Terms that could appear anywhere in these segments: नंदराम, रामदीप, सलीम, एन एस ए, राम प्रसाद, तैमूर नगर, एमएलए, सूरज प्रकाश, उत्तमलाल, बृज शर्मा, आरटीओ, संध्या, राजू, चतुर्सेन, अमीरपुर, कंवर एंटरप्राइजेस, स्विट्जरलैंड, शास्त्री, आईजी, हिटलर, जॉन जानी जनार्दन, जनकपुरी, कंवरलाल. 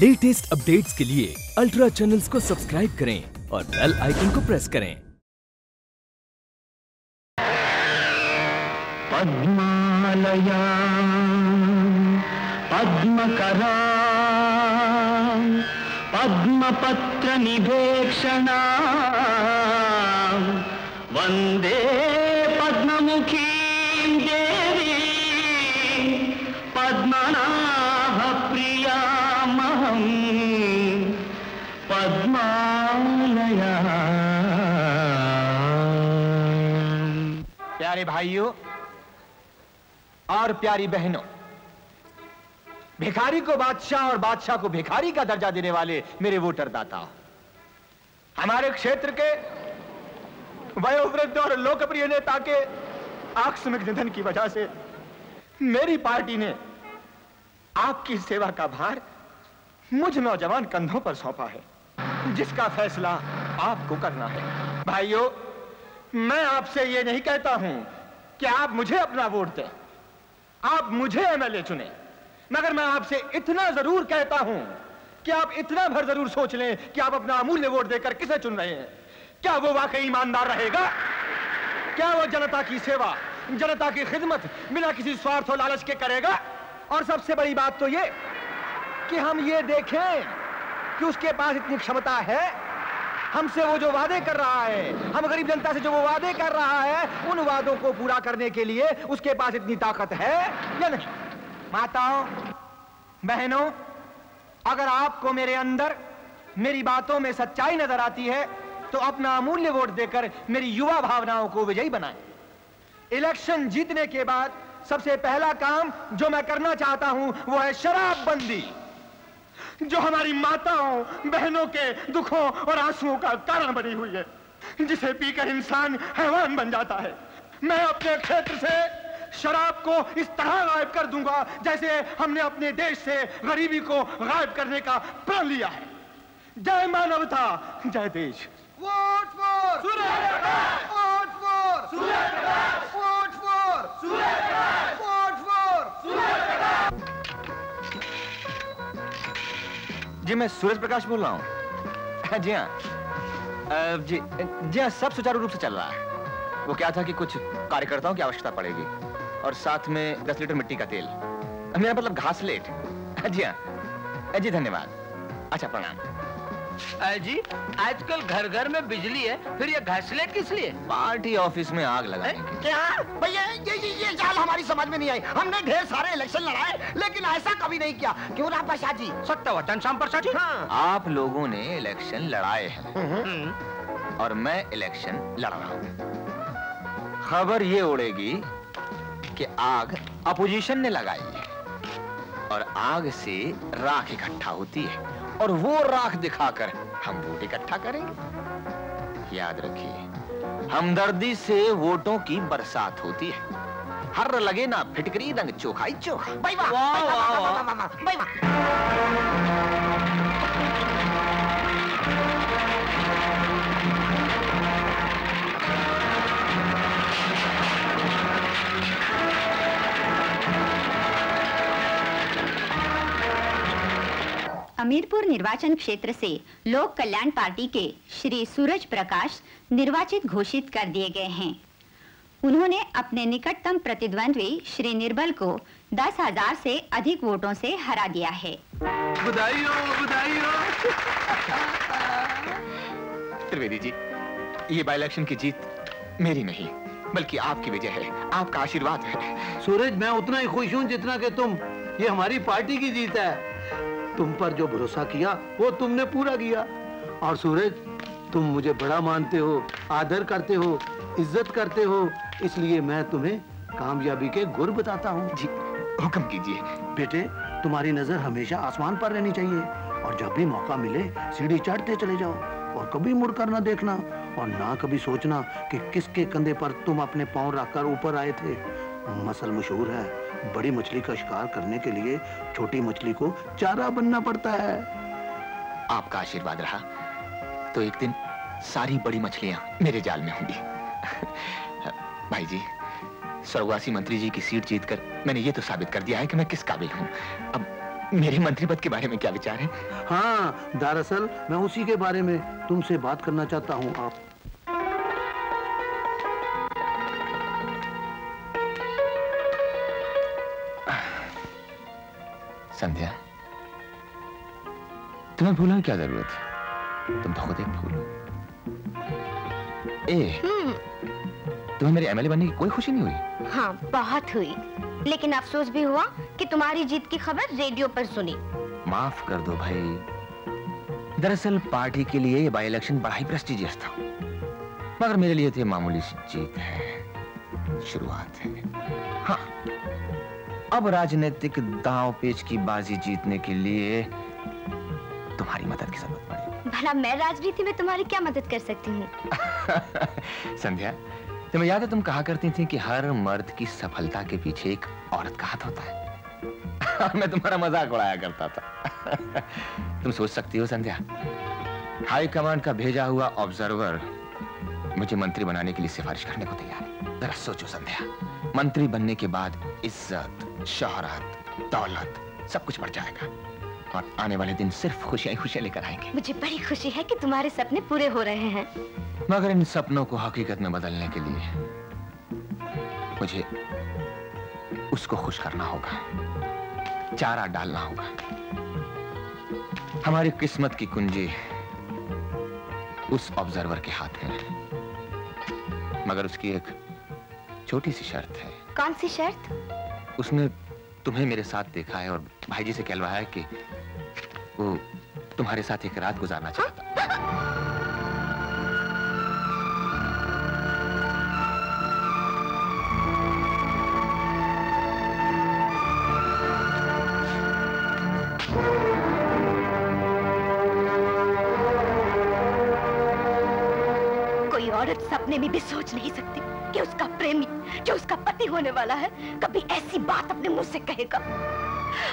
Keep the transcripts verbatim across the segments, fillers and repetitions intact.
Latest updates के लिए ultra channels को सब्सक्राइब करें और बेल आइकन को प्रेस करें। पद्मालया पद्मकरा पद्मपत्र निभेक्षणा वंदे पद्ममुखी देवी पद्मनाभ प्रिया महं पद्मालया। प्यारे भाइयों और प्यारी बहनों, भिखारी को बादशाह और बादशाह को भिखारी का दर्जा देने वाले मेरे वोटर दाता, हमारे क्षेत्र के वयोवृद्ध और लोकप्रिय नेता के आकस्मिक निधन की वजह से मेरी पार्टी ने आपकी सेवा का भार मुझ नौजवान कंधों पर सौंपा है, जिसका फैसला आपको करना है। भाइयों, मैं आपसे ये नहीं कहता हूं कि आप मुझे अपना वोट दें, आप मुझे एमएलए चुने, मगर मैं आपसे इतना जरूर कहता हूं कि आप इतना भर जरूर सोच लें कि आप अपना अमूल्य वोट देकर किसे चुन रहे हैं। क्या वो वाकई ईमानदार रहेगा? क्या वो जनता की सेवा, जनता की खिदमत बिना किसी स्वार्थ और लालच के करेगा? और सबसे बड़ी बात तो ये कि हम ये देखें कि उसके पास इतनी क्षमता है हमसे वो जो वादे कर रहा है, हम गरीब जनता से जो वो वादे कर रहा है, उन वादों को पूरा करने के लिए उसके पास इतनी ताकत है या नहीं। माताओं, बहनों, अगर आपको मेरे अंदर, मेरी बातों में सच्चाई नजर आती है तो अपना अमूल्य वोट देकर मेरी युवा भावनाओं को विजयी बनाएं। इलेक्शन जीतने के बाद सबसे पहला काम जो मैं करना चाहता हूं वो है शराबबंदी, जो हमारी माताओं बहनों के दुखों और आंसुओं का कारण बनी हुई है, जिसे पीकर इंसान हैवान बन जाता है। मैं अपने क्षेत्र से शराब को इस तरह गायब कर दूंगा जैसे हमने अपने देश से गरीबी को गायब करने का प्रण लिया है। जय मानवता, जय देश। Vote for सूरज प्रकाश, vote for सूरज प्रकाश, vote for सूरज प्रकाश, vote for सूरज प्रकाश। जी, मैं सूरज प्रकाश बोल रहा हूँ। जी हाँ, जी जी हाँ, सब सुचारू रूप से चल रहा है। वो क्या था कि कुछ कार्यकर्ताओं की आवश्यकता पड़ेगी और साथ में दस लीटर मिट्टी का तेल, मेरा मतलब घासलेट। जी हाँ जी, धन्यवाद। अच्छा, प्रणाम जी। आजकल घर घर में बिजली है, फिर ये घासलेट किस लिए? पार्टी ऑफिस में आग लगा। क्या भैया, ये ये ये जाल हमारी समझ में नहीं आई। हमने ढेर सारे इलेक्शन लड़ाए लेकिन ऐसा कभी नहीं किया। क्यों राम प्रसाद जी? सत्य वचन श्याम प्रसाद जी। हाँ। आप लोगों ने इलेक्शन लड़ाए हैं और मैं इलेक्शन लड़ रहा हूँ। खबर ये उड़ेगी कि आग अपोजिशन ने लगाई है और आग से राख इकट्ठा होती है और वो राख दिखाकर हम वोट इकट्ठा करेंगे। याद रखिए, हमदर्दी से वोटों की बरसात होती है। हर लगे ना फिटकरी रंग चोखा ही चोखा। भाई वाह वाह भाई वाह। अमीरपुर निर्वाचन क्षेत्र से लोक कल्याण पार्टी के श्री सूरज प्रकाश निर्वाचित घोषित कर दिए गए हैं। उन्होंने अपने निकटतम प्रतिद्वंद्वी श्री निर्बल को दस हजार से अधिक वोटों से हरा दिया है। बधाई हो, बधाई हो। त्रिवेदी जी, ये बाय इलेक्शन की जीत मेरी नहीं बल्कि आपकी विजय है, आपका आशीर्वाद है। सूरज, मैं उतना ही खुश हूँ जितना कि तुम। ये हमारी पार्टी की जीत है। तुम पर जो भरोसा किया वो तुमने पूरा किया। और सूरज, तुम मुझे बड़ा मानते हो, आदर करते हो, इज्जत करते हो, इसलिए मैं तुम्हें कामयाबी के गुर बताता हूँ। जी, हुक्म कीजिए। बेटे, तुम्हारी नजर हमेशा आसमान पर रहनी चाहिए और जब भी मौका मिले सीढ़ी चढ़ते चले जाओ और कभी मुड़कर ना देखना और ना कभी सोचना कि किसके कंधे पर तुम अपने पाँव रखकर ऊपर आए थे। मसल मशहूर है, बड़ी मछली का शिकार करने के लिए छोटी मछली को चारा बनना पड़ता है। आपका आशीर्वाद रहा तो एक दिन सारी बड़ी मछलियां मेरे जाल में होंगी। भाई जी, स्वर्गवासी मंत्री जी की सीट जीतकर मैंने ये तो साबित कर दिया है कि मैं किस काबिल हूँ। अब मेरे मंत्री पद के बारे में क्या विचार है? हाँ, दरअसल मैं उसी के बारे में तुमसे बात करना चाहता हूँ। आप संध्या, तुम्हें भूलना क्या जरूरत है? तुम बहुत एक भूल हो। ए, तुम्हें मेरे एमएलए बनने की कोई खुशी नहीं हुई? हाँ, बहुत हुई, लेकिन अफसोस भी हुआ कि तुम्हारी जीत की खबर रेडियो पर सुनी। माफ कर दो भाई, दरअसल पार्टी के लिए ये बाई इलेक्शन बड़ा ही प्रेस्टीजियस था, मगर मेरे लिए तो ये मामूली जीत है, शुरुआत है। हाँ, अब राजनीतिक दांव पेच की बाजी जीतने के लिए तुम्हारी मदद की जरूरत पड़ेगी। भला मैं राजनीति में तुम्हारी क्या मदद कर सकती हूँ? संध्या, तुम्हें याद है तुम कहा करती थी कि हर मर्द की सफलता के पीछे एक औरत का हाथ होता है। मैं तुम्हारा मजाक उड़ाया करता था। तुम सोच सकती हो संध्या, हाई कमांड का भेजा हुआ ऑब्जर्वर मुझे मंत्री बनाने के लिए सिफारिश करने को तैयार है। जरा सोचो संध्या, मंत्री बनने के बाद इज्जत, शोहरत, दौलत सब कुछ बढ़ जाएगा और आने वाले दिन सिर्फ खुशियां ही खुशियां लेकर आएंगे। मुझे बड़ी खुशी है कि तुम्हारे सपने पूरे हो रहे हैं, मगर इन सपनों को हकीकत में बदलने के लिए मुझे उसको खुश करना होगा, चारा डालना होगा। हमारी किस्मत की कुंजी उस ऑब्जर्वर के हाथ में है, मगर उसकी एक छोटी सी शर्त है। कौन सी शर्त? उसने तुम्हें मेरे साथ देखा है और भाईजी से कहलवाया है कि वो तुम्हारे साथ एक रात गुजारना चाहता है। कोई औरत सपने में भी सोच नहीं सकती कि उसका प्रेमी, जो उसका पति होने वाला है, कभी ऐसी बात अपने मुंह से कहेगा।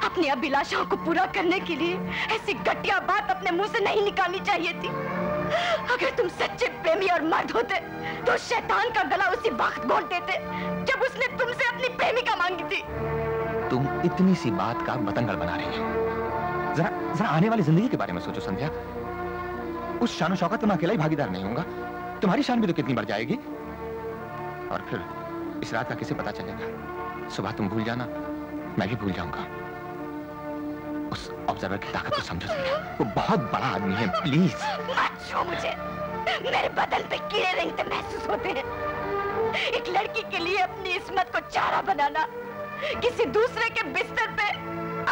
अपनी अभिलाषाओं को पूरा करने के लिए ऐसी घटिया बात अपने मुंह से नहीं निकालनी चाहिए थी। अगर तुम सच्चे प्रेमी और मर्द होते तो शैतान का गला उसी वक्त घोंट देते जब उसने तुमसे अपनी प्रेमिका मांगी थी। तुम इतनी सी बात का मतंगड़ बना रही हो। जरा जरा आने वाली जिंदगी के बारे में सोचो संध्या। उस शानो शौकत में अकेला ही भागीदार नहीं होगा, तुम्हारी शान भी तो कितनी बढ़ जाएगी। और फिर इस रात का किसे पता चलेगा? सुबह तुम भूल जाना, मैं भी भूल जाऊंगा। उस ऑब्जर्वर की ताकत को समझो, वो बहुत बड़ा आदमी है। प्लीज मत छो मुझे, मेरे बदन पे कीड़े रेंगते महसूस होते हैं। एक लड़की के लिए अपनी इस्मत को चारा बनाना, किसी दूसरे के बिस्तर पे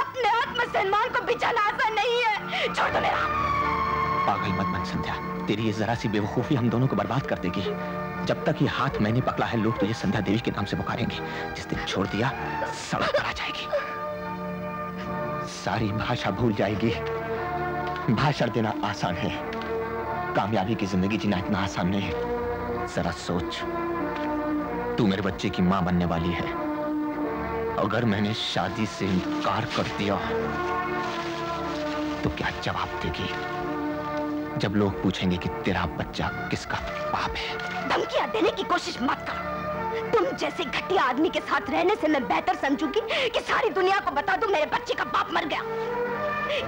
अपने आत्म सम्मान को बिछाना आसान नहीं है। छोड़ दो मेरा। पागल मत बन संध्या, तेरी ये जरा सी बेवकूफी हम दोनों को बर्बाद कर देगी। जब तक ये हाथ मैंने पकड़ा है, लोग तुझे संध्या देवी के नाम से पुकारेंगे। जिस दिन छोड़ दिया, सड़क पर आ जाएगी, सारी भाषा भूल जाएगी। भाषण देना आसान है, कामयाबी की जिंदगी जीना इतना आसान नहीं है। जरा सोच, तू मेरे बच्चे की मां बनने वाली है। अगर मैंने शादी से इनकार कर दिया तो क्या जवाब देगी जब लोग पूछेंगे कि तेरा बच्चा किसका बाप है? धमकियां देने की कोशिश मत करो। तुम जैसे घटिया आदमी के साथ रहने से मैं बेहतर समझूंगी कि सारी दुनिया को बता दूं मेरे बच्चे का बाप मर गया।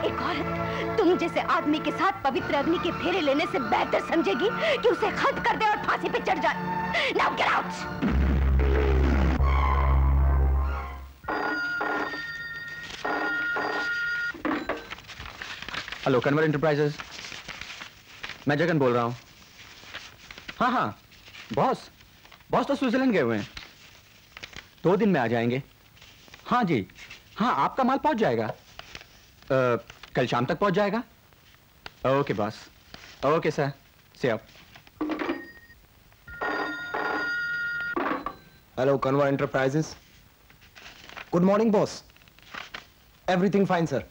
एक औरत तुम जैसे आदमी के साथ पवित्र अग्नि के फेरे लेने से बेहतर समझेगी कि उसे खत्म कर दे और फांसी पे चढ़ जाए। Now get out. Hello, कंवर एंटरप्राइजेस, मैं जगन बोल रहा हूँ। हाँ हाँ बॉस, बॉस तो स्विट्जरलैंड गए हुए हैं, दो दिन में आ जाएंगे। हाँ जी हाँ, आपका माल पहुँच जाएगा, आ, कल शाम तक पहुँच जाएगा। ओके बॉस, ओके सर, से आप। Hello कंवर एंटरप्राइजेस, good morning boss. Everything fine sir?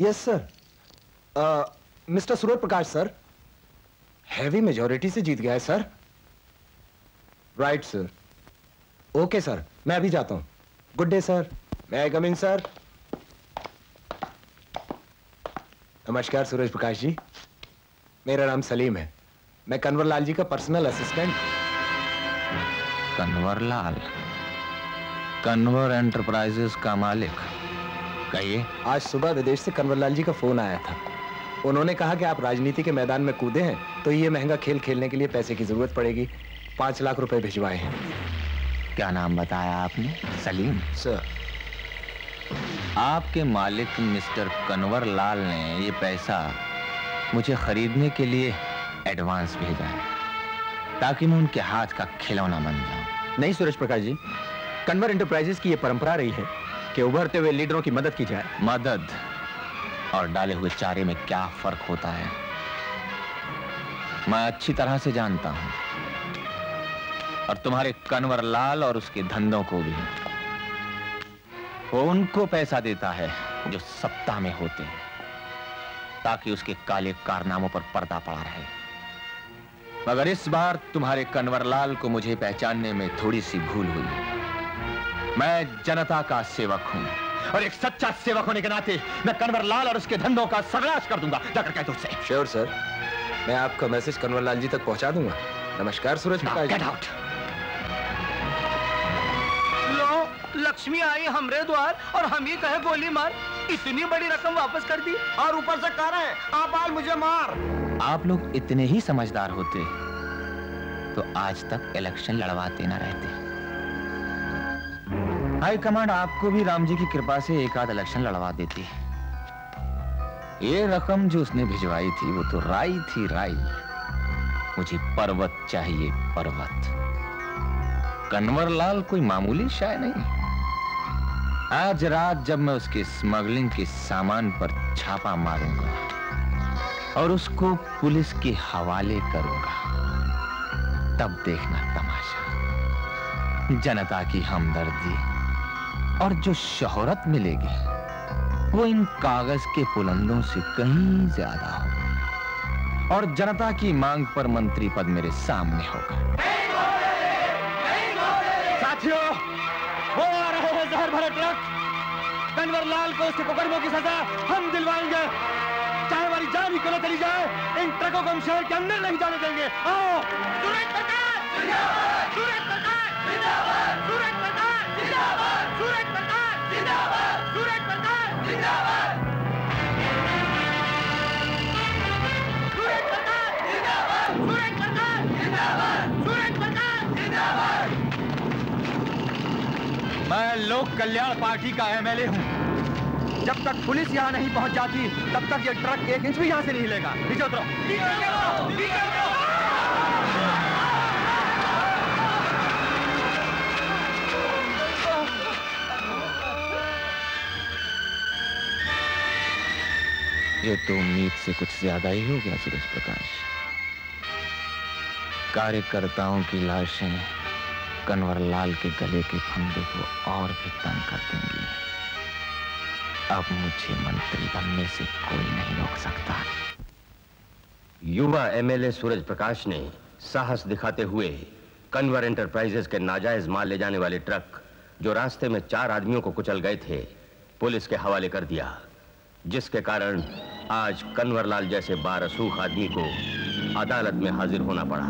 Yes sir. Mister सूरज प्रकाश sir heavy majority से जीत गया है sir. Right sir, okay sir, मैं अभी जाता हूँ। Good day sir. मैं आई कम इन सर? नमस्कार सूरज प्रकाश जी, मेरा नाम सलीम है, मैं कंवरलाल जी का personal assistant. कंवरलाल, कंवर एंटरप्राइजेस का मालिक। कहिए। आज सुबह विदेश से कंवरलाल जी का फोन आया था। उन्होंने कहा कि आप राजनीति के मैदान में कूदे हैं तो ये महंगा खेल खेलने के लिए पैसे की जरूरत पड़ेगी। पाँच लाख रुपए भिजवाए हैं। क्या नाम बताया आपने? सलीम। सर, आपके मालिक मिस्टर कंवरलाल ने ये पैसा मुझे खरीदने के लिए एडवांस भेजा है ताकि मैं उनके हाथ का खिलौना बन जाऊं। नहीं सूरज प्रकाश जी, कंवर एंटरप्राइजेस की ये परंपरा रही है कि उभरते हुए लीडरों की मदद की जाए। मदद और डाले हुए चारे में क्या फर्क होता है मैं अच्छी तरह से जानता हूं, और तुम्हारे कंवरलाल और उसके धंधों को भी। वो उनको पैसा देता है जो सत्ता में होते हैं ताकि उसके काले कारनामों पर पर्दा पड़ा रहे। मगर इस बार तुम्हारे कंवरलाल को मुझे पहचानने में थोड़ी सी भूल हुई। मैं जनता का सेवक हूँ और एक सच्चा सेवक होने के नाते मैं कंवरलाल और उसके धंधों का सर्वनाश कर दूंगा। जाकर कह दो उससे। श्योर सर, मैं आपका मैसेज कंवरलाल जी तक पहुंचा दूंगा। नमस्कार सूरज प्रकाश। Get out. लो, लक्ष्मी आई हमरे द्वार और हम ही कहे गोली मार। इतनी बड़ी रकम वापस कर दी और ऊपर से कह रहे हैं आप आल मुझे मार। आप लोग इतने ही समझदार होते तो आज तक इलेक्शन लड़वाते ना रहते। हाई कमांड आपको भी राम जी की कृपा से एक आध इलेक्शन लड़वा देती। ये रकम जो उसने भिजवाई थी वो तो राई थी राई। मुझे पर्वत चाहिए पर्वत। कंवरलाल कोई मामूली शाय नहीं। आज रात जब मैं उसके स्मगलिंग के सामान पर छापा मारूंगा और उसको पुलिस के हवाले करूंगा तब देखना तमाशा। जनता की हमदर्दी और जो शोहरत मिलेगी वो इन कागज के पुलंदों से कहीं ज्यादा होगी और जनता की मांग पर मंत्री पद मेरे सामने होगा। साथियों, वो आ रहे हैं जहर भरे ट्रक। कंवरलाल को उसके पकड़ों की सजा हम दिलवाएंगे। चाहे हमारी जान ही क्यों न चली जाए, इन ट्रकों को हम शहर के अंदर नहीं जाने देंगे। आओ। सूरज प्रकाश जिंदाबाद। सूरज प्रकाश जिंदाबाद। सूरज प्रकाश जिंदाबाद। सूरज प्रकाश जिंदाबाद। सूरज प्रकाश जिंदाबाद। सूरज प्रकाश जिंदाबाद। सूरज प्रकाश जिंदाबाद। सूरज प्रकाश जिंदाबाद। मैं लोक कल्याण पार्टी का एमएलए हूँ। जब तक पुलिस यहाँ नहीं पहुँच जाती तब तक ये ट्रक एक इंच भी यहाँ से नहीं हिलेगा। नीचे उतरो। ये तो उम्मीद से कुछ ज्यादा ही हो गया सूरज प्रकाश। कार्यकर्ताओं की लाशें कंवरलाल के गले के फंदे को और भी तंग कर देंगी। अब मुझे मंत्री बनने से कोई नहीं रोक सकता। युवा एमएलए सूरज प्रकाश ने साहस दिखाते हुए कंवर एंटरप्राइजेस के नाजायज माल ले जाने वाले ट्रक जो रास्ते में चार आदमियों को कुचल गए थे पुलिस के हवाले कर दिया, जिसके कारण आज कंवरलाल जैसे बारसूख आदमी को अदालत में हाजिर होना पड़ा।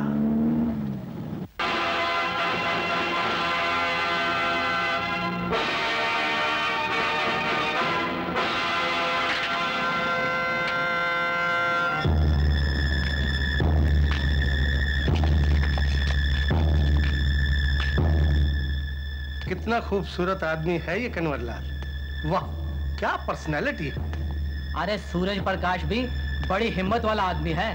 कितना खूबसूरत आदमी है ये कंवरलाल। वाह, क्या पर्सनैलिटी है। अरे सूरज प्रकाश भी बड़ी हिम्मत वाला आदमी है।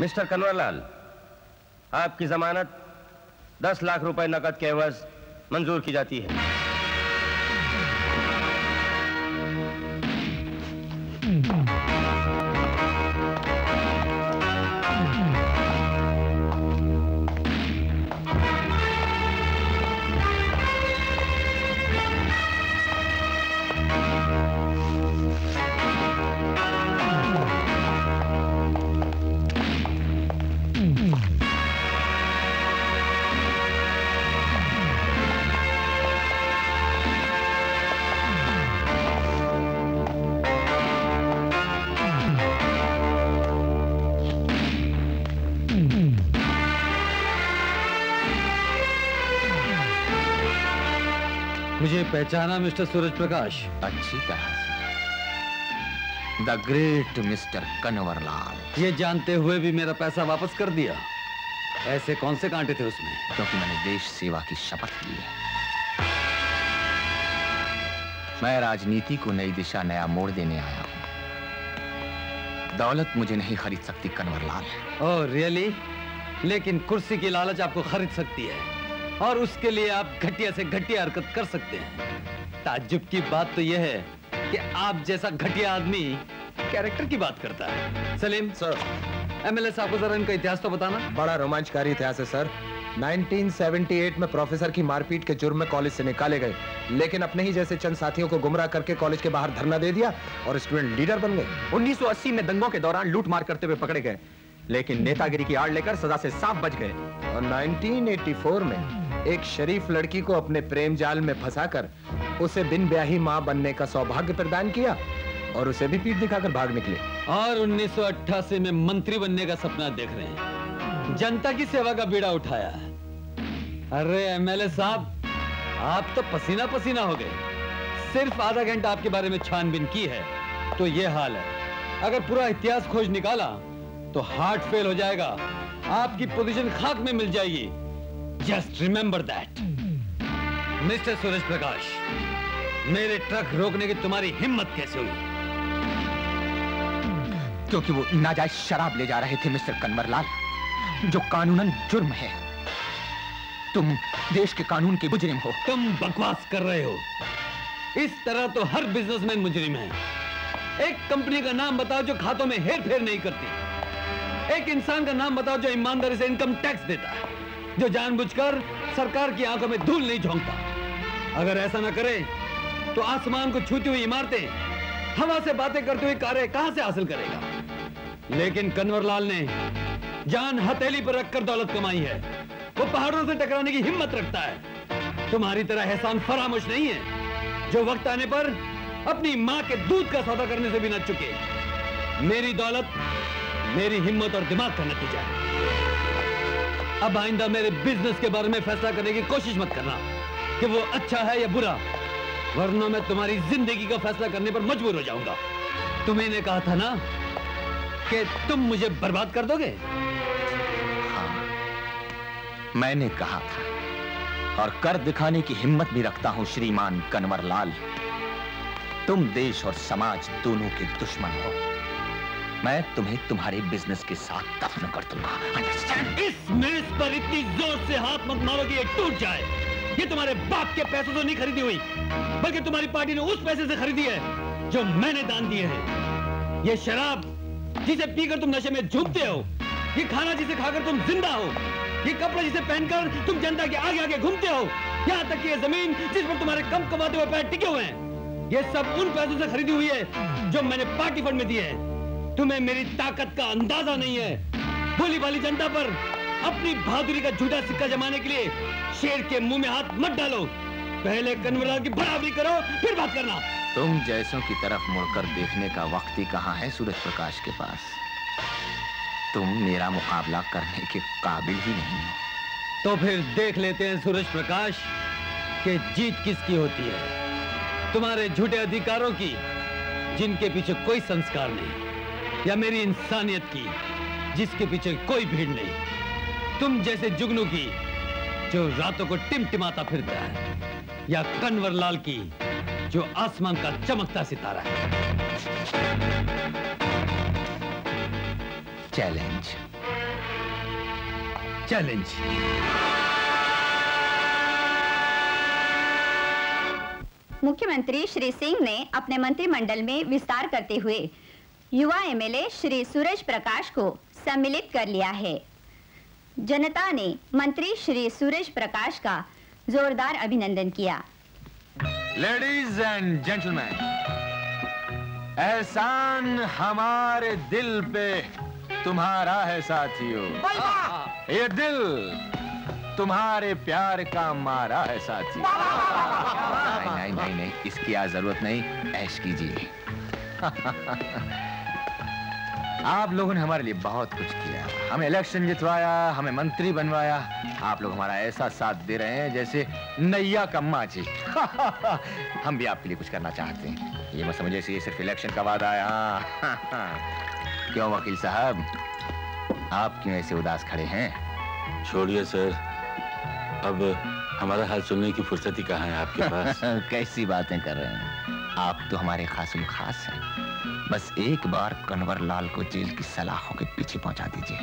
मिस्टर कंवरलाल, आपकी जमानत दस लाख रुपए नकद के एवज मंजूर की जाती है। पहचाना मिस्टर सूरज प्रकाश? अच्छी तरह से। The great mister कंवरलाल। ये जानते हुए भी मेरा पैसा वापस कर दिया? ऐसे कौन से कांटे थे उसमें? क्योंकि मैंने देश सेवा की शपथ ली है। मैं राजनीति को नई दिशा नया मोड़ देने आया हूँ। दौलत मुझे नहीं खरीद सकती कंवरलाल। Oh really? लेकिन कुर्सी की लालच आपको खरीद सकती है और उसके लिए आप घटिया से घटिया हरकत कर सकते हैं। ताज्जुब की बात तो यह है कि आप जैसा घटिया आदमी कैरेक्टर की बात करता है। सलीम सर, एमएलए साहब को जरा इनका इतिहास तो बताना। बड़ा रोमांचकारी इतिहास है सर। उन्नीस सौ अठहत्तर में प्रोफेसर की मारपीट के जुर्म में कॉलेज से निकाले गए, लेकिन अपने ही जैसे चंद साथियों को गुमराह करके कॉलेज के बाहर धरना दे दिया और स्टूडेंट लीडर बन गए। उन्नीस सौ अस्सी में दंगों के दौरान लूटमार करते हुए पकड़े गए, लेकिन नेतागिरी की आड़ लेकर सजा से साफ बच गए। और उन्नीस सौ चौरासी में एक शरीफ लड़की को अपने प्रेम जाल में फंसाकर उसे बिन ब्याही मां बनने का सौभाग्य प्रदान किया और उसे भी पीठ दिखाकर भाग निकले। और उन्नीस सौ अट्ठासी में मंत्री बनने का सपना देख रहे हैं। जनता की सेवा का बीड़ा उठाया। अरे एमएलए साहब, आप तो पसीना पसीना हो गए। सिर्फ आधा घंटा आपके बारे में छानबीन की है तो ये हाल है। अगर पूरा इतिहास खोज निकाला तो हार्ट फेल हो जाएगा। आपकी पोजीशन खाक में मिल जाएगी। Just remember that, mister सूरज प्रकाश। मेरे ट्रक रोकने की तुम्हारी हिम्मत कैसे हुई? क्योंकि वो नाजायज शराब ले जा रहे थे मिस्टर कंवरलाल, जो कानूनन जुर्म है। तुम देश के कानून के मुजरिम हो। तुम बकवास कर रहे हो। इस तरह तो हर बिजनेसमैन मुजरिम है। एक कंपनी का नाम बताओ जो खातों में हेर फेर नहीं करती। एक इंसान का नाम बताओ जो ईमानदारी से इनकम टैक्स देता है, जो जानबूझकर सरकार की आंखों में धूल नहीं झोंकता। अगर ऐसा ना करे तो आसमान को छूती हुई इमारतें, हवा से बातें करते हुए कार्य कहां से हासिल करेगा? लेकिन कंवरलाल ने जान हथेली पर रखकर दौलत कमाई है। वो पहाड़ों से टकराने की हिम्मत रखता है। तुम्हारी तरह एहसान फरामोश नहीं है, जो वक्त आने पर अपनी माँ के दूध का सौदा करने से भी न चुके। मेरी दौलत मेरी हिम्मत और दिमाग का नतीजा है। अब आइंदा मेरे बिजनेस के बारे में फैसला करने की कोशिश मत करना कि वो अच्छा है या बुरा, वरना मैं तुम्हारी जिंदगी का फैसला करने पर मजबूर हो जाऊंगा। तुम्हीं ने कहा था ना कि तुम मुझे बर्बाद कर दोगे। हाँ, मैंने कहा था और कर दिखाने की हिम्मत भी रखता हूं श्रीमान कंवरलाल। तुम देश और समाज दोनों के दुश्मन हो। मैं तुम्हें तुम्हारे बिजनेस के साथ दफन कर दूंगा। अंडरस्टैंड? इस मेज पर इतनी जोर से हाथ मत मारो कि ये टूट जाए। ये तुम्हारे बाप के पैसों से नहीं खरीदी हुई, बल्कि तुम्हारी पार्टी ने उस पैसे से खरीदी है जो मैंने दान दिए हैं। ये शराब जिसे पीकर तुम नशे में झूमते हो, ये खाना जिसे खाकर तुम जिंदा हो, ये कपड़े जिसे पहनकर तुम जनता के आगे आगे घूमते हो, यहाँ तक कि ये जमीन जिस पर तुम्हारे कम कमाते हुए पैर टिके हुए हैं, ये सब उन पैसों से खरीदी हुई है जो मैंने पार्टी फंड में दिए हैं। तुम्हें मेरी ताकत का अंदाजा नहीं है। भोली भाली जनता पर अपनी बहादुरी का झूठा सिक्का जमाने के लिए शेर के मुंह में हाथ मत डालो। पहले कंवरलाल की बराबरी करो, फिर बात करना। तुम जैसों की तरफ मुड़कर देखने का वक्त ही कहाँ है सूरज प्रकाश के पास। तुम मेरा मुकाबला करने के काबिल ही नहीं हो। तो फिर देख लेते हैं सूरज प्रकाश के जीत किसकी होती है, तुम्हारे झूठे अधिकारों की जिनके पीछे कोई संस्कार नहीं, या मेरी इंसानियत की जिसके पीछे कोई भीड़ नहीं। तुम जैसे जुगनू की जो रातों को टिमटिमाता फिरता है, या कंवरलाल की जो आसमान का चमकता सितारा है। चैलेंज। चैलेंज। मुख्यमंत्री श्री सिंह ने अपने मंत्रिमंडल में विस्तार करते हुए युवा एमएलए श्री सूरज प्रकाश को सम्मिलित कर लिया है। जनता ने मंत्री श्री सूरज प्रकाश का जोरदार अभिनंदन किया। लेडीज एंड जेंटलमैन, एहसान हमारे दिल पे तुम्हारा है साथियों, ये दिल तुम्हारे प्यार का मारा है साथियों। नहीं नहीं नहीं नहीं, इसकी आज जरूरत नहीं, ऐश कीजिए। आप लोगों ने हमारे लिए बहुत कुछ किया, हमें इलेक्शन जितवाया, हमें मंत्री बनवाया। आप लोग हमारा ऐसा साथ दे रहे हैं जैसे नैया कम्मा जी। हम भी आपके लिए कुछ करना चाहते हैं, ये मत समझे कि ये सिर्फ इलेक्शन का वादा है। क्यों वकील साहब, आप क्यों ऐसे उदास खड़े हैं? छोड़िए सर, अब हमारा हाल सुनने की फुर्सत ही कहाँ है आपके पास। कैसी बातें कर रहे हैं आप, तो हमारे खासुल खास हैं। बस एक बार कंवरलाल को जेल की सलाखों के पीछे पहुंचा दीजिए,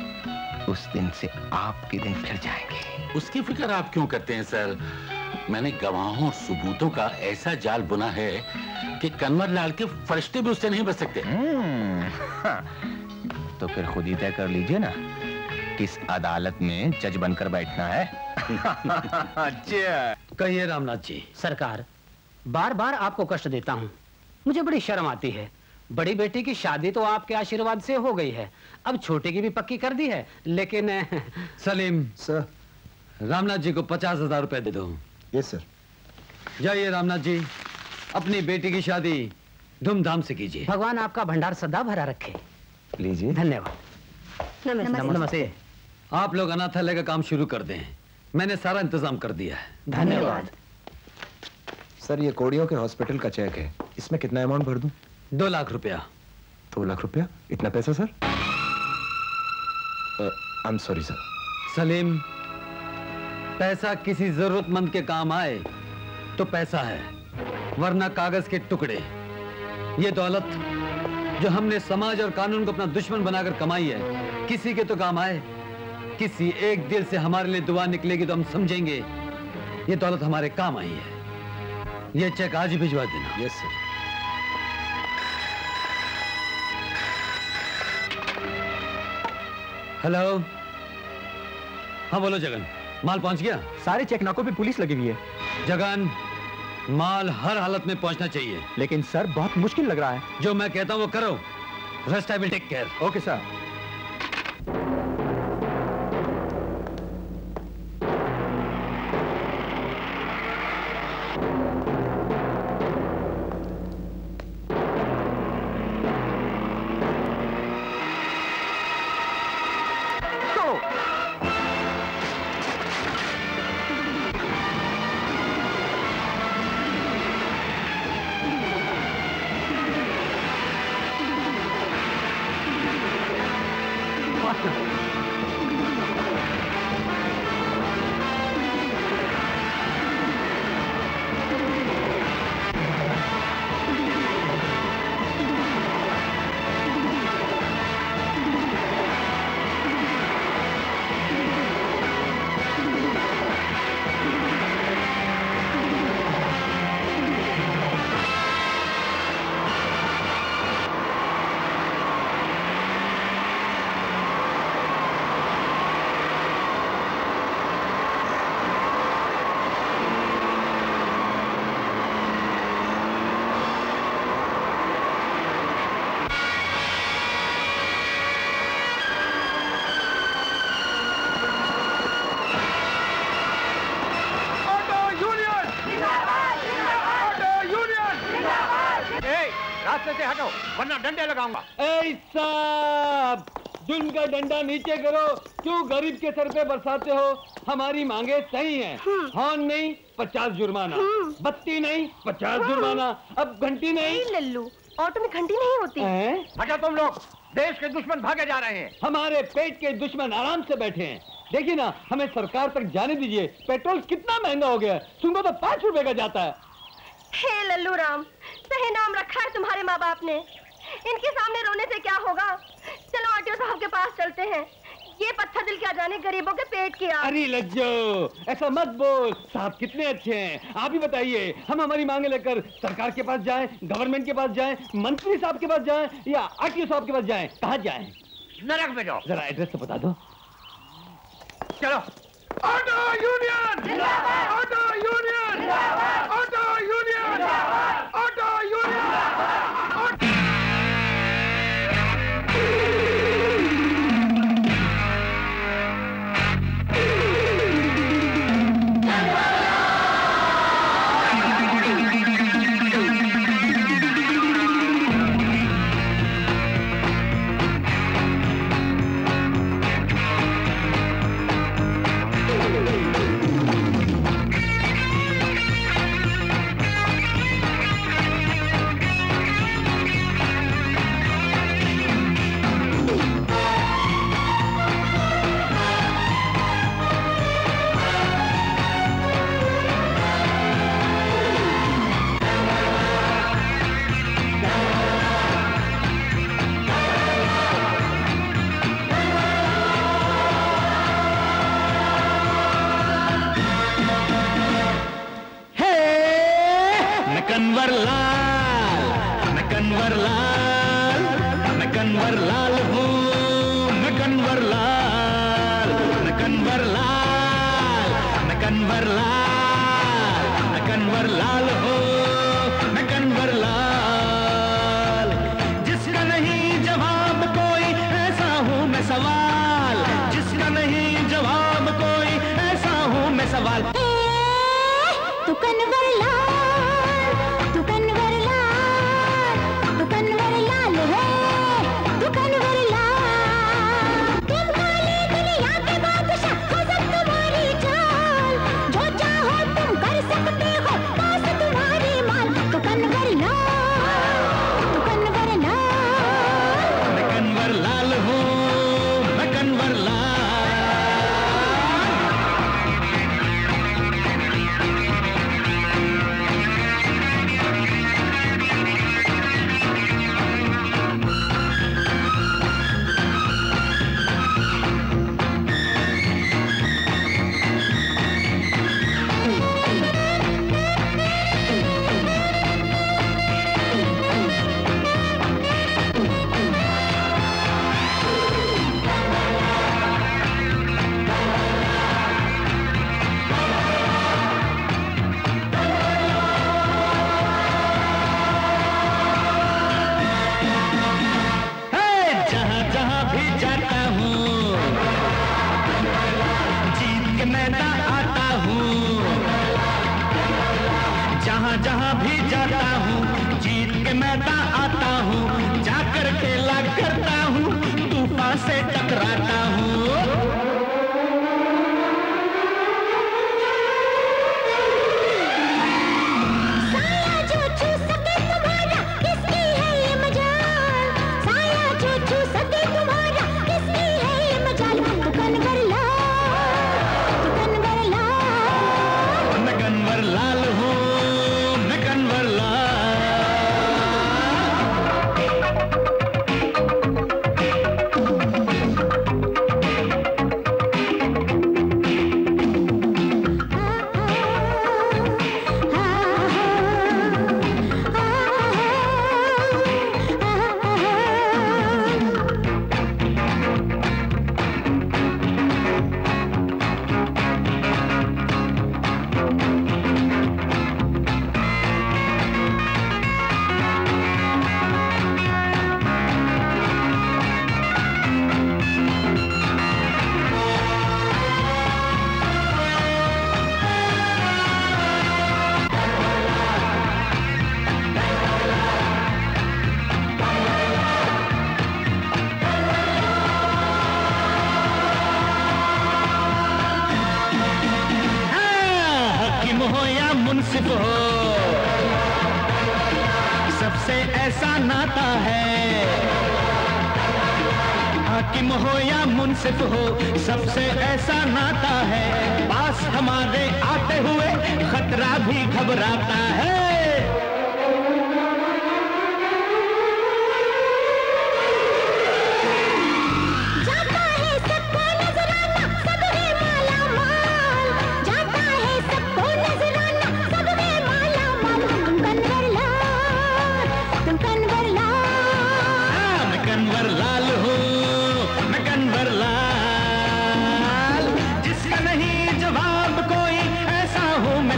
उस दिन से आपके दिन फिर जाएंगे। उसकी फिक्र आप क्यों करते हैं सर, मैंने गवाहों और सबूतों का ऐसा जाल बुना है कि कंवरलाल के फरिश्ते भी उससे नहीं बच सकते। तो फिर खुद ही तय कर लीजिए ना किस अदालत में जज बनकर बैठना है। कहिए रामनाथ जी। सरकार, बार बार आपको कष्ट देता हूँ, मुझे बड़ी शर्म आती है। बड़ी बेटी की शादी तो आपके आशीर्वाद से हो गई है, अब छोटे की भी पक्की कर दी है, लेकिन सलीम सर, रामनाथ जी को पचास हजार रुपए दे दो। Yes sir. जाइए रामनाथ जी, अपनी बेटी की शादी धूमधाम से कीजिए। भगवान आपका भंडार सदा भरा रखे। लीजिए। धन्यवाद। नमस्ते। नमस्ते। आप लोग अनाथालय का काम शुरू कर दें, मैंने सारा इंतजाम कर दिया है। धन्यवाद। सर, ये कोड़ियों के हॉस्पिटल का चेक है, इसमें कितना अमाउंट भर दूं? दो लाख रुपया। दो लाख रुपया? इतना पैसा sir? I am sorry sir. सलीम, पैसा किसी जरूरतमंद के काम आए तो पैसा है, वरना कागज के टुकड़े। ये दौलत जो हमने समाज और कानून को अपना दुश्मन बनाकर कमाई है, किसी के तो काम आए। किसी एक दिल से हमारे लिए दुआ निकलेगी तो हम समझेंगे ये दौलत हमारे काम आई है। ये चेक आज भिजवा देना। Yes sir. हेलो, हाँ बोलो जगन, माल पहुंच गया? सारे चेक नाकों पे पुलिस लगी हुई है। जगन, माल हर हालत में पहुंचना चाहिए। लेकिन सर बहुत मुश्किल लग रहा है। जो मैं कहता हूँ वो करो, rest I will take care. Okay sir. का डंडा नीचे करो, क्यों गरीब के सर पे बरसाते हो? हमारी मांगे सही हैं। हॉर्न नहीं पचास जुर्माना, बत्ती नहीं पचास जुर्माना, अब घंटी नहीं। लल्लू, ऑटो में घंटी नहीं होती। हटा तुम लोग, देश के दुश्मन भागे जा रहे हैं। हमारे पेट के दुश्मन आराम से बैठे हैं। देखिए ना, हमें सरकार तक जाने दीजिए। पेट्रोल कितना महंगा हो गया, सुनो तो पाँच रुपए का जाता है। हे लल्लू राम, सही नाम रखा है तुम्हारे माँ बाप ने। इनके सामने रोने से क्या होगा, चलो आरटीओ साहब के पास चलते हैं, ये पत्थर दिल क्या जाने गरीबों के पेट की आग। अरे लज्जो, ऐसा मत बोल। साहब कितने अच्छे हैं। आप ही बताइए, हम हमारी मांगे लेकर सरकार के पास जाएं, गवर्नमेंट के पास जाएं, मंत्री साहब के पास जाएं या आरटीओ साहब के पास जाएं? कहाँ जाएं? नरक में जाओ। जरा एड्रेस तो बता दो। चलो। ऑटो यूनियन जिंदाबाद, ऑटो यूनियन जिंदाबाद, ऑटो यूनियन जिंदाबाद, ऑटो यूनियन।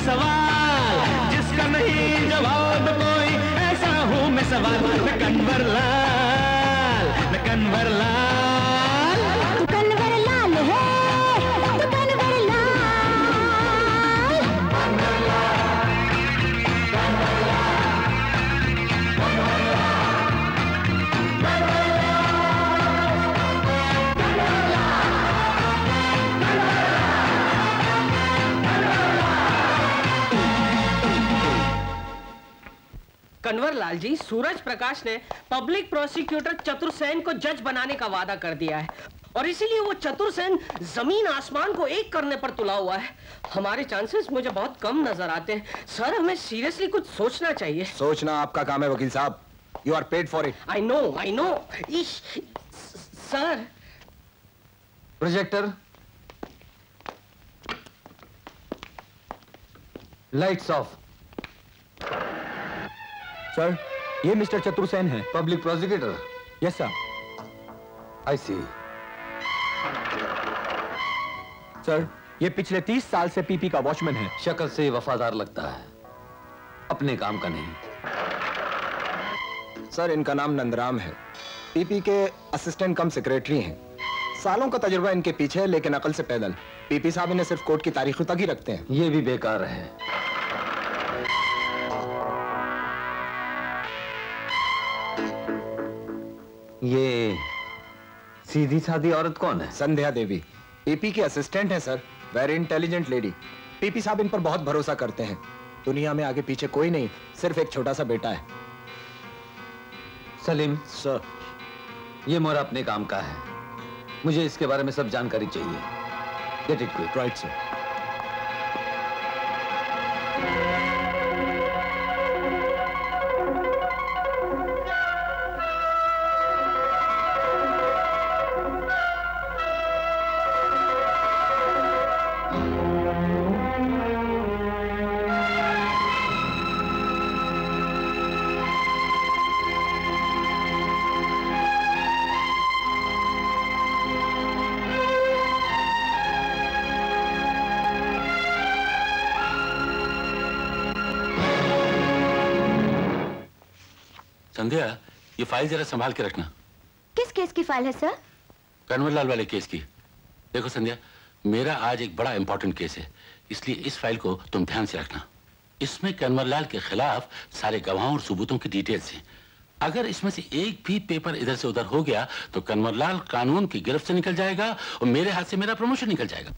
सवाल जिसका नहीं जवाब कोई, ऐसा हूँ मैं सवाल। मैं कंवरलाल, मैं कंवरलाल। तू कंवरलाल है, तू कंवरलाल। कंवरलाल जी, सूरज प्रकाश ने पब्लिक प्रोसिक्यूटर चतुर्सेन को जज बनाने का वादा कर दिया है और इसीलिए वो चतुर्सेन जमीन आसमान को एक करने पर तुला हुआ है। हमारे चांसेस मुझे बहुत कम नजर आते हैं सर। हमें सीरियसली कुछ सोचना चाहिए। सोचना आपका काम है वकील साहब, you are paid for it. I know, I know sir. Projector, lights off. Sir, ये मिस्टर चतुर्सेन है, public prosecutor. Yes sir. I see. Sir, ये पिछले तीस साल से पीपी का वॉचमैन है। शक्ल से वफादार लगता है, अपने काम का नहीं। सर, इनका नाम नंदराम है। पीपी के असिस्टेंट कम सेक्रेटरी हैं। सालों का तजुर्बा इनके पीछे है, लेकिन अकल से पैदल। पीपी साहब इन्हें सिर्फ कोर्ट की तारीखों तक ही रखते हैं। ये भी बेकार है। ये सीधी सादी औरत कौन है? संध्या देवी, पीपी की असिस्टेंट है sir. Very intelligent lady. PP साहब इन पर बहुत भरोसा करते हैं। दुनिया में आगे पीछे कोई नहीं, सिर्फ एक छोटा सा बेटा है। सलीम सर, ये मोरा अपने काम का है। मुझे इसके बारे में सब जानकारी चाहिए। Get it quick. Right sir. संध्या, ये फाइल जरा संभाल के रखना। किस केस की फाइल है सर? कंवरलाल वाले केस की। देखो संध्या, मेरा आज एक बड़ा इंपॉर्टेंट केस है, इसलिए इस फाइल को तुम ध्यान से रखना। इसमें कंवरलाल के खिलाफ सारे गवाहों और सबूतों की डिटेल्स हैं। अगर इसमें से एक भी पेपर इधर से उधर हो गया तो कंवरलाल कानून की गिरफ्त से निकल जाएगा और मेरे हाथ से मेरा प्रमोशन निकल जाएगा।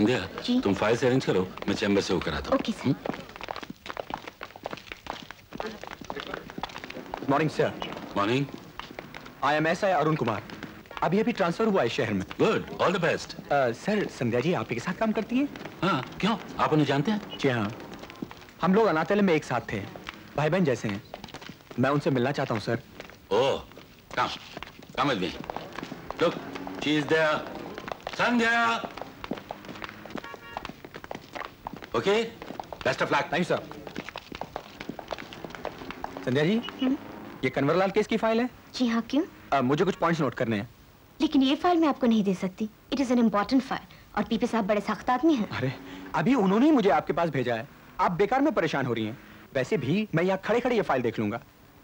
संध्या, तुम फाइल से अरेंज करो, मैं चैम्बर से होकर आता हूँ। Okay sir. Good morning sir. Morning. I am S I Arun Kumar. अभी अभी ट्रांसफर हुआ है शहर में। Good, all the best. Sir, संध्या ji आपके साथ काम करती है? हाँ, क्यों, आप उन्हें जानते हैं? जी हाँ, हम लोग अनाथालय में एक साथ थे, भाई बहन जैसे हैं। मैं उनसे मिलना चाहता हूँ सर। ओह, काम काम आदमी। Look, she is there. संध्या। Okay, best of luck. Thank you sir. संध्या ji, हुँ? ये कंवरलाल केस की फाइल है? जी हाँ, क्यों? आ, मुझे कुछ पॉइंट्स नोट करने हैं। लेकिन ये फाइल मैं आपको नहीं दे सकती। It is an important file और पीपी साहब बड़े सख्त आदमी हैं। अरे, अभी उन्होंने ही मुझे आपके पास भेजा है। आप बेकार में परेशान हो रही हैं। वैसे भी मैं यहाँ खड़े खड़े ये फाइल देख लूंगा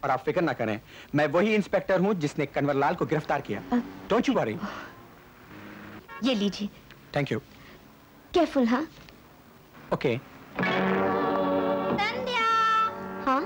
और आप फिक्र ना करें, मैं वही इंस्पेक्टर हूँ जिसने कंवरलाल को गिरफ्तार किया। Don't you worry. ये लीजिए। Thank you. केयरफुल। हाँ ओके। संध्या। हाँ?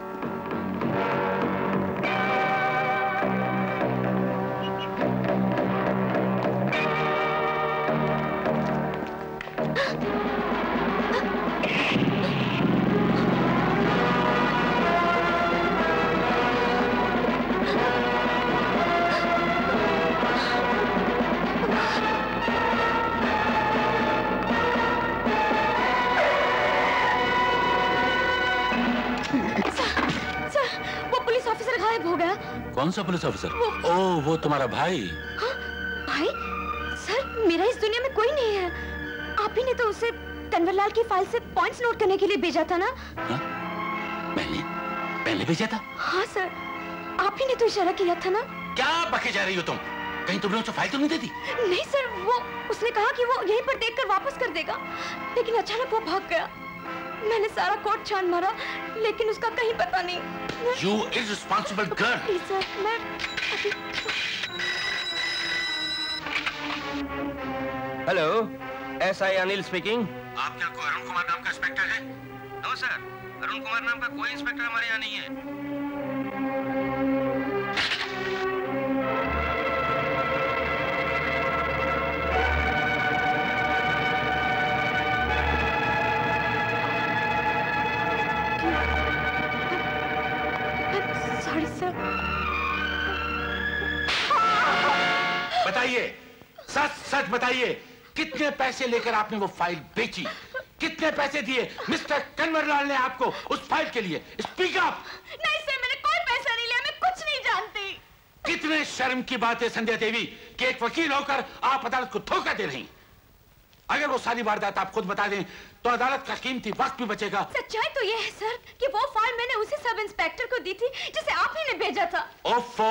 कौन सा पुलिस ऑफिसर? वो, ओ, वो तुम्हारा भाई। हाँ, भाई? सर, मेरा इस दुनिया में कोई नहीं है। आप ही ने तो उसे कंवरलाल की फाइल से पॉइंट्स नोट करने के लिए भेजा था ना? हाँ? मैंने? मैंने भेजा था? हाँ सर, आप ही ने तो इशारा किया था ना? क्या बकी जा रही हो तुम? कहीं तुमने उसको फाइल तो नहीं दे दी? नहीं सर, वो उसने कहा कि वो यहीं पर देखकर वापस कर देगा, लेकिन अचानक वो भाग गया। मैंने सारा कोर्ट छान मारा, लेकिन उसका कहीं पता नहीं। You irresponsible girl! नहीं सर, मैं हेलो, एसआई अनिल स्पीकिंग। आप क्या कोई अरुण कुमार नाम का इंस्पेक्टर है? नो सर, अरुण कुमार नाम का कोई इंस्पेक्टर हमारे यहाँ नहीं है। बताइए, सच सच बताइए, कितने पैसे लेकर आपने वो फाइल बेची? कितने पैसे दिए मिस्टर कंवरलाल ने आपको उस फाइल के लिए? Speak up. नहीं सर, मैंने कोई पैसा नहीं लिया, मैं कुछ नहीं जानती। कितने शर्म की बात है संध्या देवी कि एक वकील होकर आप अदालत को धोखा दे रही। अगर वो सारी वारदात आप खुद बता दें तो अदालत का कीमती वक्त भी बचेगा। सच्चाई तो ये है सर कि वो फाइल मैंने उसी सब इंस्पेक्टर को दी थी जिसे आपने ने भेजा था। ओफो,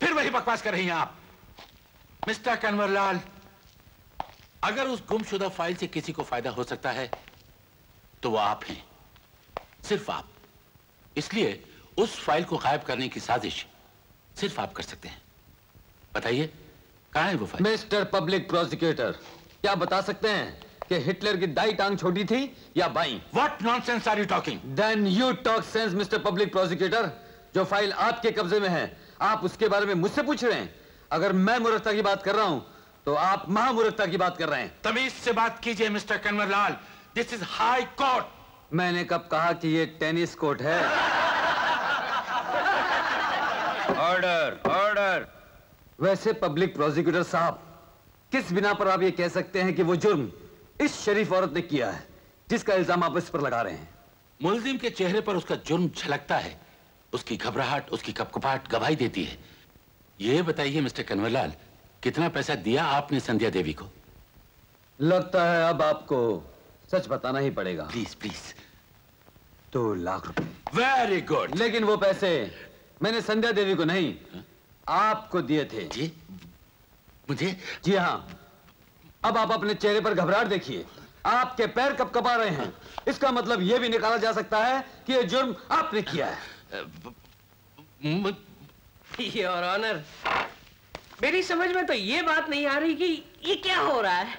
फिर वही बकवास कर रही हैं आप। मिस्टर कंवरलाल, अगर उस गुमशुदा फाइल से किसी को फायदा हो सकता है तो वो आप हैं, सिर्फ आप। इसलिए उस फाइल को गायब करने की साजिश सिर्फ आप कर सकते हैं। बताइए, कहाँ है वो फाइल? मिस्टर पब्लिक प्रोसिक्यूटर, क्या बता सकते हैं कि हिटलर की दाई टांग छोटी थी या बाई? What nonsense are you talking? Then you talk sense mister public prosecutor. जो फाइल आपके कब्जे में है, आप उसके बारे में मुझसे पूछ रहे हैं। अगर मैं मूर्खता की बात कर रहा हूं तो आप महामूर्खता की बात कर रहे हैं। तमीज से बात कीजिए mister कंवरलाल, this is high court. मैंने कब कहा कि ये टेनिस कोर्ट है? Order order. वैसे पब्लिक प्रोसिक्यूटर साहब, किस बिना पर आप ये कह सकते हैं कि वो जुर्म इस शरीफ औरत ने किया है जिसका इल्जाम आप इस पर लगा रहे हैं? मुलजिम के चेहरे पर उसका जुर्म झलकता है, उसकी घबराहट, उसकी कपकपाहट गवाही देती है। ये बताइए मिस्टर कंवरलाल, कितना पैसा दिया आपने संध्या देवी को? लगता है अब आपको सच बताना ही पड़ेगा। Please please. दो लाख रुपए। Very good. लेकिन वो पैसे मैंने संध्या देवी को नहीं, हा? आपको दिए थे। जी? मुझे? जी हाँ। अब आप अपने चेहरे पर घबराहट देखिए, आपके पैर कपकपा रहे हैं। इसका मतलब यह भी निकाला जा सकता है कि यह जुर्म आपने किया है। योर ऑनर, मेरी समझ में तो यह बात नहीं आ रही कि ये क्या हो रहा है।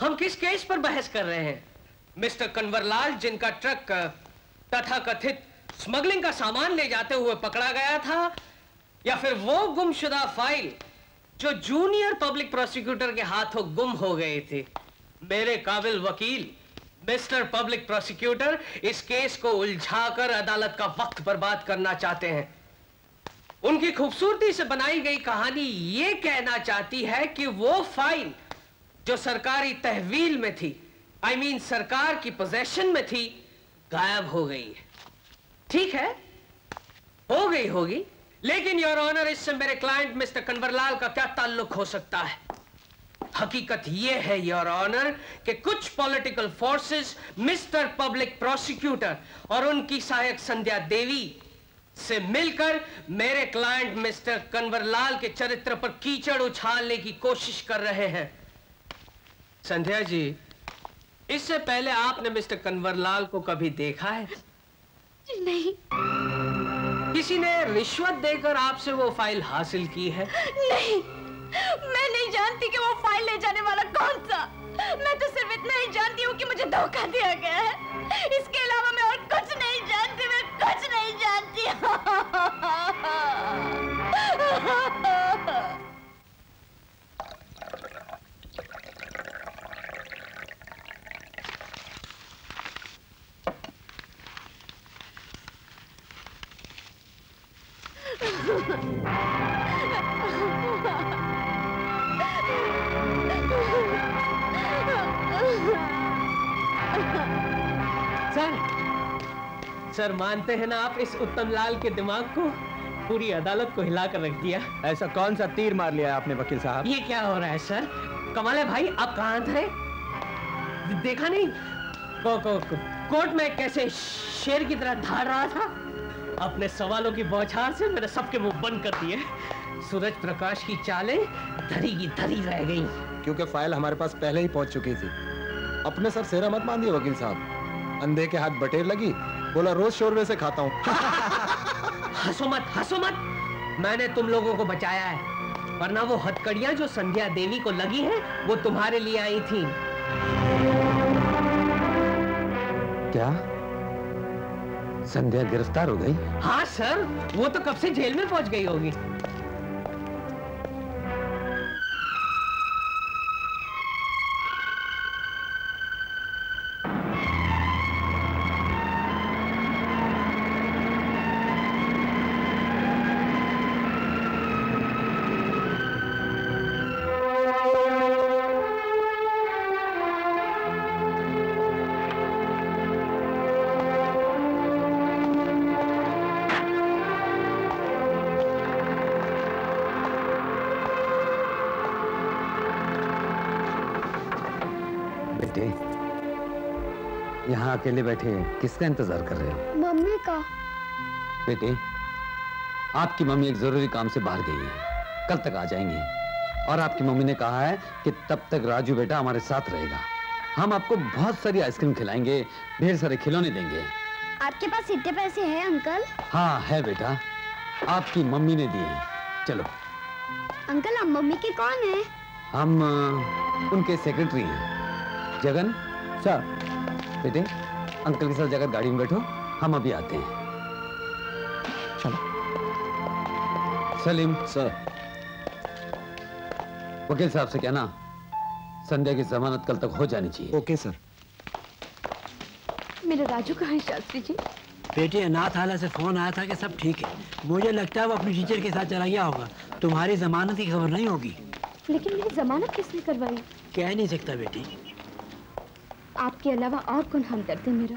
हम किस केस पर बहस कर रहे हैं? मिस्टर कंवरलाल, जिनका ट्रक तथाकथित स्मगलिंग का सामान ले जाते हुए पकड़ा गया था, या फिर वो गुमशुदा फाइल जो जूनियर पब्लिक प्रोसिक्यूटर के हाथों गुम हो गए थे? मेरे काबिल वकील मिस्टर पब्लिक प्रोसिक्यूटर इस केस को उलझाकर अदालत का वक्त बर्बाद करना चाहते हैं। उनकी खूबसूरती से बनाई गई कहानी ये कहना चाहती है कि वो फाइल जो सरकारी तहवील में थी, आई मीन सरकार की पोजेशन में थी, गायब हो गई है। ठीक है, हो गई होगी, लेकिन योर ऑनर, इससे मेरे क्लाइंट मिस्टर कंवरलाल का क्या ताल्लुक हो सकता है? हकीकत यह है योर ऑनर कि कुछ political forces mister public prosecutor और उनकी सहायक संध्या देवी से मिलकर मेरे क्लाइंट मिस्टर कंवरलाल के चरित्र पर कीचड़ उछालने की कोशिश कर रहे हैं। संध्या जी, इससे पहले आपने मिस्टर कंवरलाल को कभी देखा है? नहीं। किसी ने रिश्वत देकर आपसे वो फाइल हासिल की है? नहीं, मैं नहीं जानती कि वो फाइल ले जाने वाला कौन था। मैं तो सिर्फ इतना ही जानती हूँ कि मुझे धोखा दिया गया है, इसके अलावा मैं और कुछ नहीं जानती। मैं कुछ नहीं जानती। सर सर, मानते हैं ना आप इस उत्तमलाल के दिमाग को? पूरी अदालत को हिलाकर रख दिया। ऐसा कौन सा तीर मार लिया आपने वकील साहब? ये क्या हो रहा है सर? कमाल है भाई, आप कहाँ थे? देखा नहीं को, को, को, कोर्ट में कैसे शेर की तरह धाड़ रहा था। अपने सवालों की बौछार से मेरे सबके मुंह बंद कर दिए। सूरज प्रकाश की चालें धरी की धरी रह गई, क्योंकि फाइल हमारे पास पहले ही पहुंच चुकी थी। अपने सर सेरा मत मान दिए वकील साहब, अंधे के हाथ बटेर लगी, बोला रोज शोरबे से खाता हूँ। हंसो मत, हंसो मत, मैंने तुम लोगों को बचाया है, वरना वो हथकड़ियाँ जो संध्या देवी को लगी हैं, वो तुम्हारे लिए आई थी। क्या संध्या गिरफ्तार हो गई? हाँ सर, वो तो कब से जेल में पहुंच गई होगी। अकेले बैठे किसका इंतजार कर रहे हो? मम्मी का। बेटे, आपकी मम्मी एक जरूरी काम से बाहर गई है, कल तक आ जाएंगी। और आपकी मम्मी ने कहा है कि तब तक राजू बेटा हमारे साथ रहेगा, हम आपको बहुत सारी आइसक्रीम खिलाएंगे, ढेर सारे खिलौने देंगे। आपके पास इतने पैसे हैं अंकल? हाँ है बेटा, आपकी मम्मी ने दिए हैं। चलो। अंकल हम मम्मी के कौन है? हम उनके सेक्रेटरी हैं। जगन सर। बेटे अंकल के साथ जाकर गाड़ी में बैठो, हम अभी आते हैं। चलो। सलीम सर, वकील साहब से कहना संध्या की जमानत कल तक हो जानी चाहिए। Okay sir. मेरा राजू कहाँ है शास्त्री जी? बेटे अनाथालय से फोन आया था कि सब ठीक है। मुझे लगता है वो अपने टीचर के साथ चला गया होगा, तुम्हारी जमानत की खबर नहीं होगी। लेकिन मेरी जमानत किसने करवाई? कह नहीं सकता बेटी, आपके अलावा और कौन हम करते मेरा?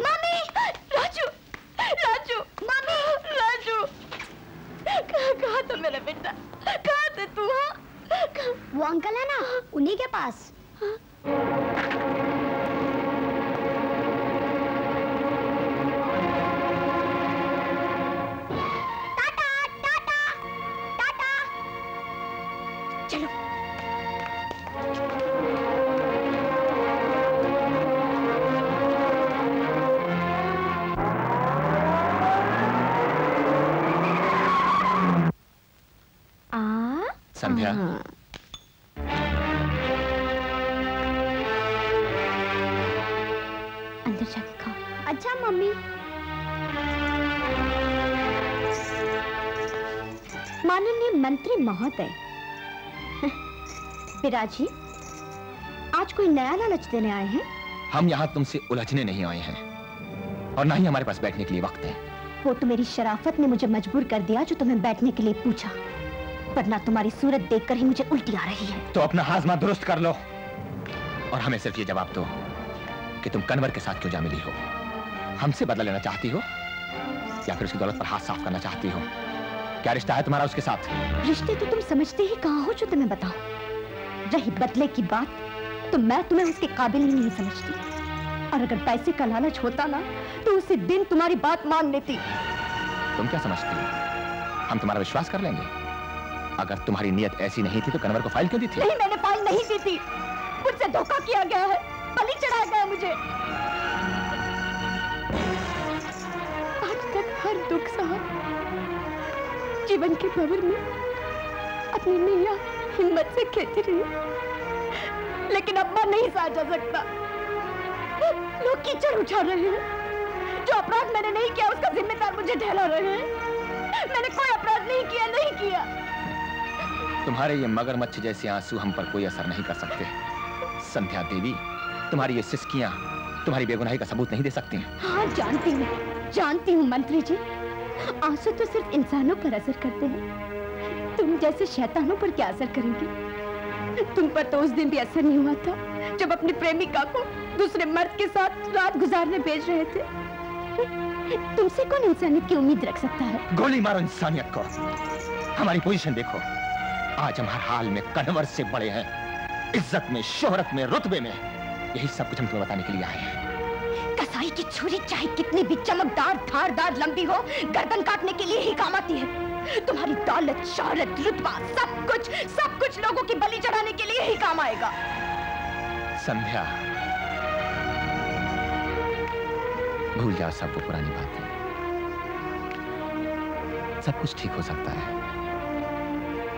मम्मी, राजू, राजू, मम्मी, राजू, कहाँ कहाँ था मेरा बेटा? कहाँ थे तू? हाँ, वो अंकल है ना, उन्हीं के पास। हाँ? टाटा, टाटा, टाटा। चलो। संध्या, अंदर जाके खाओ। अच्छा मम्मी। माननीय मंत्री महोदय, बिराजी आज कोई नया लालच देने आए हैं? हम यहाँ तुमसे उलझने नहीं आए हैं, और ना ही हमारे पास बैठने के लिए वक्त है। वो तो मेरी शराफत ने मुझे मजबूर कर दिया जो तुम्हें बैठने के लिए पूछा, वरना तुम्हारी सूरत देखकर ही मुझे उल्टी आ रही है। तो अपना हाजमा दुरुस्त कर लो और हमें सिर्फ ये जवाब दो कि तुम कंवर के साथ क्यों जा मिली हो। हमसे बदला लेना चाहती हो या फिर उसकी दौलत पर हाथ साफ करना चाहती हो? क्या रिश्ता है तुम्हारा उसके साथ? रिश्ते तो तुम समझते ही कहाँ हो जो तुम्हें बताओ। रही बदले की बात, तो मैं तुम्हें उसके काबिल ही नहीं समझती, और अगर पैसे का लालच होता ना तो उसी दिन तुम्हारी बात मान लेती। तुम क्या समझती हो हम तुम्हारा विश्वास कर लेंगे? अगर तुम्हारी नियत ऐसी नहीं थी तो कंवर को फाइल क्यों दी थी? नहीं, मैंने फाइल नहीं दी थी, मुझसे धोखा किया गया है, बलि चढ़ाया गया मुझे। आज तक हर दुख सहा, जीवन के भंवर में अपनी नियत हिम्मत से खेलती रही, लेकिन अब मैं नहीं सहा जा सकता। लोग कीचड़ उछाल रहे हैं, जो अपराध मैंने नहीं किया उसका जिम्मेदार मुझे ठहरा रहे हैं। मैंने कोई अपराध नहीं किया, नहीं किया। तुम्हारे ये मगरमच्छ जैसे आंसू हम पर कोई असर नहीं कर सकते। संध्या देवी, तुम्हारी ये सिसकियां तुम्हारी बेगुनाही का सबूत नहीं दे सकती हैं। हाँ जानती हूँ, जानती हूँ मंत्री जी, आंसू तो सिर्फ इंसानों पर असर करते हैं, तुम जैसे शैतानों पर क्या असर करेंगे? तुम पर तो उस दिन भी असर नहीं हुआ था जब अपने प्रेमिका को दूसरे मर्द के साथ रात गुजारने भेज रहे थे। तुमसे कौन इंसानियत की उम्मीद रख सकता है? गोली मारो इंसानियत को, हमारी पोजीशन देखो। आज हम हर हाल में कंवर से बड़े हैं, इज्जत में, शोहरत में, रुतबे में। यही सब कुछ हम तुम्हें बताने के लिए आए हैं। कसाई की छुरी चाहे कितनी भी चमकदार धारदार लंबी हो, गर्दन काटने के लिए ही काम आती है। तुम्हारी दौलत शौहरत रुतबा सब कुछ सब कुछ लोगों की बलि चढ़ाने के लिए ही काम आएगा। संध्या, भूल जाओ सब वो पुरानी बातें, सब कुछ ठीक हो सकता है।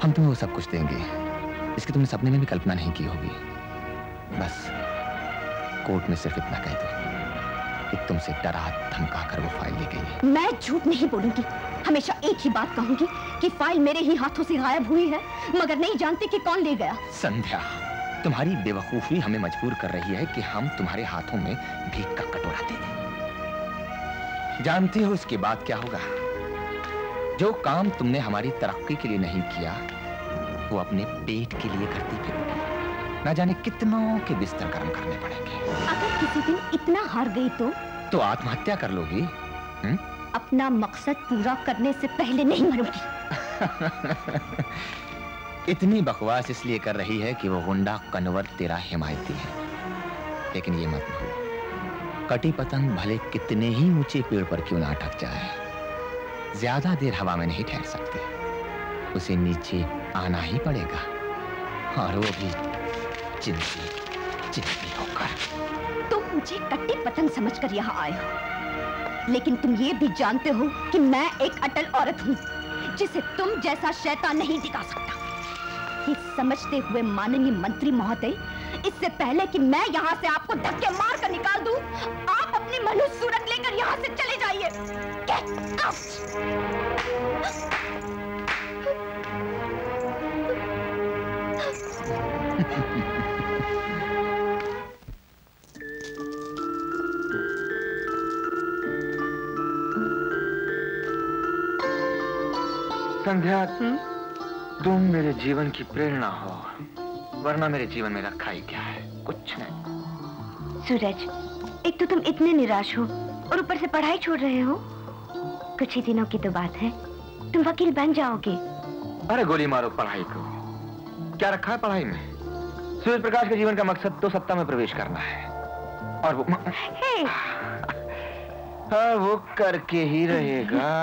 हम तुम्हें वो सब कुछ देंगे इसकी तुमने सपने में भी कल्पना नहीं की होगी। बस कोर्ट में सिर्फ इतना कह दो कि तुमसे डरा धमका कर वो फाइल ले गई है। मैं झूठ नहीं बोलूंगी, हमेशा एक ही बात कहूंगी कि फाइल मेरे ही हाथों से गायब हुई है, मगर नहीं जानते कि कौन ले गया। संध्या, तुम्हारी बेवकूफी हमें मजबूर कर रही है कि हम तुम्हारे हाथों में भीख का कटोरा दे दें। जानती हो इसके बाद क्या होगा? जो काम तुमने हमारी तरक्की के लिए नहीं किया वो अपने पेट के लिए करती फिरोगी। ना जाने कितनों के बिस्तर गर्म करने पड़ेंगे। अगर किसी दिन इतना हार गई तो तो आत्महत्या कर लोगी? हुँ? अपना मकसद पूरा करने से पहले नहीं मरूंगी। इतनी बकवास इसलिए कर रही है कि वो गुंडा कंवर तेरा हिमायती है, लेकिन ये मत भूल, कटी पतंग भले कितने ही ऊंचे पेड़ पर क्यों ना अटक जाए, ज्यादा देर हवा में नहीं ठहर सकती, उसे नीचे आना ही पड़ेगा। और वो भी चिंती चिंती होकर। तुम मुझे कट्टी पतंग समझकर यहाँ आए हो, लेकिन तुम ये भी जानते हो कि मैं एक अटल औरत हूँ जिसे तुम जैसा शैतान नहीं दिखा सकता। ये समझते हुए माननीय मंत्री महोदय, इससे पहले कि मैं यहाँ से आपको धक्के मार कर निकाल दूँ, आप अपनी मनुष्य सूरत लेकर यहाँ से चले जाइए। संध्या, तुम मेरे जीवन की प्रेरणा हो, वरना मेरे जीवन में रखा ही क्या है, कुछ नहीं। सूरज, एक तो तुम इतने निराश हो और ऊपर से पढ़ाई छोड़ रहे हो। कुछ ही दिनों की तो बात है, तुम वकील बन जाओगे। अरे गोली मारो पढ़ाई को, क्या रखा है पढ़ाई में? सूरज प्रकाश के जीवन का मकसद तो सत्ता में प्रवेश करना है, और वो hey. आ, वो करके ही रहेगा।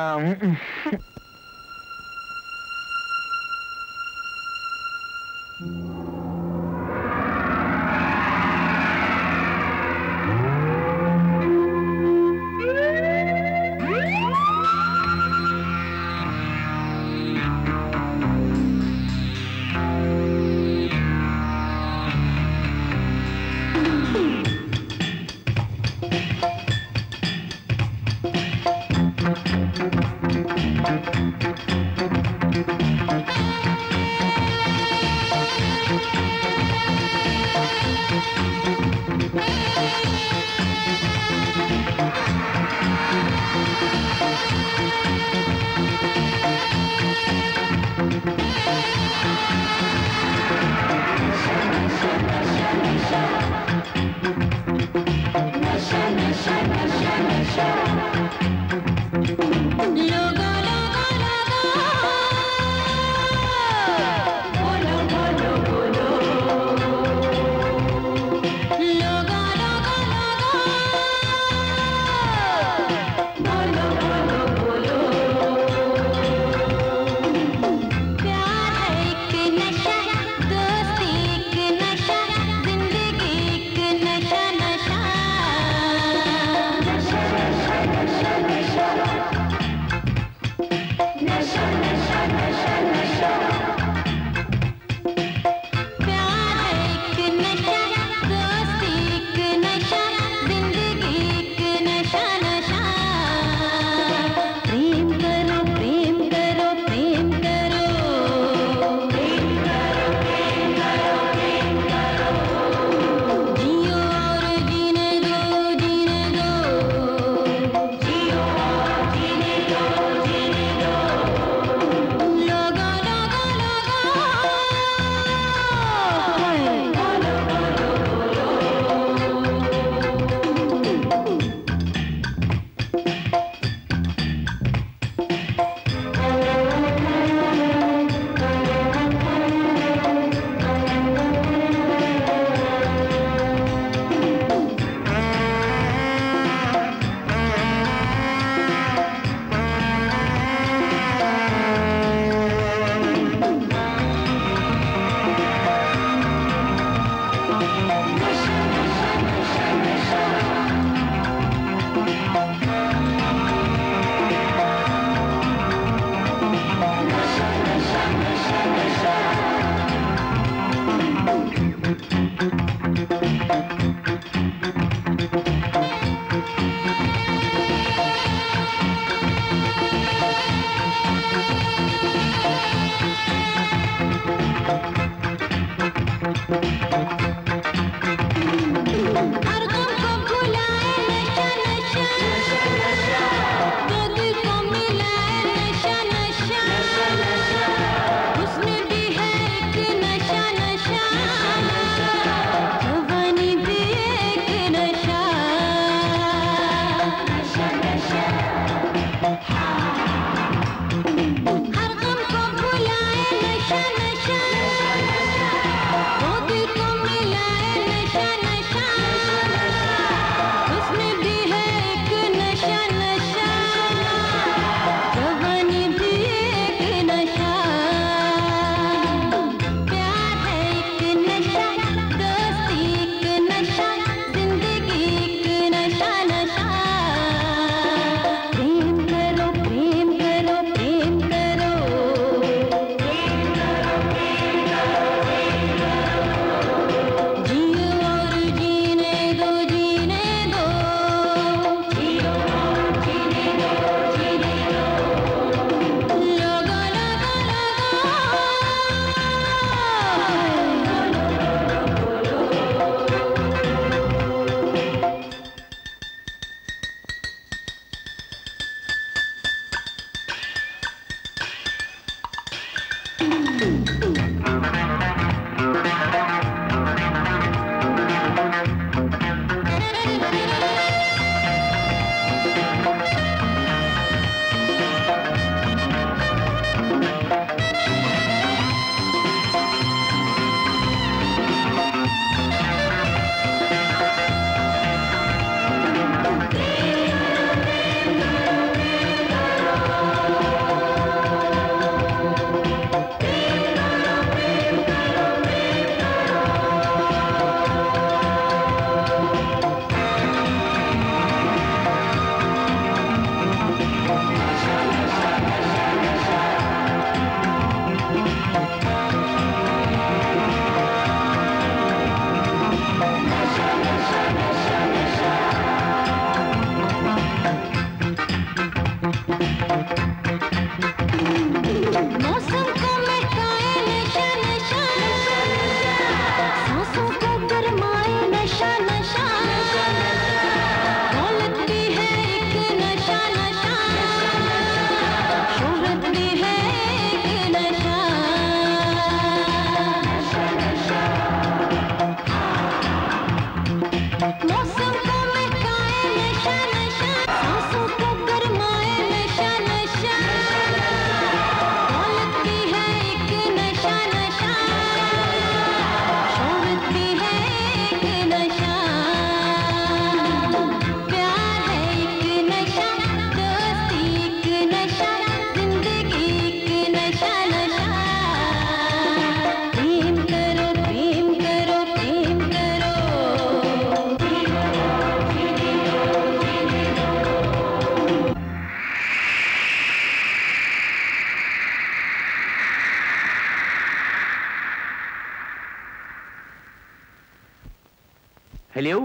हेलो,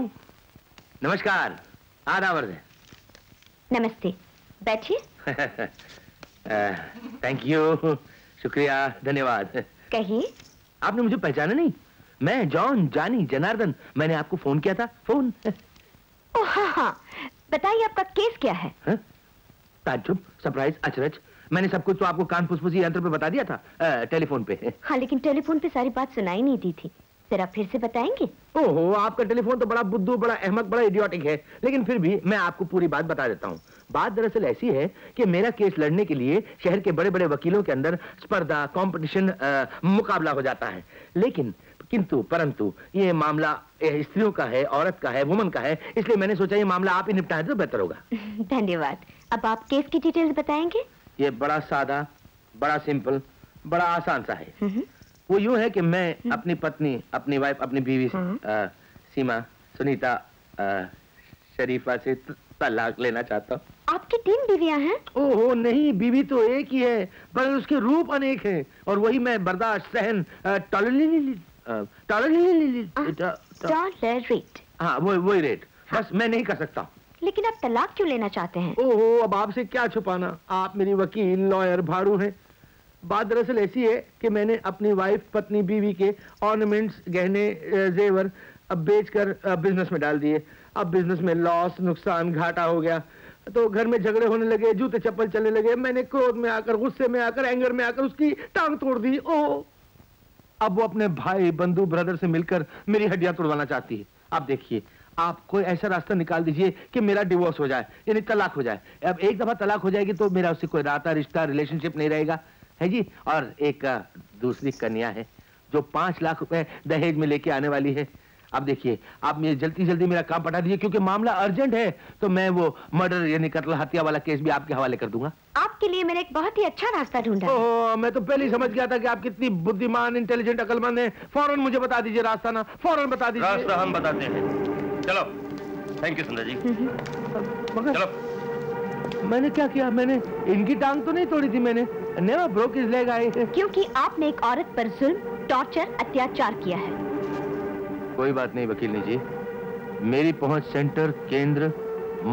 नमस्कार, आदाब। नमस्ते, बैठिए। थैंक यू, शुक्रिया, धन्यवाद। कहिए। आपने मुझे पहचाना नहीं? मैं जॉन जानी जनार्दन, मैंने आपको फोन किया था। फोन? ओ हाँ हाँ, बताइए आपका केस क्या है? ताज्जुब, सरप्राइज, अचरज। मैंने सब कुछ तो आपको कान फुसफुसी यंत्र पे बता दिया था, आ, टेलीफोन पे। हाँ, लेकिन टेलीफोन पे सारी बात सुनाई नहीं दी थी, जरा फिर से बताएंगे? ओहो, आपका टेलीफोन तो बड़ा बुद्धू, बड़ा अहमक, बड़ा इडियोटिक है, लेकिन फिर भी मैं आपको पूरी बात बता देता हूँ। बात दरअसल ऐसी है कि मेरा केस लड़ने के लिए शहर के बड़े बड़े वकीलों के अंदर स्पर्धा, कंपटीशन, मुकाबला हो जाता है। लेकिन किंतु परंतु ये मामला स्त्रियों का है, औरत का है, वुमन का है, इसलिए मैंने सोचा ये मामला आप ही निपटाएं तो बेहतर होगा। धन्यवाद। अब आप केस की डिटेल्स बताएंगे? ये बड़ा सादा, बड़ा सिंपल, बड़ा आसान सा है। वो यूं है कि मैं अपनी पत्नी, अपनी वाइफ, अपनी बीवी आ, सीमा सुनीता आ, शरीफा से तलाक लेना चाहता हूँ। आपकी तीन बीवियां हैं? ओहो नहीं, बीवी तो एक ही है, पर उसके रूप अनेक हैं, और वही मैं बर्दाश्त, सहन, टॉलरेट, हाँ वही वही रेट, बस मैं नहीं कर सकता। लेकिन आप तलाक क्यों लेना चाहते हैं? ओहो, अब आपसे क्या छुपाना, आप मेरी वकील, लॉयर, भाड़ू हैं। बात दरअसल ऐसी है कि मैंने अपनी वाइफ, पत्नी, बीवी के ऑर्नामेंट्स, गहने, जेवर अब बेचकर बिजनेस में डाल दिए। अब बिजनेस में लॉस, नुकसान, घाटा हो गया, तो घर में झगड़े होने लगे, जूते चप्पल चलने लगे। मैंने क्रोध में आकर, गुस्से में आकर, एंगर में आकर उसकी टांग तोड़ दी। ओह, अब वो अपने भाई, बंधु, ब्रदर से मिलकर मेरी हड्डियां तोड़वाना चाहती है। आप देखिए, आप कोई ऐसा रास्ता निकाल दीजिए कि मेरा डिवोर्स हो जाए, यानी तलाक हो जाए। अब एक दफा तलाक हो जाएगी तो मेरा उससे कोई नाता, रिश्ता, रिलेशनशिप नहीं रहेगा, है जी। और एक दूसरी कन्या है जो पांच लाख रुपए दहेज में लेके आने वाली है। अब देखिए, आप मुझे जल्दी जल्दी मेरा काम पटा दीजिए, क्योंकि मामला अर्जेंट है, तो मैं वो मर्डर यानी कत्ल, हत्या वाला केस भी आपके हवाले कर दूंगा। आपके लिए मैंने एक बहुत ही अच्छा रास्ता ढूंढा। ओह, मैं तो पहले ही समझ गया था कि आप कितनी बुद्धिमान, इंटेलिजेंट, अकलमंद है। फौरन मुझे बता दीजिए रास्ता, ना फौरन बता दीजिए। रास्ता हम बताते हैं, चलो। Thank you संध्या ji. मगर मैंने क्या किया? मैंने इनकी टांग तो नहीं तोड़ी थी, मैंने never broke his leg. I क्योंकि आपने एक औरत पर जुल्म, टॉर्चर, अत्याचार किया है। कोई बात नहीं वकील जी, मेरी पहुंच सेंटर, केंद्र,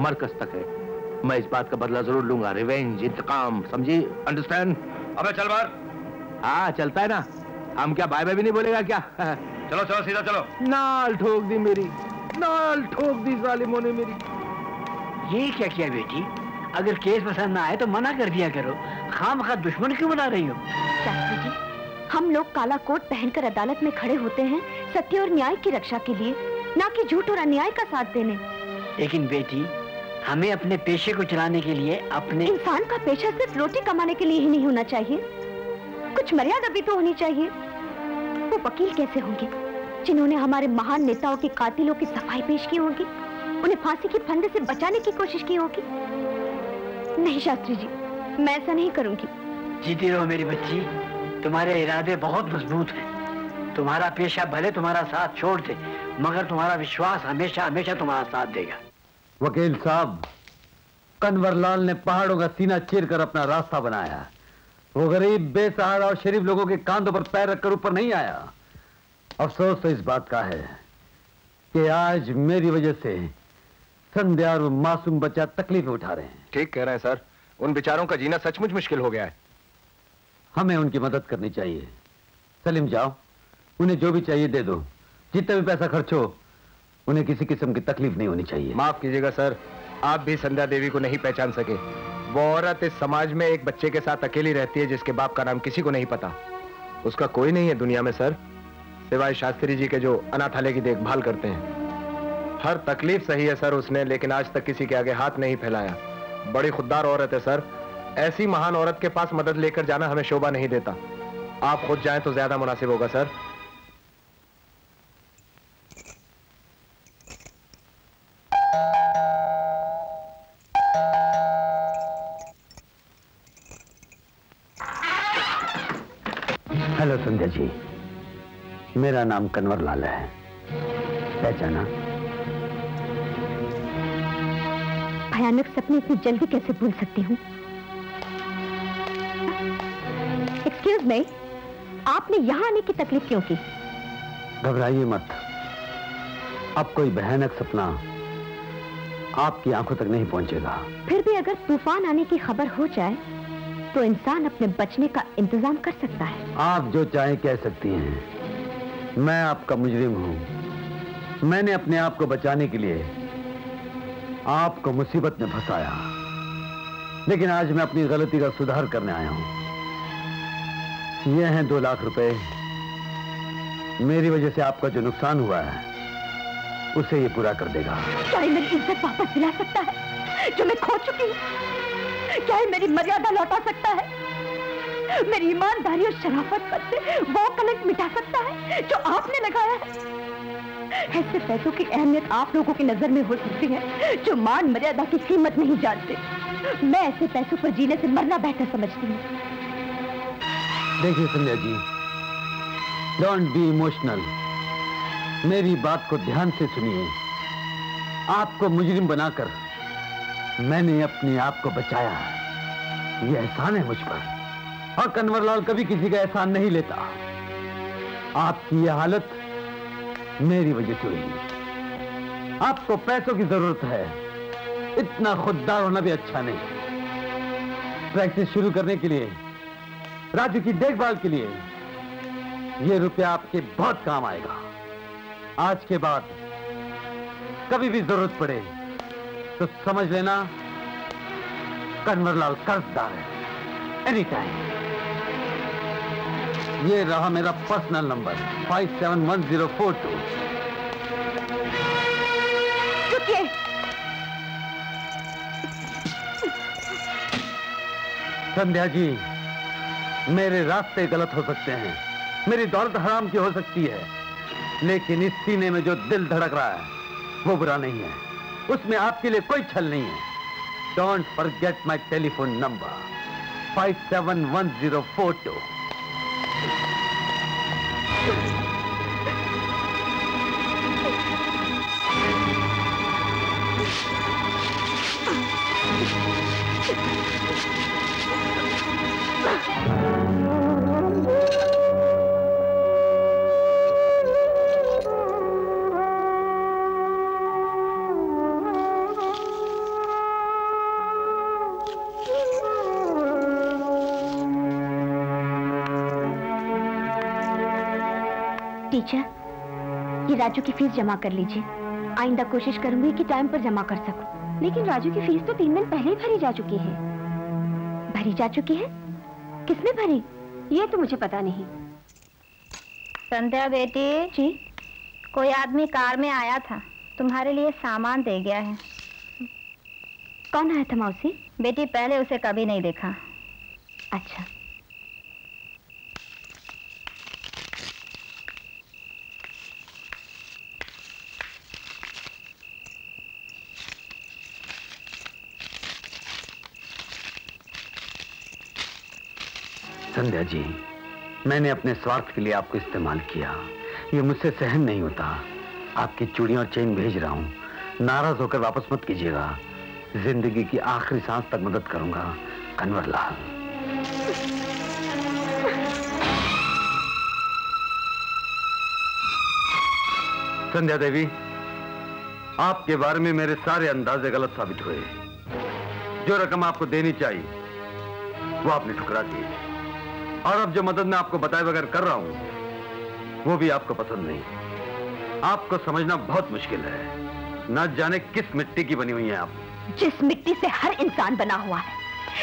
मरकज तक है। मैं इस बात का बदला जरूर लूंगा। रिवेंज, इंतकाम, समझी? अंडरस्टैंड? अबे चल बाहर। हाँ चलता है ना, हम क्या बाय बाय भी नहीं बोलेगा क्या? चलो चलो सीधा चलो। नाल ठोक दी मेरी, नाल ठोक दी जालिमों ने मेरी। ये क्या किया बेटी? अगर केस पसंद ना आए तो मना कर दिया करो, खामखा दुश्मन क्यों बना रही हो? हम लोग काला कोट पहनकर अदालत में खड़े होते हैं सत्य और न्याय की रक्षा के लिए, ना कि झूठ और अन्याय का साथ देने। लेकिन बेटी, हमें अपने पेशे को चलाने के लिए अपने इंसान का पेशा सिर्फ रोटी कमाने के लिए ही नहीं होना चाहिए, कुछ मर्यादा भी तो होनी चाहिए। वो वकील कैसे होंगे जिन्होंने हमारे महान नेताओं के कातिलों की सफाई पेश की होगी, उन्हें फांसी के फंदे से बचाने की कोशिश की होगी। नहीं शास्त्री जी, मैं ऐसा नहीं करूँगी। जीती रहो मेरी बच्ची, तुम्हारे इरादे बहुत मजबूत हैं। तुम्हारा पेशा भले तुम्हारा साथ छोड़ दे, मगर तुम्हारा विश्वास हमेशा हमेशा तुम्हारा साथ देगा। वकील साहब, कंवरलाल ने पहाड़ों का सीना चीरकर अपना रास्ता बनाया। वो गरीब, बेसहारा और शरीफ लोगों के कांधों पर पैर रखकर ऊपर नहीं आया। अफसोस तो इस बात का है कि आज मेरी वजह से संध्या और मासूम बच्चा तकलीफ उठा रहे हैं। ठीक कह रहे हैं सर, उन बेचारों का जीना सचमुच मुश्किल हो गया है। हमें उनकी मदद करनी चाहिए। सलीम जाओ, उन्हें जो भी चाहिए दे दो, जितना भी पैसा खर्च हो, उन्हें किसी किस्म की तकलीफ नहीं होनी चाहिए। माफ कीजिएगा सर, आप भी संध्या देवी को नहीं पहचान सके। वो औरत इस समाज में एक बच्चे के साथ अकेली रहती है जिसके बाप का नाम किसी को नहीं पता। उसका कोई नहीं है दुनिया में सर, सिवाय शास्त्री जी के जो अनाथालय की देखभाल करते हैं। हर तकलीफ सही है सर उसने, लेकिन आज तक किसी के आगे हाथ नहीं फैलाया। बड़ी खुददार औरत है सर, ऐसी महान औरत के पास मदद लेकर जाना हमें शोभा नहीं देता। आप खुद जाएं तो ज्यादा मुनासिब होगा सर। हेलो संध्या जी, मेरा नाम कंवरलाल है, पहचाना? भयानक सपने इतनी जल्दी कैसे भूल सकती हूँ? एक्सक्यूज मी, आपने यहाँ आने की तकलीफ क्यों की? घबराइए मत, अब कोई भयानक सपना आपकी आंखों तक नहीं पहुंचेगा। फिर भी अगर तूफान आने की खबर हो जाए तो इंसान अपने बचने का इंतजाम कर सकता है। आप जो चाहे कह सकती हैं, मैं आपका मुजरिम हूं। मैंने अपने आप को बचाने के लिए आपको मुसीबत में फंसाया, लेकिन आज मैं अपनी गलती का सुधार करने आया हूं। ये हैं दो लाख रुपए। मेरी वजह से आपका जो नुकसान हुआ है उसे ये पूरा कर देगा। क्या मेरी इज्जत वापस दिला सकता है जो मैं खो चुकी हूँ? क्या मेरी मर्यादा लौटा सकता है? मेरी ईमानदारी और शराफत पर से वो कलंक मिटा सकता है जो आपने लगाया है? ऐसे पैसों की अहमियत आप लोगों की नजर में हो सकती है जो मान मर्यादा की कीमत नहीं जानते। मैं ऐसे पैसों पर जीने से मरना बेहतर समझती हूँ। देखिए संध्या ji, don't be emotional. मेरी बात को ध्यान से सुनिए। आपको मुजरिम बनाकर मैंने अपने आप को बचाया, ये एहसान है मुझ पर, और कंवरलाल कभी किसी का एहसान नहीं लेता। आपकी यह हालत मेरी वजह से हुई। आपको पैसों की जरूरत है, इतना खुददार होना भी अच्छा नहीं। प्रैक्टिस शुरू करने के लिए, राजू की देखभाल के लिए ये रुपया आपके बहुत काम आएगा। आज के बाद कभी भी जरूरत पड़े तो समझ लेना कंवरलाल कर्जदार है। Any time. ये रहा मेरा personal number five seven one zero four two. रुकिए, संध्या जी, मेरे रास्ते गलत हो सकते हैं, मेरी दौलत हराम की हो सकती है, लेकिन इस सीने में जो दिल धड़क रहा है वो बुरा नहीं है। उसमें आपके लिए कोई छल नहीं है। Don't forget my telephone number five seven one zero four two. ये राजू की फीस जमा कर लीजिए। आइंदा कोशिश करूंगी कि टाइम पर जमा कर सकूं। लेकिन राजू की फीस तो तीन दिन पहले ही भरी जा चुकी है। भरी जा चुकी है? किसने भरी? ये तो मुझे पता नहीं। संध्या बेटी जी, कोई आदमी कार में आया था, तुम्हारे लिए सामान दे गया है। कौन आया था मौसी? बेटी पहले उसे कभी नहीं देखा। अच्छा, संध्या जी, मैंने अपने स्वार्थ के लिए आपको इस्तेमाल किया, ये मुझसे सहन नहीं होता। आपकी चूड़ियां और चेन भेज रहा हूँ, नाराज होकर वापस मत कीजिएगा। जिंदगी की आखिरी सांस तक मदद करूंगा। कंवरलाल। संध्या देवी, आपके बारे में मेरे सारे अंदाजे गलत साबित हुए। जो रकम आपको देनी चाहिए वो आपने ठुकरा दी, और अब जो मदद मैं आपको बताए बगैर कर रहा हूं वो भी आपको पसंद नहीं। आपको समझना बहुत मुश्किल है, ना जाने किस मिट्टी की बनी हुई हैं आप। जिस मिट्टी से हर इंसान बना हुआ है,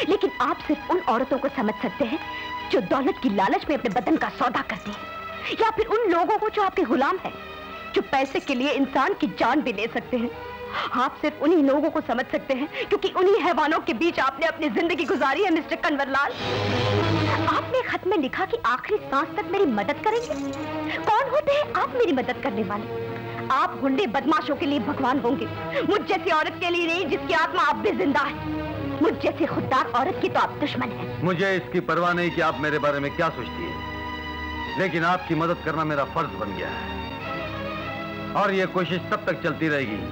लेकिन आप सिर्फ उन औरतों को समझ सकते हैं जो दौलत की लालच में अपने बदन का सौदा करती है, या फिर उन लोगों को जो आपके गुलाम है, जो पैसे के लिए इंसान की जान भी ले सकते हैं। आप सिर्फ उन्हीं लोगों को समझ सकते हैं क्योंकि उन्हीं हैवानों के बीच आपने अपनी जिंदगी गुजारी है। मिस्टर कंवरलाल, आपने खत में लिखा कि आखिरी सांस तक मेरी मदद करेंगे। कौन होते हैं आप मेरी मदद करने वाले? आप गुंडे बदमाशों के लिए भगवान होंगे, मुझ जैसी औरत के लिए नहीं जिसकी आत्मा आप भी जिंदा है। मुझ जैसी खुददार औरत की तो आप दुश्मन हैं। मुझे इसकी परवाह नहीं कि आप मेरे बारे में क्या सोचती है, लेकिन आपकी मदद करना मेरा फर्ज बन गया है, और यह कोशिश तब तक चलती रहेगी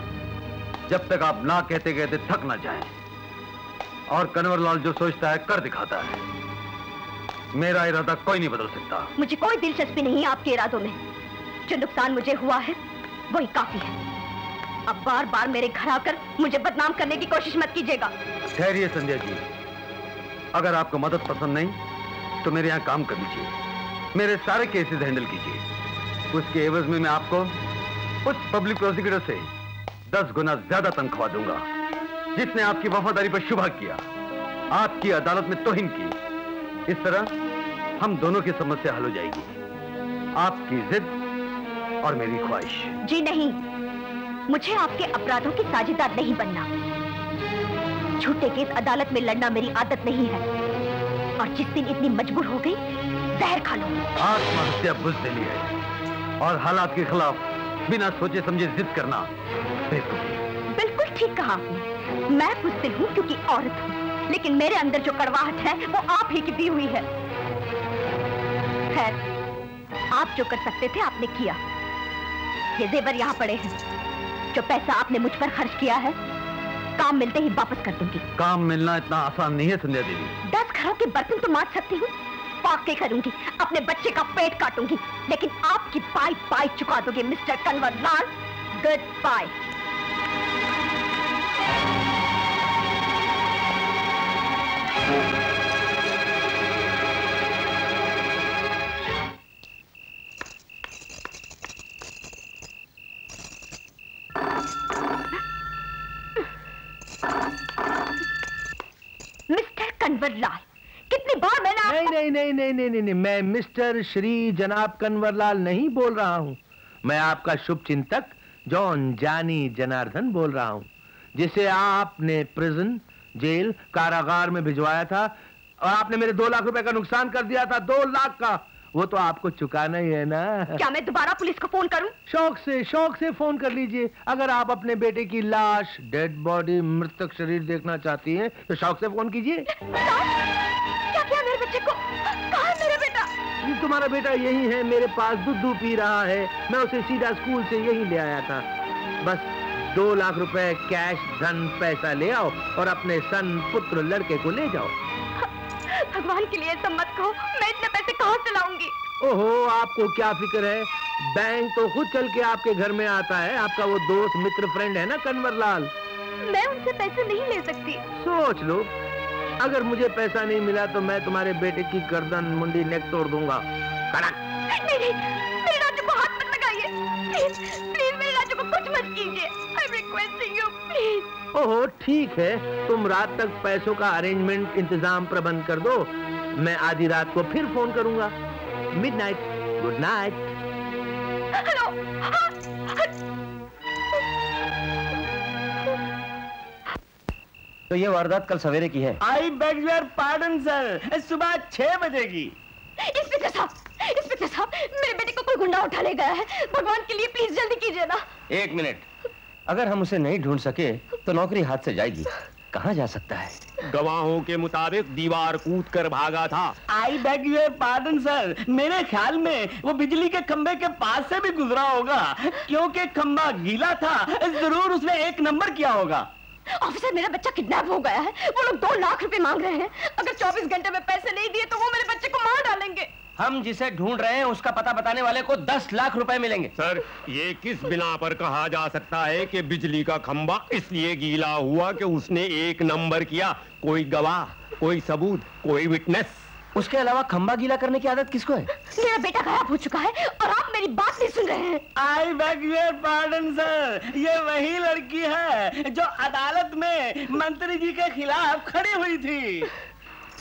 जब तक आप ना कहते कहते थक ना जाए। और कंवरलाल जो सोचता है कर दिखाता है, मेरा इरादा कोई नहीं बदल सकता। मुझे कोई दिलचस्पी नहीं आपके इरादों में। जो नुकसान मुझे हुआ है वही काफी है। अब बार बार मेरे घर आकर मुझे बदनाम करने की कोशिश मत कीजिएगा। ठहरिए संध्या जी, अगर आपको मदद पसंद नहीं तो मेरे यहाँ काम कर लीजिए, मेरे सारे केसेस हैंडल कीजिए। उसके एवज में मैं आपको उस पब्लिक प्रोसिक्यूटर से दस गुना ज्यादा तनख्वाह दूंगा जिसने आपकी वफादारी पर शुभा किया, आपकी अदालत में तोहिन की। इस तरह हम दोनों की समस्या हल हो जाएगी, आपकी जिद और मेरी ख्वाहिश। जी नहीं, मुझे आपके अपराधों की साझेदार नहीं बनना। झूठे केस अदालत में लड़ना मेरी आदत नहीं है, और जिस दिन इतनी मजबूर हो गई जहर खा लो। आत्महत्या बुज़दिली है और हालात के खिलाफ बिना सोचे समझे जिद करना बेवकूफी। बिल्कुल ठीक कहा आपने, मैं बुज़दिल हूँ क्योंकि औरत हूँ, लेकिन मेरे अंदर जो कड़वाहट है वो आप ही की दी हुई है। खैर, आप जो कर सकते थे आपने किया। ये जेवर यहाँ पड़े हैं, जो पैसा आपने मुझ पर खर्च किया है काम मिलते ही वापस कर दूंगी। काम मिलना इतना आसान नहीं है संध्या देवी। दस घरों के बर्तन तो मार सकती हूँ, पाके करूंगी, अपने बच्चे का पेट काटूंगी, लेकिन आपकी बाय बाय चुका दोगे mister कंवरलाल। Good bye. कंवरलाल, कितनी बार मैंने आपको... नहीं, नहीं नहीं नहीं नहीं नहीं नहीं मैं मिस्टर श्री जनाब कंवरलाल नहीं बोल रहा हूँ, मैं आपका शुभ चिंतक जॉन जानी जनार्दन बोल रहा हूँ, जिसे आपने प्रिजन जेल कारागार में भिजवाया था और आपने मेरे दो लाख रुपए का नुकसान कर दिया था। दो लाख का वो तो आपको चुकाना ही है ना। क्या मैं दोबारा पुलिस को फोन करूं? शौक से शौक से फोन कर लीजिए। अगर आप अपने बेटे की लाश, डेड बॉडी, मृतक शरीर देखना चाहती हैं, तो शौक से फोन कीजिए। क्या क्या मेरे बच्चे को? कहाँ मेरा बेटा? तुम्हारा बेटा यही है, मेरे पास दूध पी रहा है, मैं उसे सीधा स्कूल से यही ले आया था। बस दो लाख रुपए कैश धन पैसा ले आओ और अपने सन पुत्र लड़के को ले जाओ। भगवान के लिए सम्मत कहो, मैं इतने पैसे कहाँ से लाऊंगी? ओहो, आपको क्या फिक्र है, बैंक तो खुद चल के आपके घर में आता है। आपका वो दोस्त मित्र फ्रेंड है ना कंवरलाल, मैं उनसे पैसे नहीं ले सकती। सोच लो, अगर मुझे पैसा नहीं मिला तो मैं तुम्हारे बेटे की गर्दन मुंडी नेक तोड़ दूंगा। कड़क। नहीं, नहीं, मेरे राजू को हाथ मत लगाइए, प्लीज प्लीज मेरे राजू को कुछ मत कीजिए, I am requesting you please. ओहो ठीक है, तुम रात तक पैसों का अरेंजमेंट इंतजाम प्रबंध कर दो, मैं आधी रात को फिर फोन करूंगा। Midnight, good night. हेलो, तो ये वारदात कल सवेरे की है। I beg your pardon sir, सुबह छह बजे की। इंस्पेक्टर साहब, इंस्पेक्टर साहब, मेरे बेटे को कोई गुंडा उठा ले गया है, भगवान के लिए प्लीज जल्दी कीजिए ना। एक मिनट, अगर हम उसे नहीं ढूंढ सके तो नौकरी हाथ से जाएगी। कहाँ जा सकता है? गवाहों के मुताबिक दीवार कूद कर भागा था। I beg your pardon sir, मेरे ख्याल में वो बिजली के खंभे के पास से भी गुजरा होगा, क्योंकि खंभा गीला था, जरूर उसने एक नंबर किया होगा। ऑफिसर, मेरा बच्चा किडनैप हो गया है, वो लोग दो लाख रुपए मांग रहे हैं, अगर चौबीस घंटे में पैसे नहीं दिए तो वो मेरे बच्चे को मार डालेंगे। हम जिसे ढूंढ रहे हैं उसका पता बताने वाले को दस लाख रुपए मिलेंगे। सर, ये किस बिना पर कहा जा सकता है कि बिजली का खंभा इसलिए गीला हुआ कि उसने एक नंबर किया? कोई गवाह, कोई सबूत, कोई विटनेस? उसके अलावा खंभा गीला करने की आदत किसको है? मेरा बेटा गायब हो चुका है और आप मेरी बात नहीं सुन रहे हैं। I beg your pardon sir, ये वही लड़की है जो अदालत में मंत्री जी के खिलाफ खड़ी हुई थी।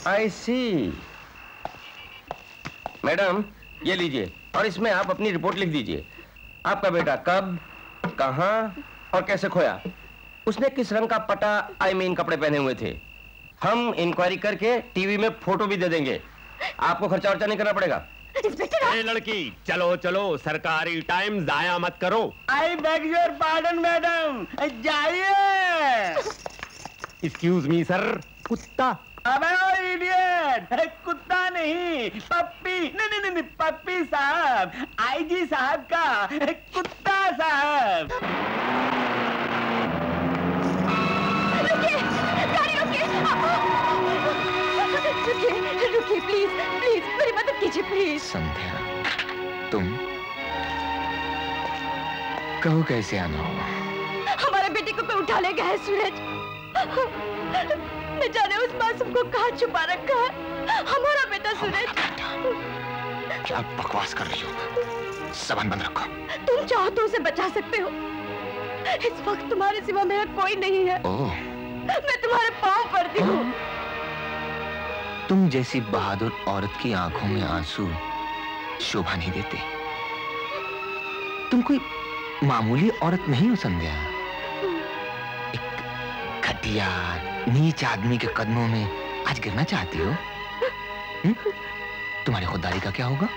आई सी। मैडम, ये लीजिए और इसमें आप अपनी रिपोर्ट लिख दीजिए। आपका बेटा कब, कहाँ और कैसे खोया, उसने किस रंग का पटा, आई मीन कपड़े पहने हुए थे, हम इंक्वायरी करके टीवी में फोटो भी दे देंगे। आपको खर्चा वर्चा नहीं करना पड़ेगा। ए लड़की, चलो चलो, सरकारी टाइम जाया मत करो। I beg your pardon madam, जाइए। Excuse me sir. कुत्ता? अबे ओ इडियट, कुत्ता नहीं, पप्पी। नहीं नहीं नहीं पप्पी साहब, आईजी साहब का कुत्ता साहब। रुकिए, गाड़ी रुकिए, रुकिए रुकिए, प्लीज प्लीज मेरी मदद कीजिए प्लीज। संध्या, तुम कहो कैसे आना हो। हमारे बेटे को पे उठा ले गया है सूरज। न जाने उस मासूम को कहाँ छुपा रखा है हमारा बेटा सूरज। क्या बकवास कर रही हो? जबान बंद रखो। तुम चाहो तो उसे बचा सकते हो। इस वक्त तुम्हारे सिवा मेरा कोई नहीं है। ओ। मैं तुम्हारे पाँव पड़ती हूँ। तुम जैसी बहादुर औरत की आंखों में आंसू शोभा नहीं देते। तुम कोई मामूली औरत नहीं हो संध्या। एक घटिया नीच आदमी के कदमों में आज गिरना चाहती हो? हुँ? तुम्हारी खुददारी का क्या होगा?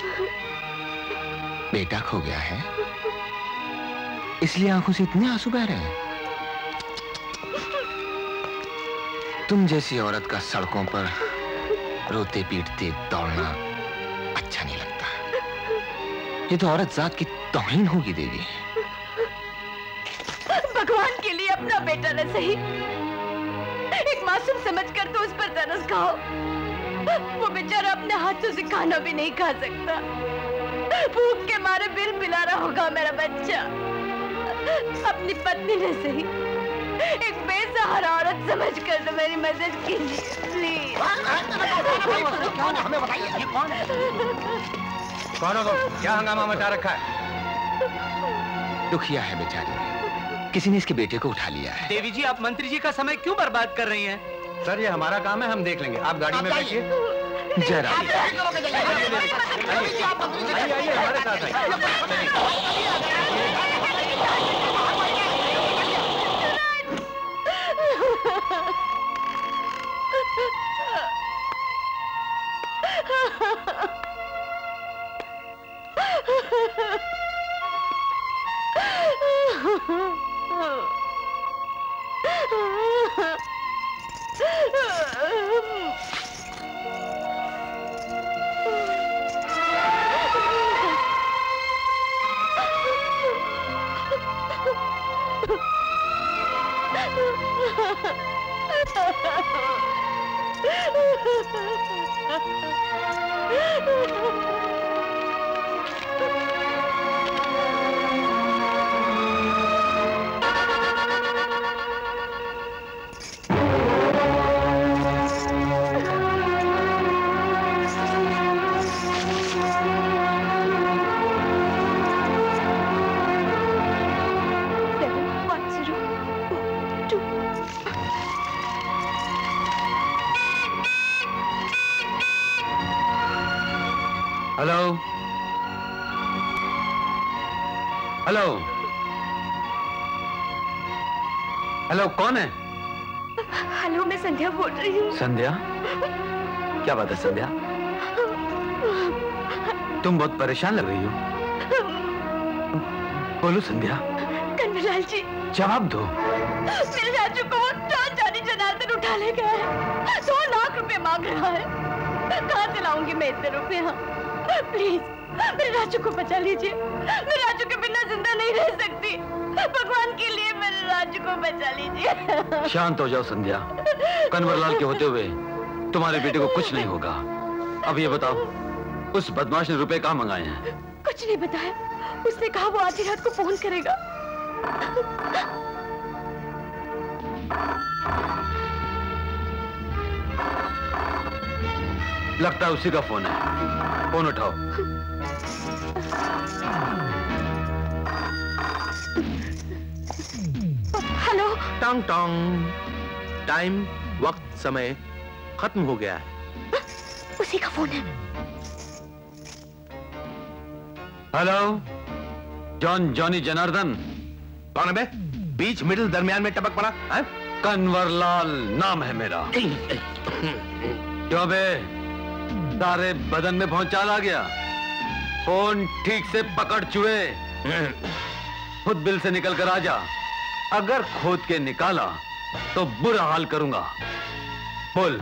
बेटा खो गया है इसलिए आंखों से इतने आंसू बह रहे हैं। तुम जैसी औरत का सड़कों पर रोते पीटते दौड़ना अच्छा नहीं लगता। ये तो औरत जात की तौहीन होगी देवी। भगवान के लिए अपना बेटा न सही एक मासूम समझकर तो उस पर तरस खाओ। वो बेचारा अपने हाथों से खाना भी नहीं खा सकता। भूख के मारे बिल मिला रहा होगा मेरा बच्चा। अपनी पत्नी न सही एक बेसहारा औरत समझ कर तो मेरी मदद कीजिए प्लीज। हमें बताइए ये कौन है? कौन हो तुम? क्या हंगामा मचा रखा है? दुखिया है बेचारी। किसी ने इसके बेटे को उठा लिया है। देवी जी आप मंत्री जी का समय क्यों बर्बाद कर रही हैं? सर ये हमारा काम है हम देख लेंगे। आप गाड़ी में बैठिए। जरा आइए हमारे साथ। कौन है? हेलो मैं संध्या बोल रही हूँ। संध्या क्या बात है संध्या? तुम बहुत परेशान लग रही हो। बोलो संध्या। कंवरलाल जी जवाब दो। मेरे राजू को जॉन जानी जनार्दन उठा ले गया है। दो लाख रुपए मांग रहा है। कहाँ से लाऊंगी मैं इतने रुपए? हाँ प्लीज मेरे राजू को बचा लीजिए। मेरे राजू के बिना जिंदा नहीं रह सकती। भगवान के लिए मेरे राजू को बचा लीजिए। शांत हो जाओ संध्या। कंवरलाल के होते हुए तुम्हारे बेटे को कुछ नहीं होगा। अब ये बताओ उस बदमाश ने रुपए कहाँ मंगाए हैं? कुछ नहीं बताया। उसने कहा वो आधी रात को फोन करेगा। लगता है उसी का फोन है। फोन उठाओ। हेलो। टांग टांग टाइम वक्त समय खत्म हो गया है। आ, उसी का फोन है। Hello John Johnny Janardan. कौन है? बीच मिडिल दरमियान में टपक पड़ा है। कंवरलाल नाम है मेरा। क्यों बे सारे बदन में भौचाल आ गया? फोन ठीक से पकड़ चुए। खुद बिल से निकल कर आ जा। अगर खोद के निकाला तो बुरा हाल करूंगा। बोल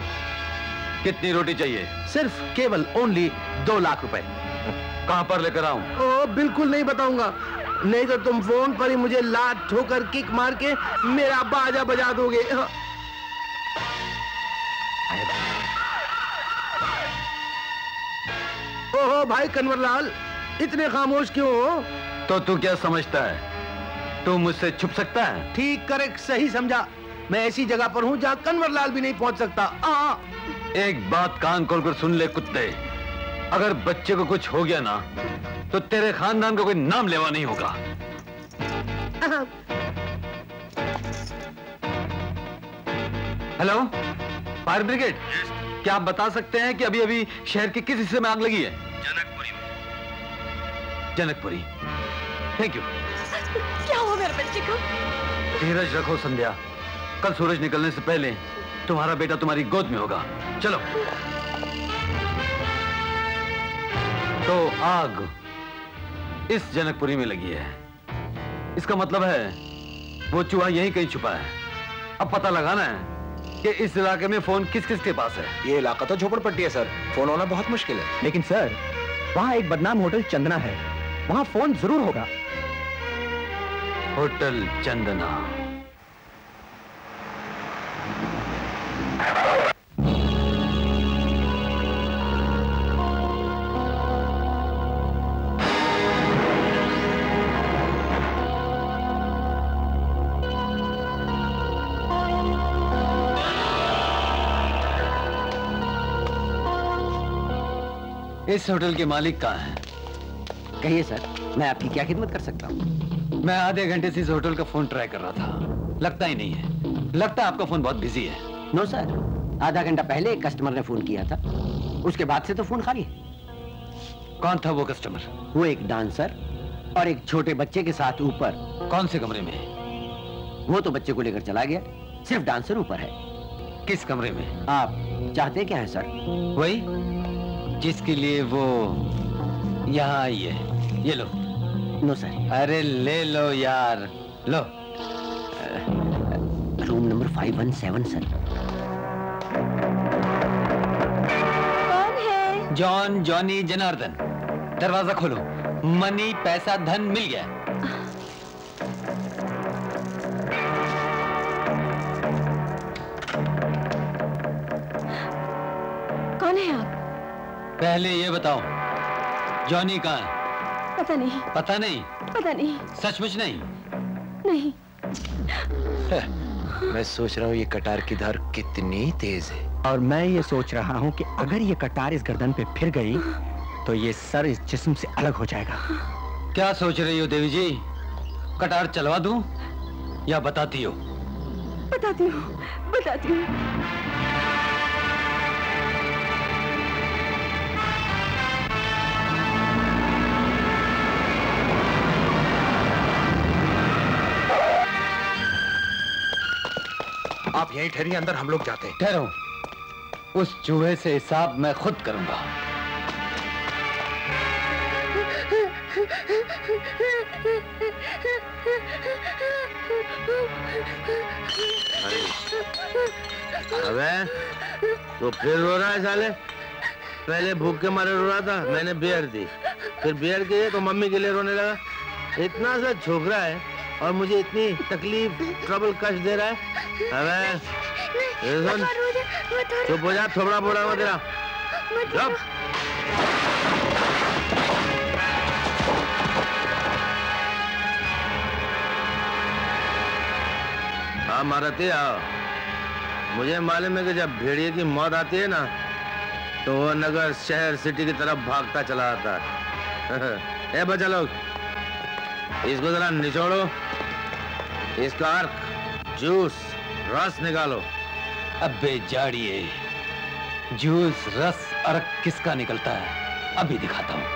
कितनी रोटी चाहिए? सिर्फ केवल ओनली दो लाख रुपए। कहां पर लेकर आऊं? ओ, बिल्कुल नहीं बताऊंगा नहीं तो तुम फोन पर ही मुझे लात ठोकर किक मार के मेरा बाजा बजा दोगे। ओहो भाई कन्वरलाल इतने खामोश क्यों हो? तो तू क्या समझता है तो मुझसे छुप सकता है। ठीक, करेक्ट, सही समझा। मैं ऐसी जगह पर हूँ जहाँ कंवरलाल भी नहीं पहुँच सकता। आ, एक बात कान खोल कर सुन ले कुत्ते, अगर बच्चे को कुछ हो गया ना तो तेरे खानदान का कोई नाम लेवा नहीं होगा। Hello, fire brigade. yes. क्या आप बता सकते हैं कि अभी अभी शहर के किस हिस्से में आग लगी है? जनकपुरी में। जनकपुरी, thank you. क्या हुआ मेरे बच्चे को? धीरज रखो संध्या, कल सूरज निकलने से पहले तुम्हारा बेटा तुम्हारी गोद में होगा। चलो। तो आग इस जनकपुरी में लगी है, इसका मतलब है वो चूहा यहीं कहीं छुपा है। अब पता लगाना है कि इस इलाके में फोन किस किस के पास है। ये इलाका तो झोपड़पट्टी है सर, फोन होना बहुत मुश्किल है। लेकिन सर, वहाँ एक बदनाम होटल चंदना है, वहाँ फोन जरूर होगा। होटल चंदना। इस होटल के मालिक कहाँ हैं? कहिए सर, मैं आपकी क्या खिदमत कर सकता हूँ? मैं आधे घंटे से इस होटल का फोन ट्राई कर रहा था, लगता ही नहीं है। लगता है आपका फोन बहुत बिजी है। नो सर, आधा घंटा पहले एक कस्टमर ने फोन किया था, उसके बाद से तो फोन खाली है। कौन था वो कस्टमर? वो एक डांसर और एक छोटे बच्चे के साथ ऊपर। कौन से कमरे में? वो तो बच्चे को लेकर चला गया, सिर्फ डांसर ऊपर है। किस कमरे में? आप चाहते क्या है सर? वही जिसके लिए वो यहाँ आई है। ये लो। No sir. अरे ले लो यार, लो। Room number five one seven sir. कौन है? जॉन जानी जनार्दन। दरवाजा खोलो। मनी, पैसा, धन मिल गया। कौन है आप? पहले ये बताओ, जॉनी कहाँ है? पता नहीं। पता नहीं? पता नहीं। सचमुच नहीं? नहीं। मैं सोच रहा हूँ ये कटार की धार कितनी तेज है, और मैं ये सोच रहा हूँ कि अगर ये कटार इस गर्दन पे फिर गई तो ये सर इस जिस्म से अलग हो जाएगा। क्या सोच रही हो देवी जी, कटार चलवा दूँ या बताती हो? बताती हूँ, बताती हूँ। आप यहीं ठहरिए, अंदर हम लोग जाते हैं। ठहरो, उस चूहे से हिसाब मैं खुद करूंगा। अबे, तो फिर रो रहा है साले। पहले भूख के मारे रो रहा था, मैंने बियर दी, फिर बियर के लिए तो मम्मी के लिए रोने लगा। इतना सा छोकरा है और मुझे इतनी तकलीफ, ट्रबल कष्ट दे रहा है। चुप हो जा, थोड़ा बोला हुआ तेरा। हाँ मारती, आओ। मुझे मालूम है कि जब भेड़िए की मौत आती है ना तो वो नगर, शहर, सिटी की तरफ भागता चला आता है। ए बच्चा लोग, इसको जरा निचोड़ो, इसका अर्क, जूस, रस निकालो। अबे जाड़िए, जूस, रस, अर्क किसका निकलता है अभी दिखाता हूँ।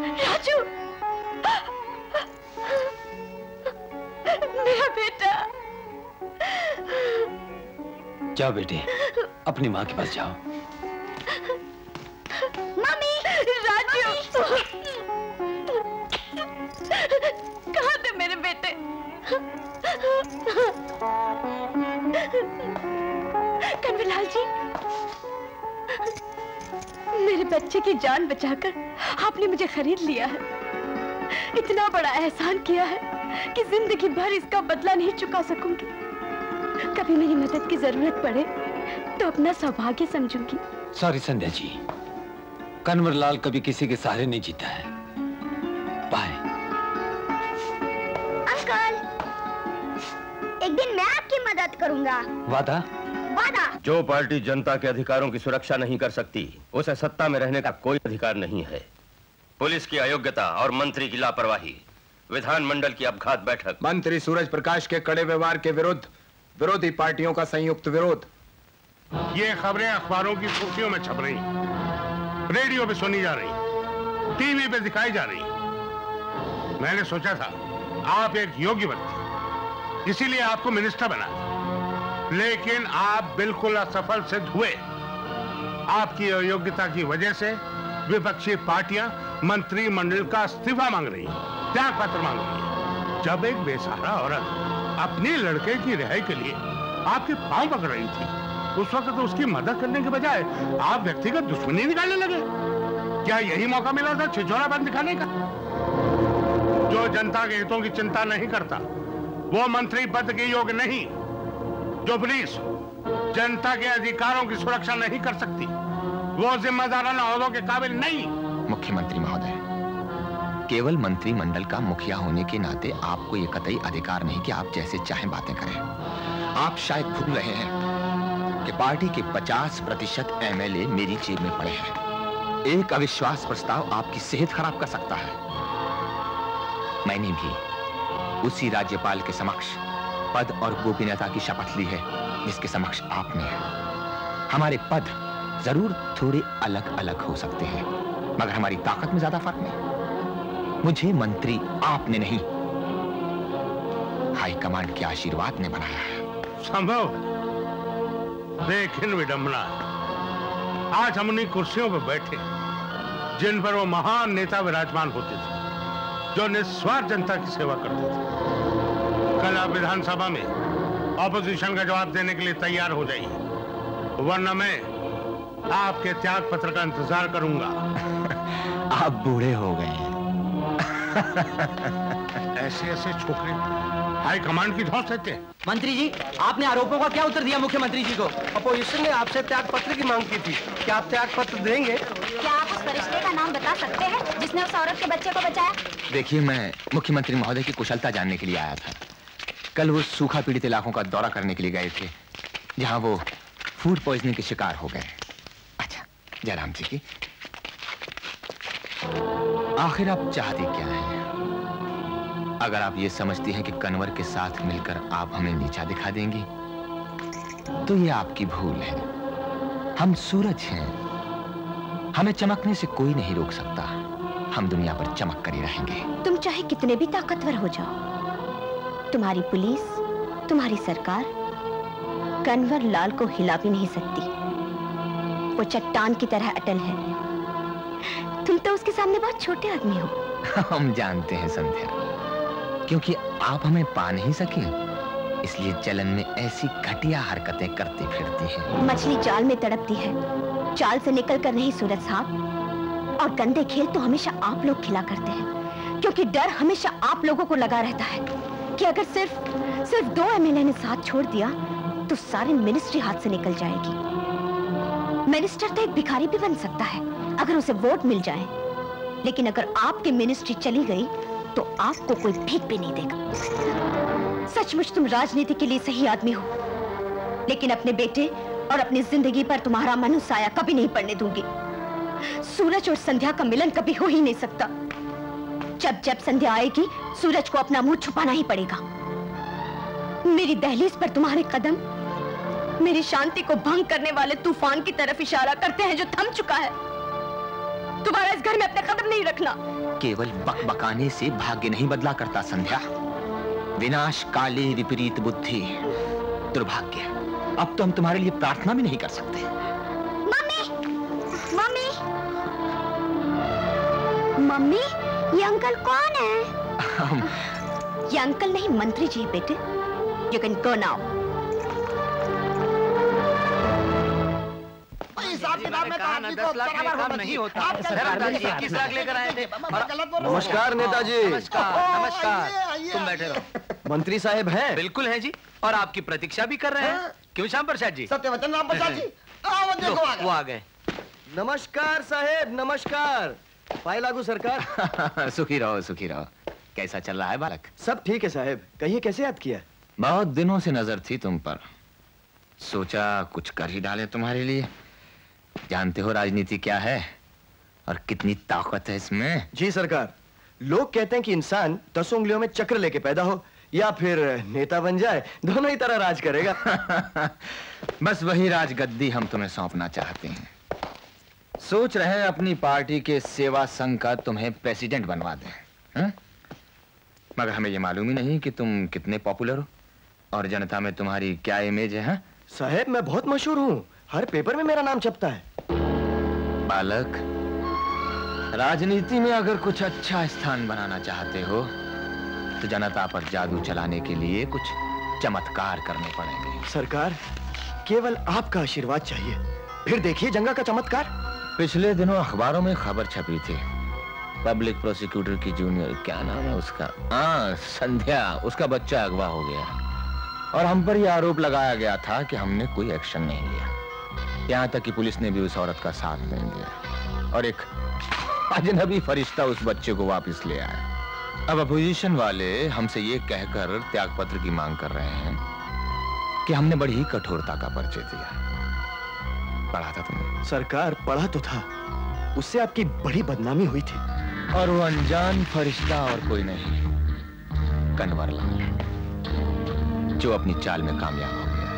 राजू, मेरा बेटा। जाओ बेटे, अपनी माँ के पास जाओ। मम्मी, राजू कहाँ थे मेरे बेटे? कंवरलाल जी, मेरे बच्चे की जान बचाकर आपने मुझे खरीद लिया है। इतना बड़ा एहसान किया है कि जिंदगी भर इसका बदला नहीं चुका सकूंगी। कभी मेरी मदद की जरूरत पड़े तो अपना सौभाग्य समझूंगी। सॉरी संध्या जी, कंवरलाल कभी किसी के सहारे नहीं जीता है। बाय। अंकल, एक दिन मैं आपकी मदद करूंगा। वादा? जो पार्टी जनता के अधिकारों की सुरक्षा नहीं कर सकती, उसे सत्ता में रहने का कोई अधिकार नहीं है। पुलिस की अयोग्यता और मंत्री की लापरवाही, विधानमंडल की अपघात बैठक, मंत्री सूरज प्रकाश के कड़े व्यवहार के विरुद्ध विरोधी पार्टियों का संयुक्त विरोध, ये खबरें अखबारों की सुर्खियों में छप रही, रेडियो पे सुनी जा रही, टीवी पे दिखाई जा रही। मैंने सोचा था आप एक योग्य व्यक्ति, इसीलिए आपको मिनिस्टर बना, लेकिन आप बिल्कुल असफल सिद्ध हुए। आपकी अयोग्यता की वजह से विपक्षी पार्टियां मंत्रिमंडल का इस्तीफा मांग रही हैं, त्याग पत्र मांग रही हैं। जब एक बेसहारा औरत अपने लड़के की रिहाई के लिए आपके पांव पकड़ रही थी, उस वक्त तो उसकी मदद करने के बजाय आप व्यक्तिगत दुश्मनी निकालने लगे। क्या यही मौका मिला था छिछोरापन दिखाने का? जो जनता के हितों की चिंता नहीं करता, वो मंत्री पद के योग्य नहीं। जो पुलिस जनता के अधिकारों की सुरक्षा नहीं कर सकती, वो जिम्मेदाराना औहदों के काबिल नहीं। मुख्यमंत्री महोदय, केवल मंत्रिमंडल का मुखिया होने के नाते आपको ये कतई अधिकार नहीं कि आप जैसे चाहें बातें करें। आप शायद भूल रहे हैं कि पार्टी के पचास प्रतिशत एमएलए मेरी जेब में पड़े हैं। एक अविश्वास प्रस्ताव आपकी सेहत खराब कर सकता है। मैंने भी उसी राज्यपाल के समक्ष पद और गोपनीयता की शपथ ली है जिसके समक्ष आपने है। हमारे पद जरूर थोड़े अलग अलग हो सकते हैं, मगर हमारी ताकत में ज्यादा फर्क नहीं। मुझे मंत्री आपने नहीं, हाईकमांड के आशीर्वाद ने बनाया है। संभव लेकिन विडंबना, आज हम उन्हीं कुर्सियों पर बैठे जिन पर वो महान नेता विराजमान होते थे, जो निस्वार्थ जनता की सेवा करते थे। कल आप विधानसभा में ऑपोजिशन का जवाब देने के लिए तैयार हो जाइए, वरना मैं आपके त्याग पत्र का इंतजार करूंगा। आप बूढ़े हो गए हैं। ऐसे ऐसे छोकरे हाई कमांड की धौंस लेते हैं। मंत्री जी, आपने आरोपों का क्या उत्तर दिया मुख्यमंत्री जी को? अपोजिशन ने आपसे त्याग पत्र की मांग की थी, क्या आप त्याग पत्र देंगे? क्या आप उस फरिश्ते का नाम बता सकते हैं जिसने उस औरत के बच्चे को बचाया? देखिए, मैं मुख्यमंत्री महोदय की कुशलता जानने के लिए आया था। कल वो सूखा पीड़ित इलाकों का दौरा करने के लिए गए थे, जहाँ वो फूड पॉइजनिंग के शिकार हो गए। अच्छा, जयराम जी की आखिर आप चाहते क्या हैं? अगर आप ये समझती हैं कि कंवर के साथ मिलकर आप हमें नीचा दिखा देंगी, तो ये आपकी भूल है। हम सूरज हैं, हमें चमकने से कोई नहीं रोक सकता। हम दुनिया पर चमक कर ही रहेंगे। तुम चाहे कितने भी ताकतवर हो जाओ, तुम्हारी पुलिस, तुम्हारी सरकार कंवर लाल को हिला भी नहीं सकती। वो चट्टान की तरह अटल है। तुम तो उसके सामने बहुत छोटे आदमी हो। हम जानते हैं संध्या, क्योंकि आप हमें पा नहीं सके, इसलिए जलन में ऐसी घटिया हरकतें करती फिरती हैं। मछली जाल में तड़पती है, जाल से निकल कर नहीं सूरज साहब। और गंदे खेल तो हमेशा आप लोग खिला करते हैं, क्योंकि डर हमेशा आप लोगों को लगा रहता है कि अगर सिर्फ सिर्फ दो एमएलए ने साथ छोड़ दिया तो सारी मिनिस्ट्री हाथ से निकल जाएगी। मिनिस्टर तो एक भिखारी भी बन सकता है अगर उसे वोट मिल जाए, लेकिन अगर आपकी मिनिस्ट्री चली गई तो आपको कोई भीख भी नहीं देगा। सचमुच तुम राजनीति के लिए सही आदमी हो, लेकिन अपने बेटे और अपनी जिंदगी पर तुम्हारा मनुसाया कभी नहीं पड़ने दूंगी। सूरज और संध्या का मिलन कभी हो ही नहीं सकता। जब जब संध्या आएगी सूरज को अपना मुंह छुपाना ही पड़ेगा। मेरी दहलीज पर तुम्हारे कदम मेरी शांति को भंग करने वाले तूफान की तरफ इशारा करते हैं जो थम चुका है। तुम्हारा इस घर में अपने कदम नहीं रखना। केवल बकबकाने से भाग्य नहीं बदला करता संध्या। विनाश काले विपरीत बुद्धि दुर्भाग्य। अब तो हम तुम्हारे लिए प्रार्थना भी नहीं कर सकते। मम्मी, मम्मी, मम्मी, ये अंकल कौन है? ये अंकल नहीं मंत्री जी बेटे। You can go now. नमस्कार नेताजी। नमस्कार। तुम बैठे रहो। मंत्री साहब हैं? बिल्कुल हैं जी। और आपकी प्रतीक्षा भी कर रहे हैं। क्यों श्याम प्रसाद जी? सत्यवचन राम प्रसाद जी। आओ देखो वो आ गए। नमस्कार साहेब, नमस्कार। भाई लागू सरकार। सुखी रहो, सुखी रहो। कैसा चल रहा है बालक? सब ठीक है साहेब। कहिए कैसे याद किया? बहुत दिनों से नजर थी तुम पर, सोचा कुछ कर ही डाले तुम्हारे लिए। जानते हो राजनीति क्या है और कितनी ताकत है इसमें। जी सरकार। लोग कहते हैं कि इंसान दसों उंगलियों में चक्र लेके पैदा हो या फिर नेता बन जाए, दोनों ही तरह राज करेगा। बस वही राजगद्दी हम तुम्हें सौंपना चाहते हैं। सोच रहे हैं अपनी पार्टी के सेवा संघ का तुम्हें प्रेसिडेंट बनवा दें, हा? मगर हमें ये मालूम ही नहीं कि तुम कितने पॉपुलर हो और जनता में तुम्हारी क्या इमेज है, हा? साहेब मैं बहुत मशहूर हूँ, हर पेपर में मेरा नाम छपता है। बालक, राजनीति में अगर कुछ अच्छा स्थान बनाना चाहते हो तो जनता पर जादू चलाने के लिए कुछ चमत्कार करने पड़ेंगे। सरकार, केवल आपका आशीर्वाद चाहिए, फिर देखिए जंगा का चमत्कार। पिछले दिनों अखबारों में खबर छपी थी, पब्लिक प्रोसिक्यूटर की जूनियर, क्या नाम है उसका, हाँ संध्या, उसका बच्चा अगवा हो गया और हम पर यह आरोप लगाया गया था कि हमने कोई एक्शन नहीं लिया। यहाँ तक कि पुलिस ने भी उस औरत का साथ नहीं दिया और एक अजनबी फरिश्ता उस बच्चे को वापस ले आया। अब अपोजिशन वाले हमसे ये कहकर त्यागपत्र की मांग कर रहे हैं कि हमने बड़ी ही कठोरता का परिचय दिया। पढ़ा था तुमने? सरकार पढ़ा तो था, उससे आपकी बड़ी बदनामी हुई थी। और वो अनजान फरिश्ता और कोई नहीं, कंवरलाल, जो अपनी चाल में कामयाब हो गया।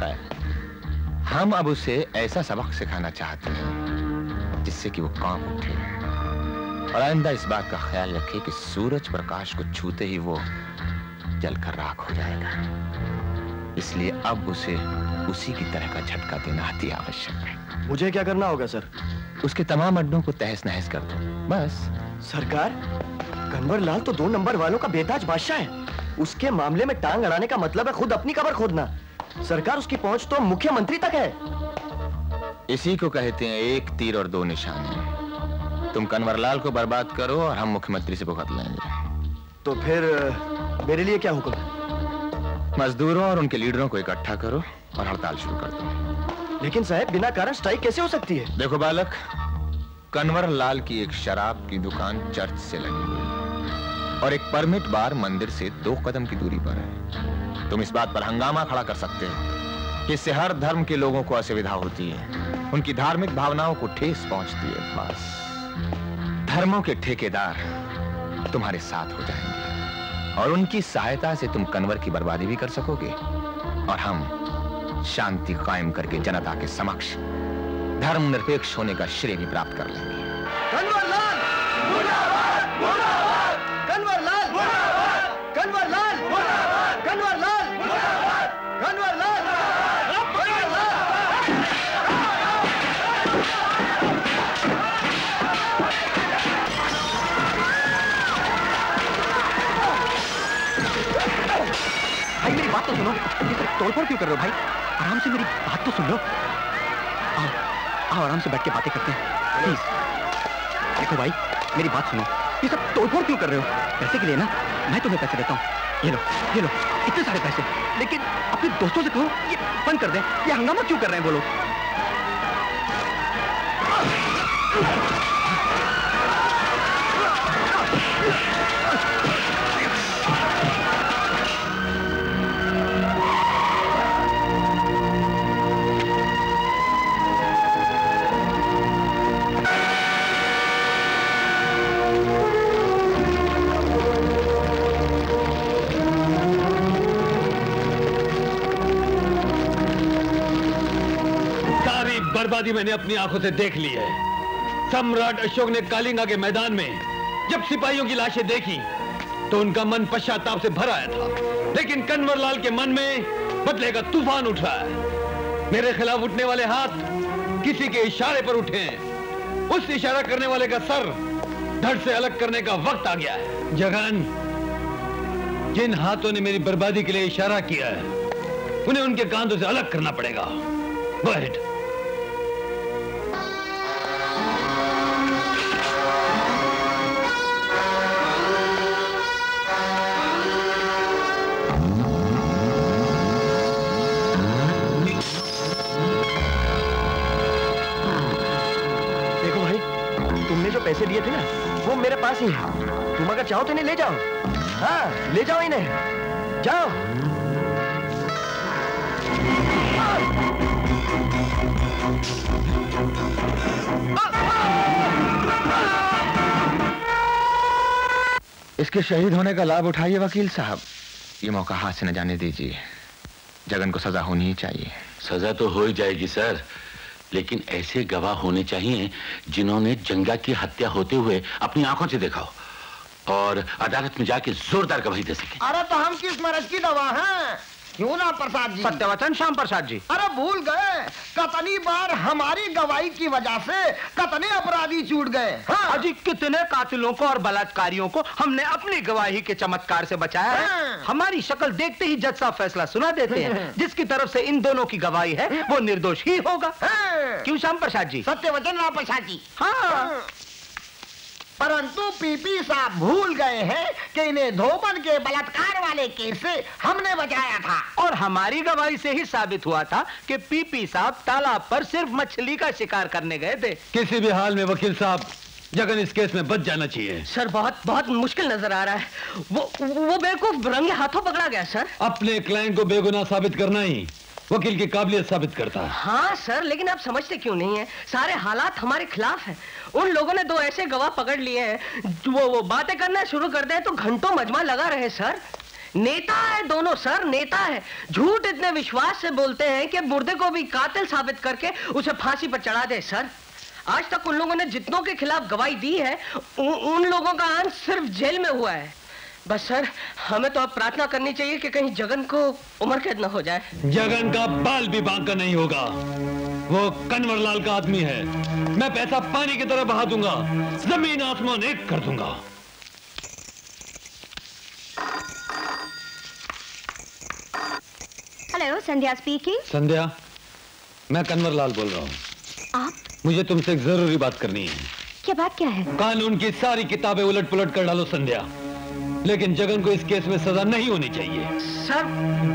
खैर, हम अब उसे ऐसा सबक सिखाना चाहते हैं जिससे कि वो कांप उठे और आइंदा इस बात का ख्याल रखे कि सूरज प्रकाश को छूते ही वो जलकर राख हो जाएगा। इसलिए अब उसे उसी की तरह का झटका देना अति आवश्यक है। मुझे क्या करना होगा सर? उसके तमाम अड्डों को तहस नहस कर दो, बस। सरकार, कंवरलाल तो दो नंबर वालों का बेताज बादशाह है। उसके मामले में टांग अड़ाने का मतलब है खुद अपनी कब्र खोदना। सरकार, उसकी पहुंच तो मुख्यमंत्री तक है। इसी को कहते हैं एक तीर और दो निशाने। तुम कंवरलाल को बर्बाद करो और हम मुख्यमंत्री से भुगत लेंगे। तो फिर मेरे लिए क्या हुक्म? मजदूरों और उनके लीडरों को इकट्ठा करो और हड़ताल शुरू कर दो। लेकिन साहब, बिना कारण स्ट्राइक कैसे हो सकती है? देखो बालक, कंवरलाल की एक शराब की दुकान चर्च से लगी हुई और एक परमिट बार मंदिर से दो कदम की दूरी पर है। तुम इस बात पर हंगामा खड़ा कर सकते हो कि इससे हर धर्म के लोगों को असुविधा होती है, उनकी धार्मिक भावनाओं को ठेस पहुंचती है। बस, धर्मों के ठेकेदार तुम्हारे साथ हो जाएंगे और उनकी सहायता से तुम कंवर की बर्बादी भी कर सकोगे और हम शांति कायम करके जनता के समक्ष धर्मनिरपेक्ष होने का श्रेय भी प्राप्त कर लेंगे। कंवरलाल मुर्दाबाद, मुर्दाबाद, कंवरलाल मुर्दाबाद, कंवरलाल मुर्दाबाद, कंवरलाल मुर्दाबाद, कंवरलाल भाई मेरी बात तो सुनो, तोड़फोड़ क्यों कर रहे हो भाई? आराम से मेरी बात तो सुन लो। आओ, आओ आराम से बैठ के बातें करते हैं प्लीज। देखो भाई मेरी बात सुनो, ये सब तोड़फोड़ क्यों कर रहे हो? पैसे के लिए ना, मैं तुम्हें पैसे देता हूँ, ये लो ये लो इतने सारे पैसे। लेकिन अपने दोस्तों से कहो ये बंद कर दें। ये हंगामा क्यों कर रहे हैं वो लोग? बर्बादी मैंने अपनी आंखों से देख ली है। सम्राट अशोक ने कालिंगा के मैदान में जब सिपाहियों की लाशें देखी तो उनका मन पश्चाताप से भर आया था, लेकिन कंवरलाल के मन में बदले का तूफान उठ रहा है। मेरे खिलाफ उठने वाले हाथ किसी के इशारे पर उठे हैं, उस इशारा करने वाले का सर धड़ से अलग करने का वक्त आ गया है। जगन, जिन हाथों ने मेरी बर्बादी के लिए इशारा किया है उन्हें उनके कांधों से अलग करना पड़ेगा। बैठ। पैसे दिए थे ना, वो मेरे पास ही है। तुम अगर चाहो तो इन्हें ले जाओ। हाँ, ले जाओ इन्हें, जाओ। इसके शहीद होने का लाभ उठाइए वकील साहब, ये मौका हाथ से न जाने दीजिए। जगन को सजा होनी ही चाहिए। सजा तो हो ही जाएगी सर, लेकिन ऐसे गवाह होने चाहिए जिन्होंने जंगा की हत्या होते हुए अपनी आंखों से देखा हो और अदालत में जाके जोरदार गवाही दे सके। अरे तो हम किस मर्ज की गवाह हैं? क्यों राम प्रसाद जी? सत्यवचन श्याम प्रसाद जी। अरे भूल गए, कतनी बार हमारी गवाही की वजह से कतने अपराधी छूट गए। हाँ। जी, कितने कातिलों को और बलात्कारियों को हमने अपनी गवाही के चमत्कार से बचाया है। हाँ। हमारी शक्ल देखते ही जज साहब फैसला सुना देते हैं। हाँ। जिसकी तरफ से इन दोनों की गवाही है वो निर्दोष ही होगा। हाँ। क्यों श्याम प्रसाद जी? सत्यवचन राम प्रसाद जी। हाँ, परंतु पीपी साहब भूल गए हैं कि इन्हें धोबन के बलात्कार वाले केस से हमने बचाया था और हमारी गवाही से ही साबित हुआ था कि पीपी साहब तालाब पर सिर्फ मछली का शिकार करने गए थे। किसी भी हाल में वकील साहब, जगन इस केस में बच जाना चाहिए। सर बहुत बहुत मुश्किल नजर आ रहा है। वो वो बेवकूफ रंगे हाथों पकड़ा गया सर। अपने क्लाइंट को बेगुनाह साबित करना ही वकील की काबिलियत साबित करता है। हाँ सर, लेकिन आप समझते क्यों नहीं है, सारे हालात हमारे खिलाफ हैं। उन लोगों ने दो ऐसे गवाह पकड़ लिए हैं, वो वो बातें करना शुरू कर दे तो घंटों मजमा लगा रहे। सर नेता है दोनों, सर नेता है। झूठ इतने विश्वास से बोलते हैं कि मुर्दे को भी कातिल साबित करके उसे फांसी पर चढ़ा दे। सर आज तक उन लोगों ने जितनों के खिलाफ गवाही दी है उन लोगों का अंत सिर्फ जेल में हुआ है। बस सर, हमें तो अब प्रार्थना करनी चाहिए कि कहीं जगन को उम्र कैद न हो जाए। जगन का बाल भी बांका नहीं होगा, वो कंवरलाल का आदमी है। मैं पैसा पानी की तरह बहा दूंगा, जमीन आसमान एक कर दूंगा। हेलो, संध्या स्पीकिंग। संध्या, मैं कंवरलाल बोल रहा हूँ। आप? मुझे तुमसे एक जरूरी बात करनी है। क्या बात? क्या है? कानून की सारी किताबें उलट पुलट कर डालो संध्या, लेकिन जगन को इस केस में सजा नहीं होनी चाहिए। सर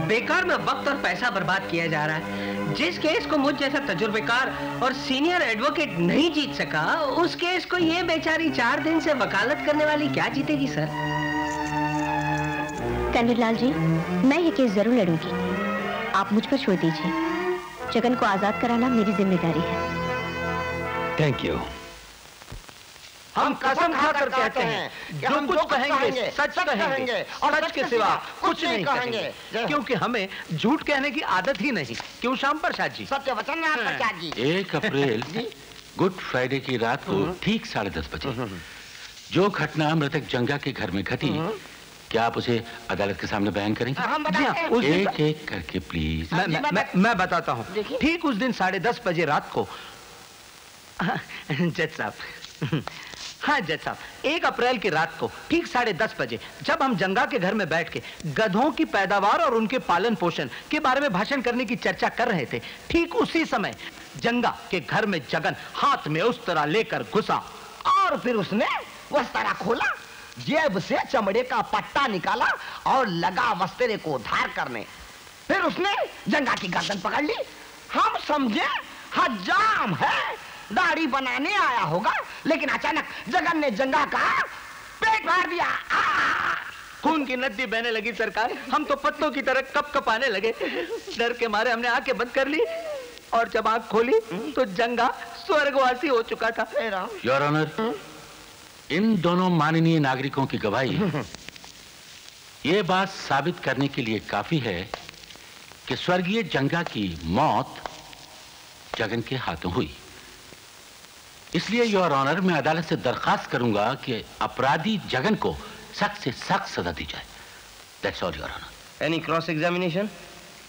बेकार में वक्त और पैसा बर्बाद किया जा रहा है। जिस केस को मुझ जैसा तजुर्बेकार और सीनियर एडवोकेट नहीं जीत सका, उस केस को ये बेचारी चार दिन से वकालत करने वाली क्या जीतेगी। सर कंवरलाल जी, मैं ये केस जरूर लड़ूंगी, आप मुझ पर छोड़ दीजिए। जगन को आजाद कराना मेरी जिम्मेदारी है। Thank you. हम कसम खाकर कहते हैं कि हम कुछ कहेंगे सच कहेंगे और सच के सिवा कुछ नहीं कहेंगे, क्योंकि हमें झूठ कहने की आदत ही नहीं। क्यों श्याम प्रसाद जी? सत्य वचन राम प्रसाद जी। एक अप्रैल गुड फ्राइडे की रात को ठीक साढ़े दस बजे जो घटना मृतक जंगा के घर में घटी, क्या आप उसे अदालत के सामने बयान करेंगे? हम बताएं। एक एक करके प्लीज। मैं बताता हूँ। ठीक उस दिन साढ़े दस बजे रात को जज साहब, हाँ जज साहब, एक अप्रैल की रात को ठीक साढ़े दस बजे जब हम जंगा के घर में बैठ के गधों की पैदावार और उनके पालन पोषण के बारे में भाषण करने की चर्चा कर रहे थे, ठीक उसी समय जंगा के घर में जगन हाथ में उस तरह लेकर घुसा और फिर उसने उस तरह खोला, जेब से चमड़े का पट्टा निकाला और लगा वस्त्रे को धार करने। फिर उसने जंगा की गर्दन पकड़ ली। हम समझे हजाम है, दाढ़ी बनाने आया होगा, लेकिन अचानक जगन ने जंगा का पेट मार दिया। खून की नदी बहने लगी सरकार। हम तो पत्तों की तरह कप कपाने लगे। डर के मारे हमने आंखें बंद कर ली और जब आंख खोली तो जंगा स्वर्गवासी हो चुका था। योर ऑनर, इन दोनों माननीय नागरिकों की गवाही ये बात साबित करने के लिए काफी है कि स्वर्गीय जंगा की मौत जगन के हाथों हुई। इसलिए योर ऑनर मैं अदालत से दरखास्त करूंगा कि अपराधी जगन को सख्त से सख्त सजा दी जाए। That's all your honour. Any cross examination?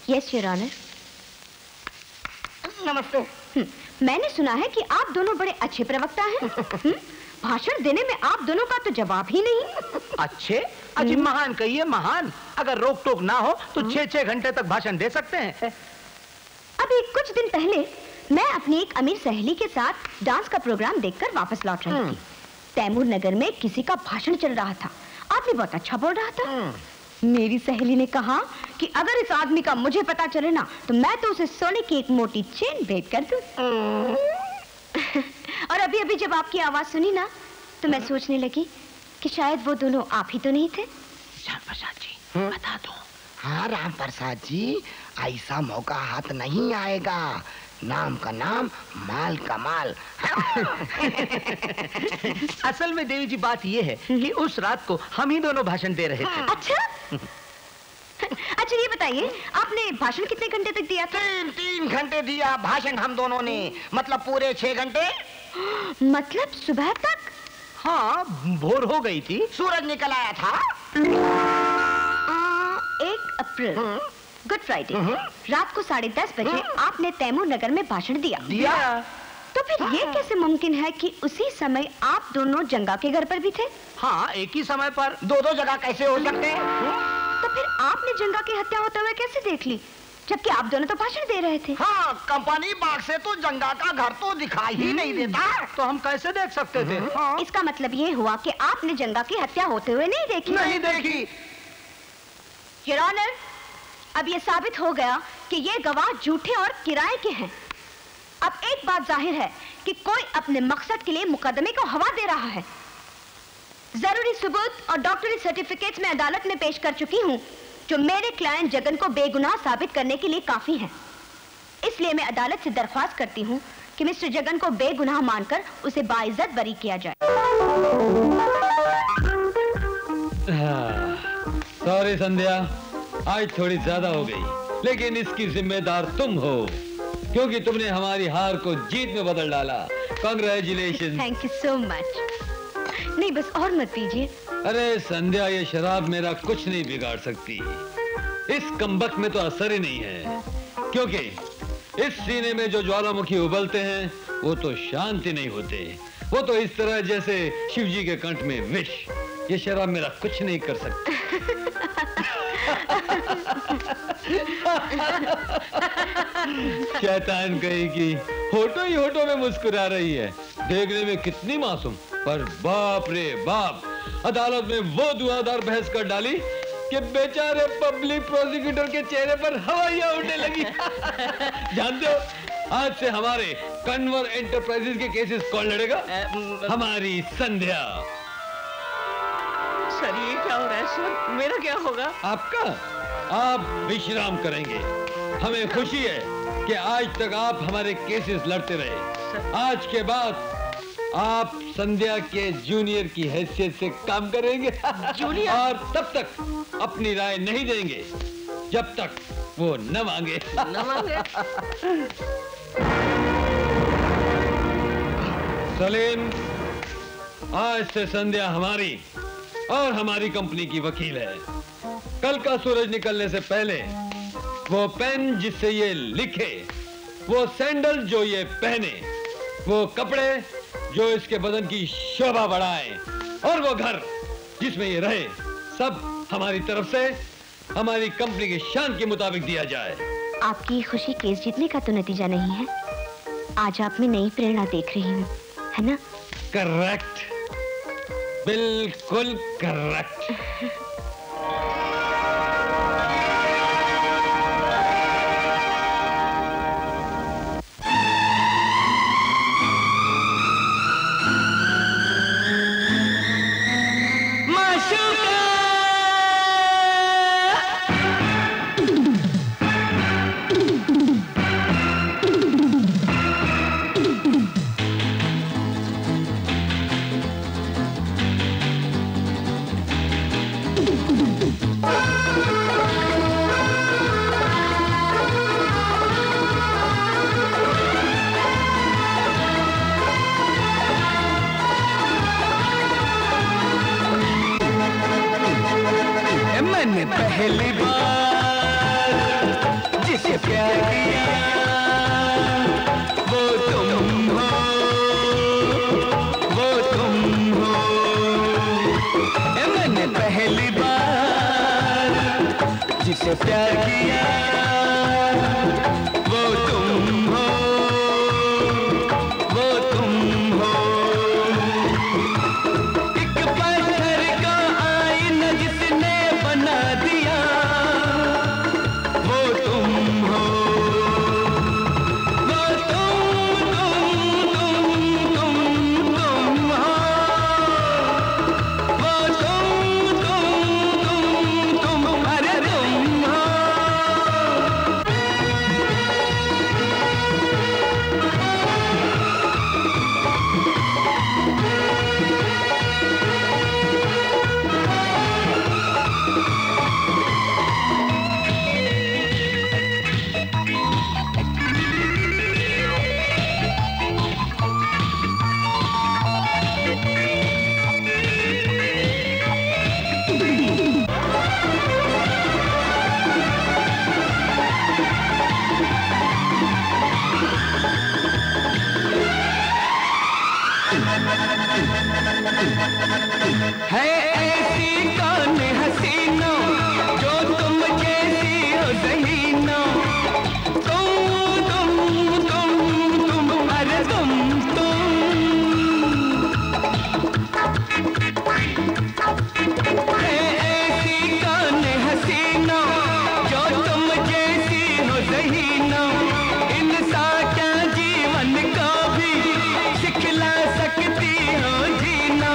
Yes your honour. नमस्ते। मैंने सुना है कि आप दोनों बड़े अच्छे प्रवक्ता हैं। भाषण देने में आप दोनों का तो जवाब ही नहीं। अच्छे? अजी महान कहिए, महान। अगर रोक टोक ना हो तो छह छह घंटे तक भाषण दे सकते हैं। अभी कुछ दिन पहले मैं अपनी एक अमीर सहेली के साथ डांस का प्रोग्राम देखकर वापस लौट रही थी। तैमूर नगर में किसी का भाषण चल रहा था। आदमी बहुत अच्छा बोल रहा था। मेरी सहेली ने कहा कि अगर इस आदमी का मुझे पता चले ना तो मैं तो उसे सोने की एक मोटी चेन भेंट कर दूं। और अभी अभी जब आपकी आवाज सुनी ना तो मैं सोचने लगी कि शायद वो दोनों आप ही तो नहीं थे। श्याम प्रसाद जी बता दो। हाँ राम प्रसाद जी, ऐसा मौका हाथ नहीं आएगा। नाम का नाम, माल का माल। असल में देवी जी बात यह है कि उस रात को हम ही दोनों भाषण दे रहे थे। अच्छा अच्छा ये बताइए आपने भाषण कितने घंटे तक दिया था? तीन तीन घंटे दिया भाषण हम दोनों ने। मतलब पूरे छह घंटे। मतलब सुबह तक। हाँ भोर हो गई थी, सूरज निकल आया था। एक अप्रैल गुड फ्राइडे रात को साढ़े दस बजे आपने तैमूर नगर में भाषण दिया दिया तो फिर ये कैसे मुमकिन है कि उसी समय आप दोनों जंगा के घर पर भी थे? हाँ एक ही समय पर दो दो जगह कैसे हो सकते हैं? तो फिर आपने जंगा की हत्या होते हुए कैसे देख ली जबकि आप दोनों तो भाषण दे रहे थे? हाँ कंपनी बाग से तो जंगा का घर तो दिखाई ही नहीं देता, तो हम कैसे देख सकते थे? हाँ। इसका मतलब ये हुआ कि आपने जंगा की हत्या होते हुए नहीं देखी? नहीं देखी। योर ऑनर अब ये साबित हो गया कि ये गवाह झूठे और किराए के हैं। अब एक बात जाहिर है कि कोई अपने मकसद के लिए मुकदमे को हवा दे रहा है। जरूरी सबूत और डॉक्टरी सर्टिफिकेट्स मैं अदालत में पेश कर चुकी हूँ जो मेरे क्लाइंट जगन को बेगुनाह साबित करने के लिए काफी है। इसलिए मैं अदालत से दरख्वास्त करती हूँ कि मिस्टर जगन को बेगुनाह मानकर उसे बाइज्जत बरी किया जाए। सॉरी संध्या, आज थोड़ी ज्यादा हो गई, लेकिन इसकी जिम्मेदार तुम हो क्योंकि तुमने हमारी हार को जीत में बदल डाला। Congratulation. Thank you so much. नहीं बस और मत पीजिए। अरे संध्या ये शराब मेरा कुछ नहीं बिगाड़ सकती। इस कमबख्त में तो असर ही नहीं है क्योंकि इस सीने में जो ज्वालामुखी उबलते हैं वो तो शांति नहीं होते। वो तो इस तरह जैसे शिवजी के कंठ में विष। ये शराब मेरा कुछ नहीं कर सकती। शैतान कहेगी होठों ही होठों में मुस्कुरा रही है, देखने में कितनी मासूम पर बाप रे बाप अदालत में वो धुआंधार बहस कर डाली कि बेचारे पब्लिक प्रोसिक्यूटर के चेहरे पर हवाइयां उड़ने लगी। जानते हो आज से हमारे कंवर एंटरप्राइजेस के केसेस कौन लड़ेगा? हमारी संध्या। सर ये क्या हो रहा है? सर मेरा क्या होगा? आपका? आप विश्राम करेंगे। हमें खुशी है कि आज तक आप हमारे केसेस लड़ते रहे। आज के बाद आप संध्या के जूनियर की हैसियत से काम करेंगे। जूनियर? और तब तक अपनी राय नहीं देंगे जब तक वो न मांगे। न मांगे। सलीम, आज से संध्या हमारी और हमारी कंपनी की वकील है। कल का सूरज निकलने से पहले वो पेन जिससे ये लिखे, वो सैंडल जो ये पहने, वो कपड़े जो इसके बदन की शोभा बढ़ाए और वो घर जिसमें ये रहे, सब हमारी तरफ से हमारी कंपनी की शान के मुताबिक दिया जाए। आपकी खुशी केस जीतने का तो नतीजा नहीं है। आज आप में नई प्रेरणा देख रही हूँ, है ना? करेक्ट, बिल्कुल करेक्ट। मैंने पहली बार जिसे प्यार किया वो तुम हो, वो तुम हो। मैंने पहली बार जिसे प्यार किया वो तुम हो, वो तुम हो। एक पत्थर का आईना जिसने बना दिया वो तुम हो, वो तुम तुम तुम तुम तुम हो, वो तुम तुम तुम तुम अरे तुम हो। है ऐसी कौन हसीनों जो तुम जैसी हो ज़हीनों, तुम तुम तुम तुम अरे तुम तुम। है ऐसी कौन हसीनों जो तुम जैसी हो ज़हीनों, इंसान क्या जीवन को भी सिखला सकती हो जीना।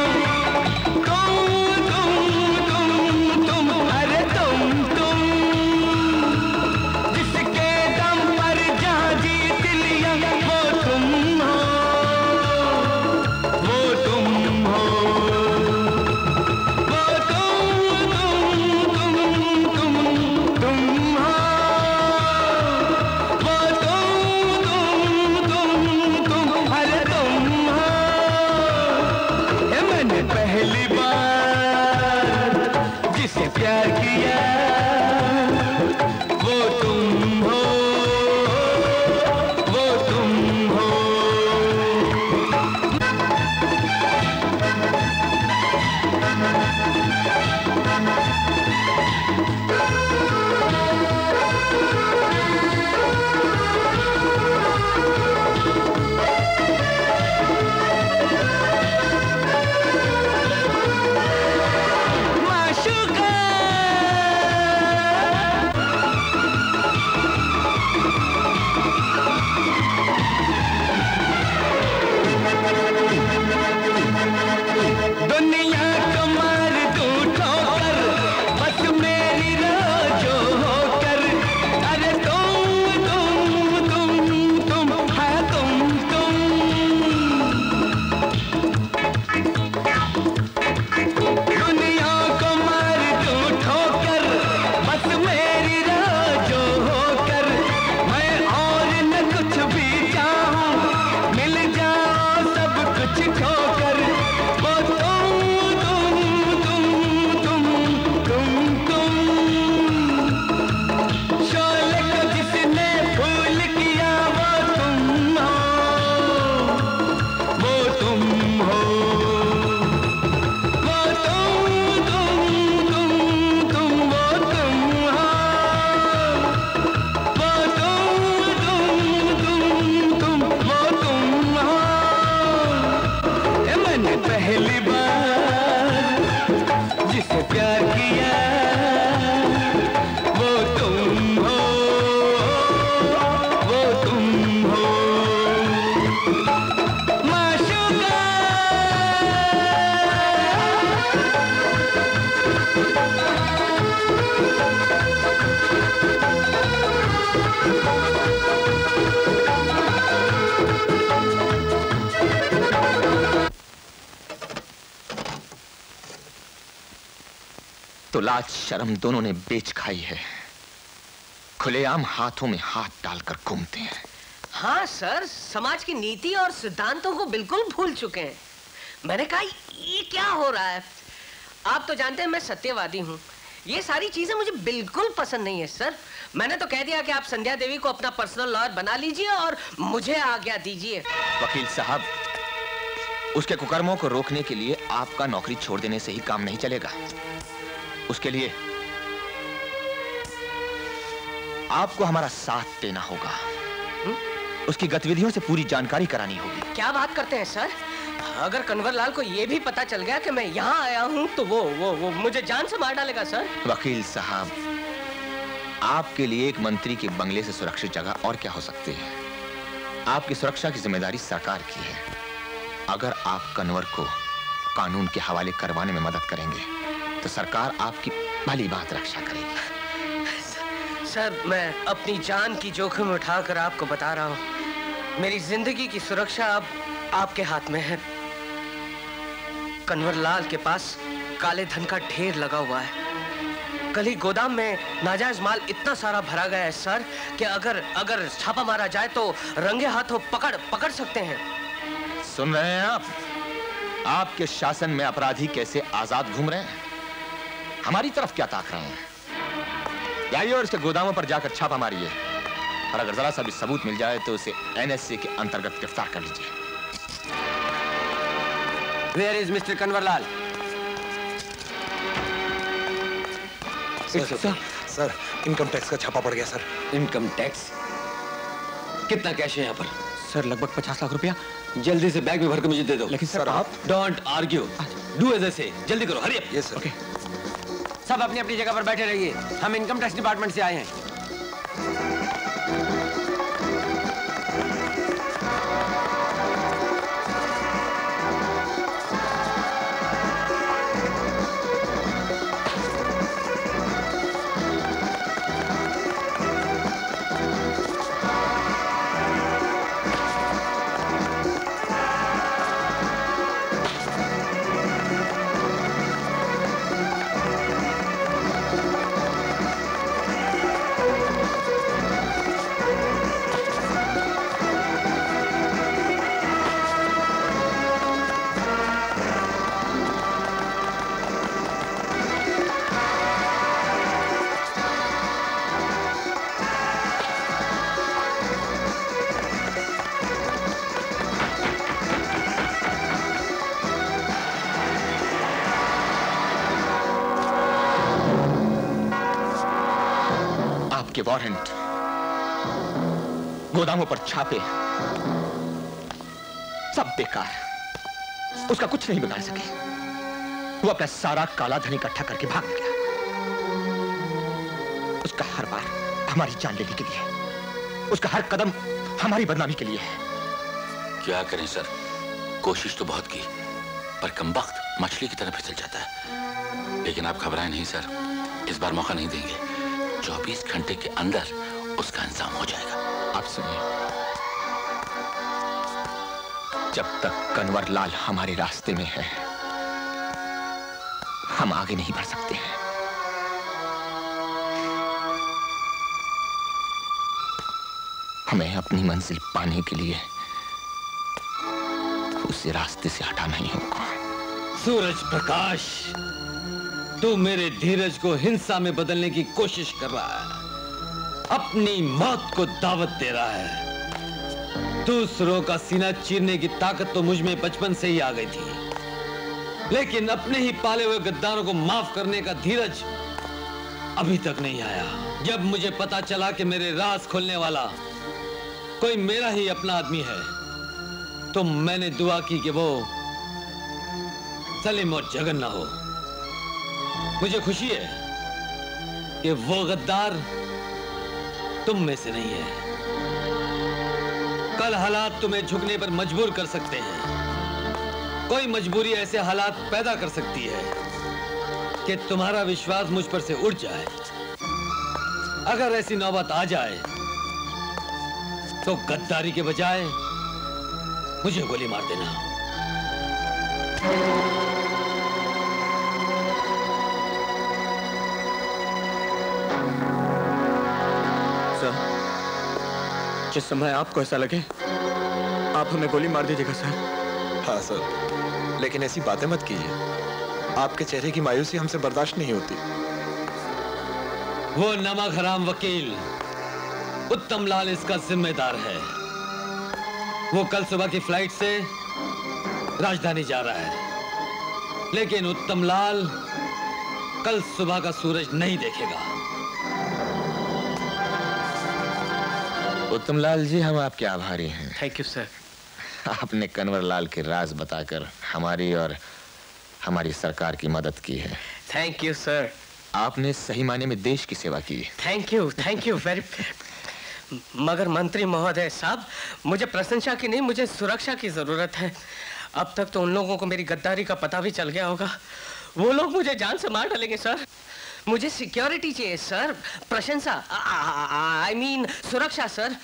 लाज शर्म दोनों ने बेच खाई है, खुलेआम हाथों में हाथ डालकर घूमते हैं। हाँ सर, समाज की नीति और सिद्धांतों को बिल्कुल भूल चुके हैं। मैंने कहा ये क्या हो रहा है। आप तो जानते हैं मैं सत्यवादी हूँ, ये सारी चीजें मुझे बिल्कुल पसंद नहीं है सर। मैंने तो कह दिया कि आप संध्या देवी को अपना पर्सनल लॉयर बना लीजिए और मुझे आज्ञा दीजिए। वकील साहब, उसके कुकर्मों को रोकने के लिए आपका नौकरी छोड़ देने से ही काम नहीं चलेगा। उसके लिए आपको हमारा साथ देना होगा, हुँ? उसकी गतिविधियों से पूरी जानकारी करानी होगी। क्या बात करते हैं सर, अगर कंवरलाल को यह भी पता चल गया कि मैं यहाँ आया हूँ तो वो वो वो मुझे जान से मार डालेगा सर। वकील साहब, आपके लिए एक मंत्री के बंगले से सुरक्षित जगह और क्या हो सकती है? आपकी सुरक्षा की जिम्मेदारी सरकार की है। अगर आप कंवर को कानून के हवाले करवाने में मदद करेंगे तो सरकार आपकी भली बात रक्षा करेगी। सर, मैं अपनी जान की जोखिम उठाकर आपको बता रहा हूँ, मेरी जिंदगी की सुरक्षा अब आपके हाथ में है। कंवरलाल के पास काले धन का ढेर लगा हुआ है। कल ही गोदाम में नाजायज माल इतना सारा भरा गया है सर कि अगर अगर छापा मारा जाए तो रंगे हाथों पकड़ पकड़ सकते हैं। सुन रहे हैं आप? आपके शासन में अपराधी कैसे आजाद घूम रहे हैं? हमारी तरफ क्या ताक रहे हैं? जाइए और इसके गोदामों पर जाकर छापा मारिए, और अगर जरा सा भी सबूत मिल जाए तो उसे एन एस ए के अंतर्गत गिरफ्तार कर लीजिए। Where is mister कंवरलाल? Sir, sir, income tax का छापा पड़ गया सर। Income tax? कितना कैश है यहाँ पर? सर, लगभग पचास लाख रुपया। जल्दी से बैग में भर के मुझे दे दो। लेकिन सर, सर आप don't argue, do as I say. जल्दी करो, hurry up. Yes sir. Okay. सब अपनी अपनी जगह पर बैठे रहिए, हम इनकम टैक्स डिपार्टमेंट से आए हैं। के वारंट, गोदामों पर छापे, सब बेकार। उसका कुछ नहीं बिगाड़ सके। वो अपना सारा काला धन इकट्ठा करके भाग गया। उसका हर बार हमारी जान लेने के लिए, उसका हर कदम हमारी बदनामी के लिए है। क्या करें सर, कोशिश तो बहुत की पर कमबख्त मछली की तरह फिसल जाता है। लेकिन आप घबराएं नहीं सर, इस बार मौका नहीं देंगे। चौबीस घंटे के अंदर उसका इंतजाम हो जाएगा। आप सुनिए, जब तक कंवरलाल हमारे रास्ते में है हम आगे नहीं बढ़ सकते हैं। हमें अपनी मंजिल पाने के लिए उसे रास्ते से हटाना ही होगा। सूरज प्रकाश, तू मेरे धीरज को हिंसा में बदलने की कोशिश कर रहा है, अपनी मौत को दावत दे रहा है। दूसरों का सीना चीरने की ताकत तो मुझ में बचपन से ही आ गई थी, लेकिन अपने ही पाले हुए गद्दारों को माफ करने का धीरज अभी तक नहीं आया। जब मुझे पता चला कि मेरे राज खोलने वाला कोई मेरा ही अपना आदमी है तो मैंने दुआ की कि वो सलीम और जगन ना हो। मुझे खुशी है कि वो गद्दार तुम में से नहीं है। कल हालात तुम्हें झुकने पर मजबूर कर सकते हैं। कोई मजबूरी ऐसे हालात पैदा कर सकती है कि तुम्हारा विश्वास मुझ पर से उड़ जाए। अगर ऐसी नौबत आ जाए तो गद्दारी के बजाय मुझे गोली मार देना। जिस समय आपको ऐसा लगे आप हमें गोली मार दीजिएगा सर। हाँ सर, लेकिन ऐसी बातें मत कीजिए, आपके चेहरे की मायूसी हमसे बर्दाश्त नहीं होती। वो नमक हराम वकील उत्तमलाल इसका जिम्मेदार है। वो कल सुबह की फ्लाइट से राजधानी जा रहा है, लेकिन उत्तमलाल कल सुबह का सूरज नहीं देखेगा। उत्तमलाल जी, हम आपके आभारी हैं। Thank you sir. आपने कंवरलाल के राज बताकर हमारी और हमारी सरकार की मदद की है। Thank you sir. आपने सही माने में देश की सेवा की। Thank you, thank you very. मगर मंत्री महोदय साहब, मुझे प्रशंसा की नहीं, मुझे सुरक्षा की जरूरत है। अब तक तो उन लोगों को मेरी गद्दारी का पता भी चल गया होगा। वो लोग मुझे जान से मार डालेंगे सर। मुझे सिक्योरिटी चाहिए सर, प्रशंसा, आई मीन सुरक्षा सर।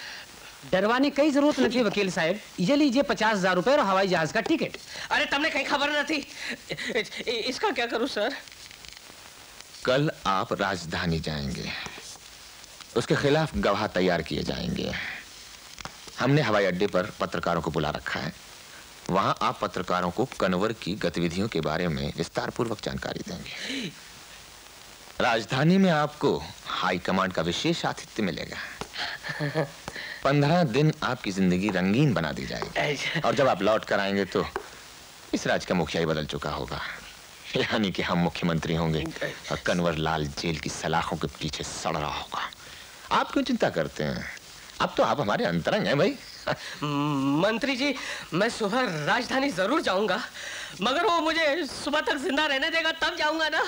डरवाने कई जरूरत नहीं थी वकील साहब। ये लीजिए पचास हजार रुपए और हवाई जहाज का टिकट। अरे तुमने कहीं खबर न थी? इसका क्या करूं सर? कल आप राजधानी जाएंगे, उसके खिलाफ गवाह तैयार किए जाएंगे। हमने हवाई अड्डे पर पत्रकारों को बुला रखा है। वहां आप पत्रकारों को कन्वर की गतिविधियों के बारे में विस्तार पूर्वक जानकारी देंगे। राजधानी में आपको हाई कमांड का विशेष आतिथ्य मिलेगा। पंद्रह दिन आपकी जिंदगी रंगीन बना दी जाएगी। और जब आप लौट कर आएंगे तो इस राज्य का मुखिया ही बदल चुका होगा, यानी कि हम मुख्यमंत्री होंगे और कंवरलाल जेल की सलाखों के पीछे सड़ रहा होगा। आप क्यों चिंता करते हैं? अब तो आप हमारे अंतरंग हैं भाई। मंत्री जी, मैं सुबह राजधानी जरूर जाऊंगा, मगर वो मुझे सुबह तक जिंदा रहने देगा तब जाऊंगा ना।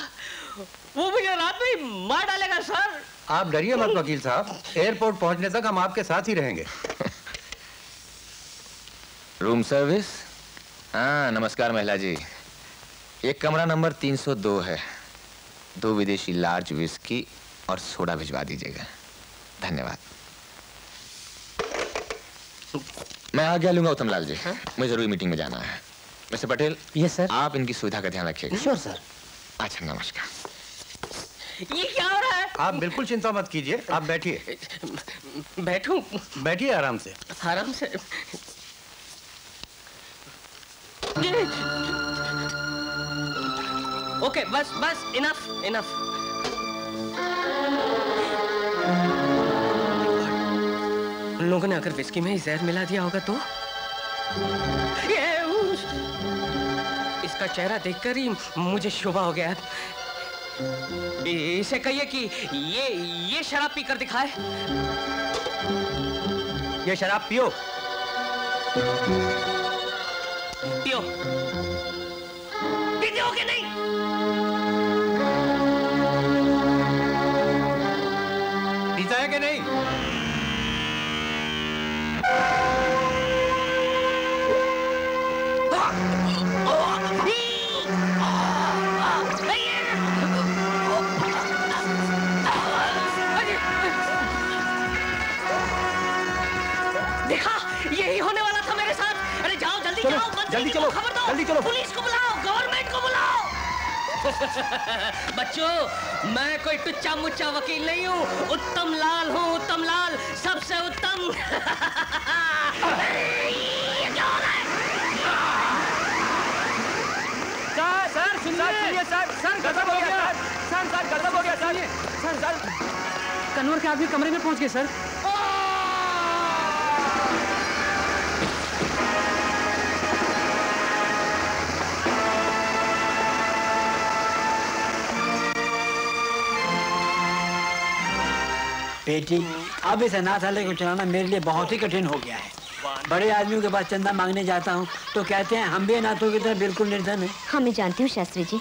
वो मुझे रात में ही मार डालेगा सर। आप डरिए मत वकील साहब, एयरपोर्ट पहुंचने तक हम आपके साथ ही रहेंगे। Room service. हाँ नमस्कार महिला जी, ये कमरा नंबर तीन सौ दो है। दो विदेशी लार्ज विस्की और सोडा भिजवा दीजिएगा। धन्यवाद। मैं आ गया लूंगा उत्तमलाल जी। हा? मुझे जरूरी मीटिंग में जाना है। मिस्टर पटेल। Yes sir. आप इनकी सुविधा का ध्यान रखिएगा। Sure sir. अच्छा नमस्कार। ये क्या हो रहा है? आप बिल्कुल चिंता मत कीजिए, आप बैठिए। बैठूं? बैठिए आराम से, आराम से। ओके बस बस, इनफ इनफ। उन लोगों ने अगर विस्की में जहर मिला दिया होगा तो इसका चेहरा देखकर ही मुझे शोभा हो गया। इसे कहिए कि ये ये शराब पीकर दिखाए। ये शराब पियो, पियो। पीते हो कि नहीं? पीता है कि नहीं? चलो, जल्दी चलो, जल्दी चलो, पुलिस को बुलाओ, गवर्नमेंट को बुलाओ। बच्चों, मैं कोई टुच्चा मुच्चा वकील नहीं हूँ, उत्तम लाल हूँ। उत्तम लाल सबसे उत्तम। सर सर सुनिए सर, सर गड़बड़ हो गया सर, सर गड़बड़ हो गया सर, सर सर कन्वर के आदमी कमरे में पहुँच गए सर। बेटी, अब इस अनाथालय को चलाना मेरे लिए बहुत ही कठिन हो गया है। बड़े आदमियों के पास चंदा मांगने जाता हूँ तो कहते हैं हम भी अनाथों की तरह बिल्कुल निर्धन है। हाँ मैं जानती हूँ शास्त्री जी।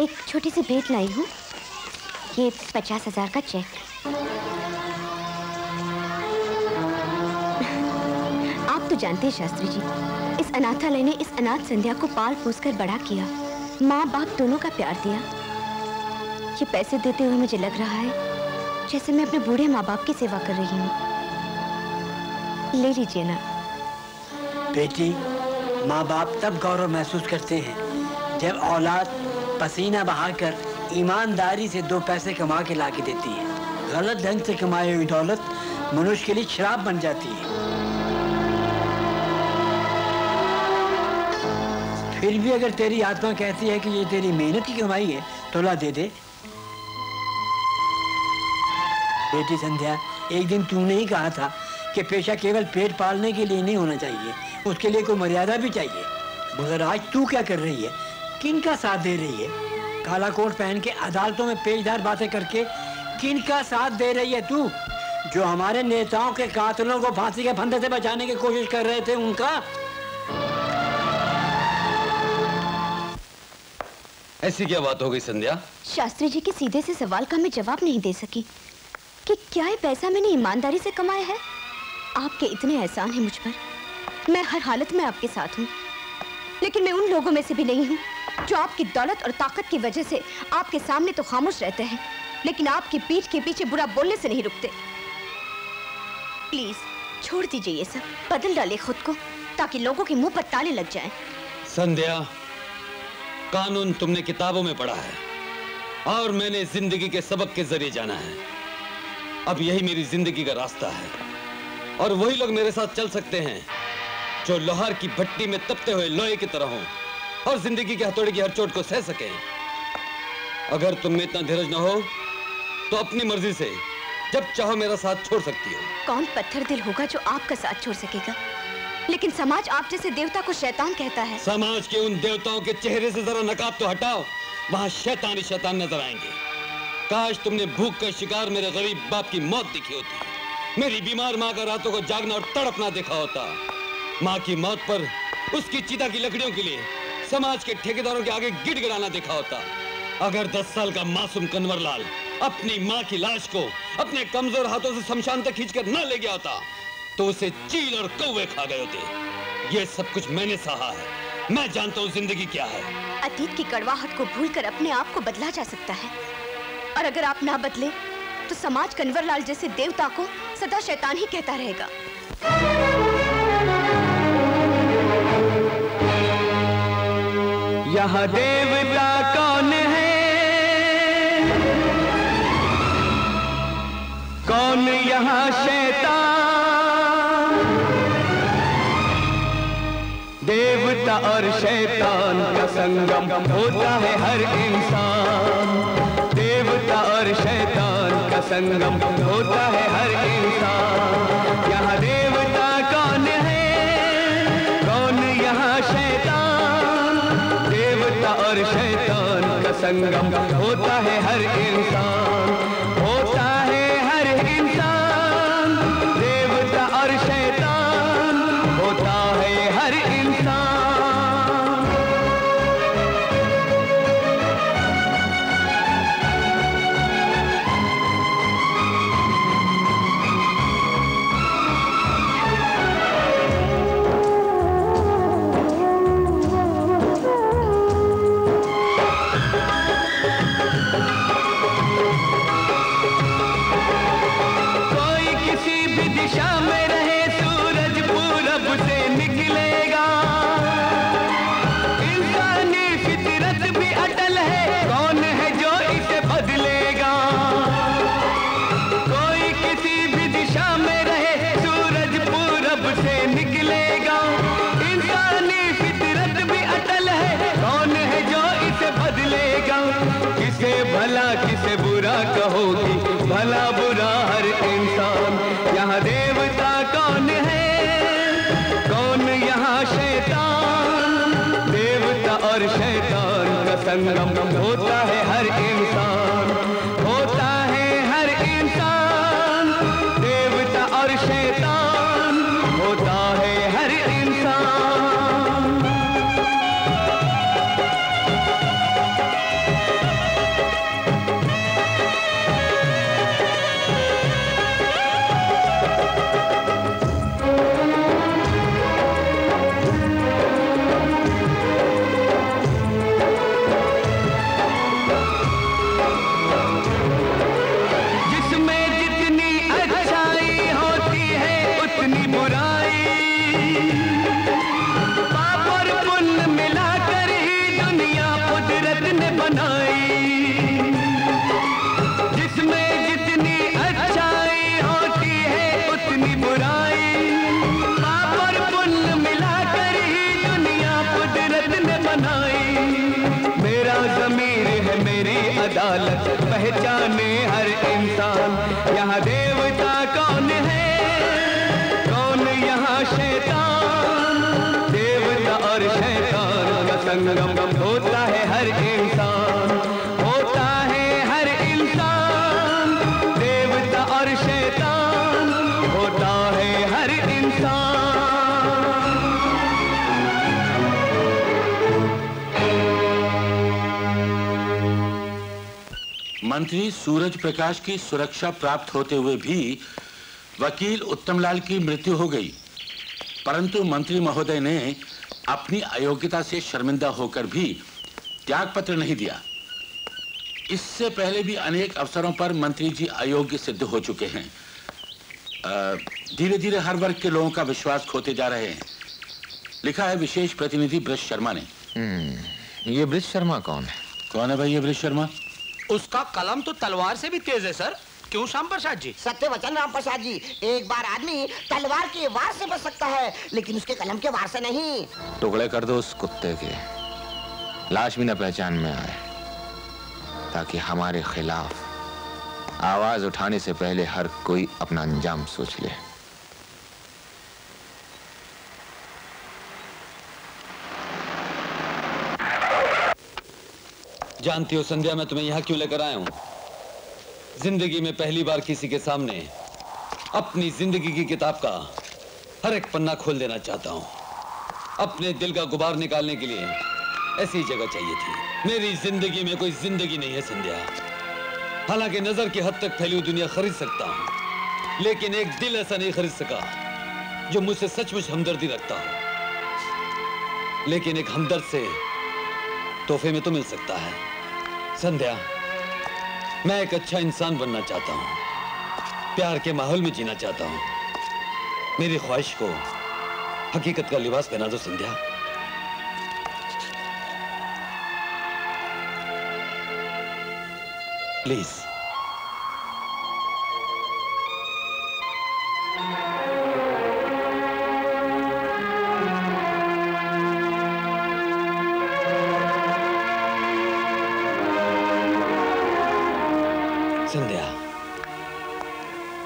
एक छोटी सी भेंट लाई हूँ, ये पचास हजार का चेक। आप तो जानते हैं शास्त्री जी, इस अनाथालय ने इस अनाथ संध्या को पाल पोस कर बड़ा किया, माँ बाप दोनों का प्यार दिया। ये पैसे देते हुए मुझे लग रहा है जैसे मैं अपने बूढ़े माँ बाप की सेवा कर रही हूँ। ले लीजिए ना। बेटी, माँ बाप तब गौरव महसूस करते हैं जब औलाद पसीना बहाकर ईमानदारी से दो पैसे कमा के लाके देती है। गलत ढंग से कमाई हुई दौलत मनुष्य के लिए शराब बन जाती है। फिर भी अगर तेरी आत्मा कहती है कि ये तेरी मेहनत की कमाई है, तोला दे दे। बेटी संध्या, एक दिन तुमने ही कहा था कि पेशा केवल पेट पालने के लिए नहीं होना चाहिए, उसके लिए कोई मर्यादा भी चाहिए। मगर आज तू क्या कर रही है? किन का साथ दे रही है? काला कोट पहन के अदालतों में पेचदार बातें करके किन का साथ दे रही है तू? जो हमारे नेताओं के कातलों को फांसी के फंदे से बचाने की कोशिश कर रहे थे उनका। ऐसी क्या बात हो गई संध्या? शास्त्री जी के सीधे से सवाल का मैं जवाब नहीं दे सकी कि क्या ये पैसा मैंने ईमानदारी से कमाया है। आपके इतने एहसान हैं मुझ पर, मैं हर हालत में आपके साथ हूँ, लेकिन मैं उन लोगों में से भी नहीं हूँ जो आपकी दौलत और ताकत की वजह से आपके सामने तो खामोश रहते हैं लेकिन आपकी पीठ के पीछे बुरा बोलने से नहीं रुकते। प्लीज छोड़ दीजिए ये सब, बदल डाले खुद को ताकि लोगों के मुंह पर ताले लग जाएं। संध्या, कानून तुमने किताबों में पढ़ा है और मैंने जिंदगी के सबक के जरिए जाना है। अब यही मेरी जिंदगी का रास्ता है और वही लोग मेरे साथ चल सकते हैं जो लोहार की भट्टी में तपते हुए लोहे की तरह हों और जिंदगी के हथौड़े की हर चोट को सह सकें। अगर तुम में इतना धीरज न हो तो अपनी मर्जी से जब चाहो मेरा साथ छोड़ सकती हो। कौन पत्थर दिल होगा जो आपका साथ छोड़ सकेगा? लेकिन समाज आप जैसे देवता को शैतान कहता है। समाज के उन देवताओं के चेहरे से जरा नकाब तो हटाओ, वहाँ शैतान ही शैतान नजर आएंगे। काश तुमने भूख का शिकार मेरे गरीब बाप की मौत देखी होती, मेरी बीमार माँ का रातों को जागना और तड़पना देखा होता। माँ की मौत पर उसकी चिता की लकड़ियों के लिए समाज के ठेकेदारों के आगे गिड़गिड़ाना देखा होता। अगर दस साल का मासूम कंवरलाल अपनी माँ की लाश को अपने कमजोर हाथों से शमशान तक खींचकर ना ले गया होता तो उसे चील और कौवे खा गए होते। ये सब कुछ मैंने सहा है, मैं जानता हूँ जिंदगी क्या है। अतीत की कड़वाहट को भूलकर अपने आप को बदला जा सकता है और अगर आप ना बदले तो समाज कंवरलाल जैसे देवता को सदा शैतान ही कहता रहेगा। यह देवता कौन है, कौन यहाँ शैतान? देवता और शैतान का संगम होता है हर इंसान। देवता और शैतान का संगम होता है हर इंसान। यहाँ देवता कौन है, कौन यहाँ शैतान? और शैतान का संगम होता है हर इंसान, होता है हर इंसान। देवता और शैतान होता है हर इंसान। संगम होता है हर इंसान, होता है हर इंसान। देवता और शैतान होता है हर पहचाने हर इंसान। यहाँ संगम होता है हर इंसान, होता है हर इंसान देवता और शैतान, होता है हर इंसान। मंत्री सूरज प्रकाश की सुरक्षा प्राप्त होते हुए भी वकील उत्तमलाल की मृत्यु हो गई, परंतु मंत्री महोदय ने अपनी अयोग्यता से शर्मिंदा होकर भी त्याग पत्र नहीं दिया। इससे पहले भी अनेक अवसरों पर मंत्री जी अयोग्य सिद्ध हो चुके हैं। धीरे धीरे हर वर्ग के लोगों का विश्वास खोते जा रहे हैं। लिखा है विशेष प्रतिनिधि बृज शर्मा ने। ये बृज शर्मा कौन है? कौन है भाई ये बृज शर्मा? उसका कलम तो तलवार से भी तेज है सर। क्यों श्याम प्रसाद जी? सत्य वचन राम प्रसाद जी, एक बार आदमी तलवार के वार से बच सकता है लेकिन उसके कलम के वार से नहीं। टुकड़े कर दो उस कुत्ते के, लाश भी न पहचान में आए, ताकि हमारे खिलाफ आवाज उठाने से पहले हर कोई अपना अंजाम सोच ले। जानती हो संध्या, मैं तुम्हें यहाँ क्यों लेकर आया हूँ? जिंदगी में पहली बार किसी के सामने अपनी जिंदगी की किताब का हर एक पन्ना खोल देना चाहता हूँ। अपने दिल का गुबार निकालने के लिए ऐसी जगह चाहिए थी। मेरी जिंदगी में कोई जिंदगी नहीं है संध्या। हालांकि नजर की हद तक फैली हुई दुनिया खरीद सकता हूँ, लेकिन एक दिल ऐसा नहीं खरीद सका जो मुझसे सचमुच हमदर्दी रखता हो। लेकिन एक हमदर्द से तोहफे में तो मिल सकता है। संध्या, मैं एक अच्छा इंसान बनना चाहता हूँ, प्यार के माहौल में जीना चाहता हूँ। मेरी ख्वाहिश को हकीकत का लिबास पहना दो संध्या। प्लीज।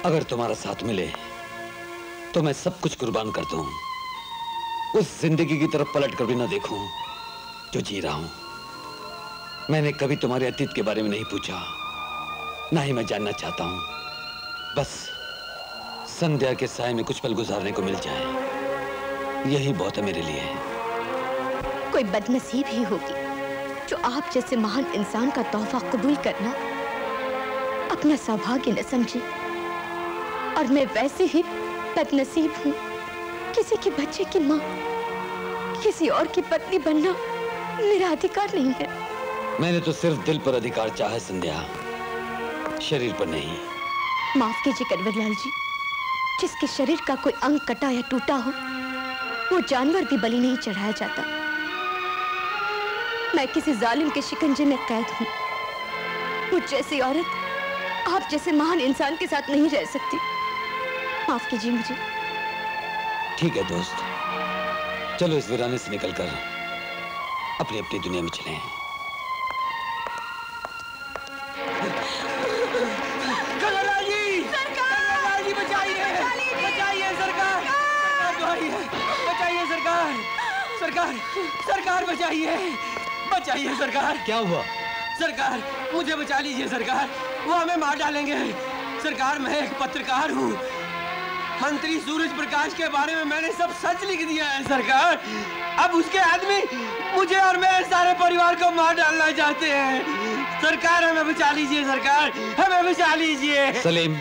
अगर तुम्हारा साथ मिले तो मैं सब कुछ कुर्बान कर दूं, उस जिंदगी की तरफ पलट कर भी ना देखूं जो जी रहा हूं। मैंने कभी तुम्हारे अतीत के बारे में नहीं पूछा, ना ही मैं जानना चाहता हूं। बस संध्या के साए में कुछ पल गुजारने को मिल जाए, यही बहुत है मेरे लिए। कोई बदनसीब ही होगी जो आप जैसे महान इंसान का तोहफा कबूल करना अपना सौभाग्य न समझे। और मैं वैसे ही बदनसीब हूँ, किसी के बच्चे की माँ, किसी और की पत्नी बनना मेरा अधिकार नहीं है। मैंने तो सिर्फ दिल पर अधिकार चाहा संध्या, शरीर पर नहीं। माफ कीजिए कंवरलाल जी, जिसके शरीर का कोई अंग कटा या टूटा हो वो जानवर भी बलि नहीं चढ़ाया जाता। मैं किसी जालिम के शिकंजे में कैद हूँ। वो जैसी औरत आप जैसे महान इंसान के साथ नहीं रह सकती। माफ कीजिए मुझे। ठीक है दोस्त, चलो इस वीराने से निकलकर अपनी अपनी दुनिया में चलें। कंवरलाल जी, कंवरलाल जी बचाइए, बचाइए सरकार, बचाइए सरकार, सरकार, सरकार बचाइए, बचाइए सरकार। क्या हुआ? सरकार मुझे बचा लीजिए सरकार, वो हमें मार डालेंगे। सरकार मैं एक पत्रकार हूँ, मंत्री सूरज प्रकाश के बारे में मैंने सब सच लिख दिया है सरकार। अब उसके आदमी मुझे और मेरे सारे परिवार को मार डालना चाहते हैं। सरकार हमें बचा लीजिए सरकार, हमें बचा लीजिए। सलीम,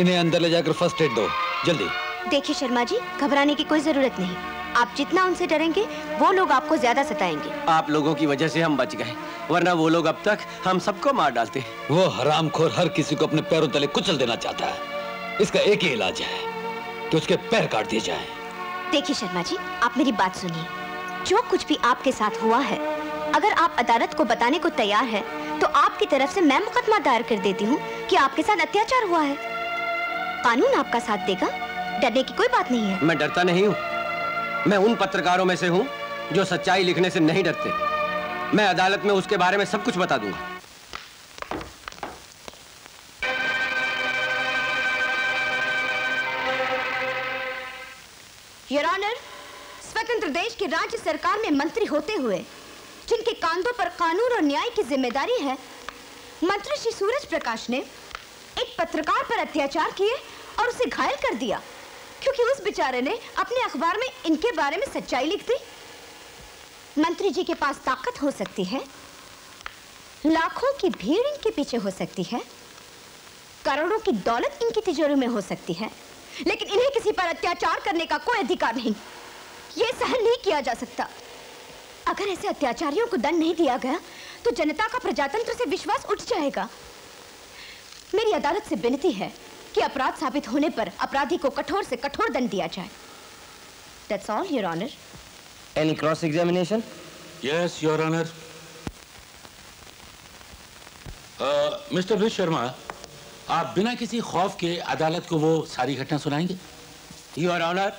इन्हें अंदर ले जाकर फर्स्ट एड दो, जल्दी। देखिए शर्मा जी, घबराने की कोई जरूरत नहीं। आप जितना उनसे डरेंगे वो लोग आपको ज्यादा सताएंगे। आप लोगों की वजह से हम बच गए, वरना वो लोग अब तक हम सबको मार डालते। वो हरामखोर हर किसी को अपने पैरों तले कुचल देना चाहता है। इसका एक ही इलाज है कि उसके पैर काट दिए जाए। देखिए शर्मा जी, आप मेरी बात सुनिए। जो कुछ भी आपके साथ हुआ है, अगर आप अदालत को बताने को तैयार हैं, तो आपकी तरफ से मैं मुकदमा दायर कर देती हूँ कि आपके साथ अत्याचार हुआ है। कानून आपका साथ देगा, डरने की कोई बात नहीं है। मैं डरता नहीं हूँ। मैं उन पत्रकारों में से हूँ जो सच्चाई लिखने से नहीं डरते। मैं अदालत में उसके बारे में सब कुछ बता दूंगा। योर ऑनर, स्वतंत्र देश की राज्य सरकार में मंत्री होते हुए जिनके कांधों पर कानून और न्याय की जिम्मेदारी है, मंत्री श्री सूरज प्रकाश ने एक पत्रकार पर अत्याचार किए और उसे घायल कर दिया, क्योंकि उस बेचारे ने अपने अखबार में इनके बारे में सच्चाई लिख दी। मंत्री जी के पास ताकत हो सकती है, लाखों की भीड़ इनके पीछे हो सकती है, करोड़ों की दौलत इनकी तिजोरी में हो सकती है, लेकिन इन्हें किसी पर अत्याचार करने का कोई अधिकार नहीं। ये सहन नहीं किया जा सकता। अगर ऐसे अत्याचारियों को दंड नहीं दिया गया तो जनता का प्रजातंत्र से विश्वास उठ जाएगा। मेरी अदालत से विनती है कि अपराध साबित होने पर अपराधी को कठोर से कठोर दंड दिया जाए। That's all, Your Honor. Any cross examination? Yes, Your Honor. Uh, mister बृज शर्मा, आप बिना किसी खौफ के अदालत को वो सारी घटना सुनाएंगे? Your Honor,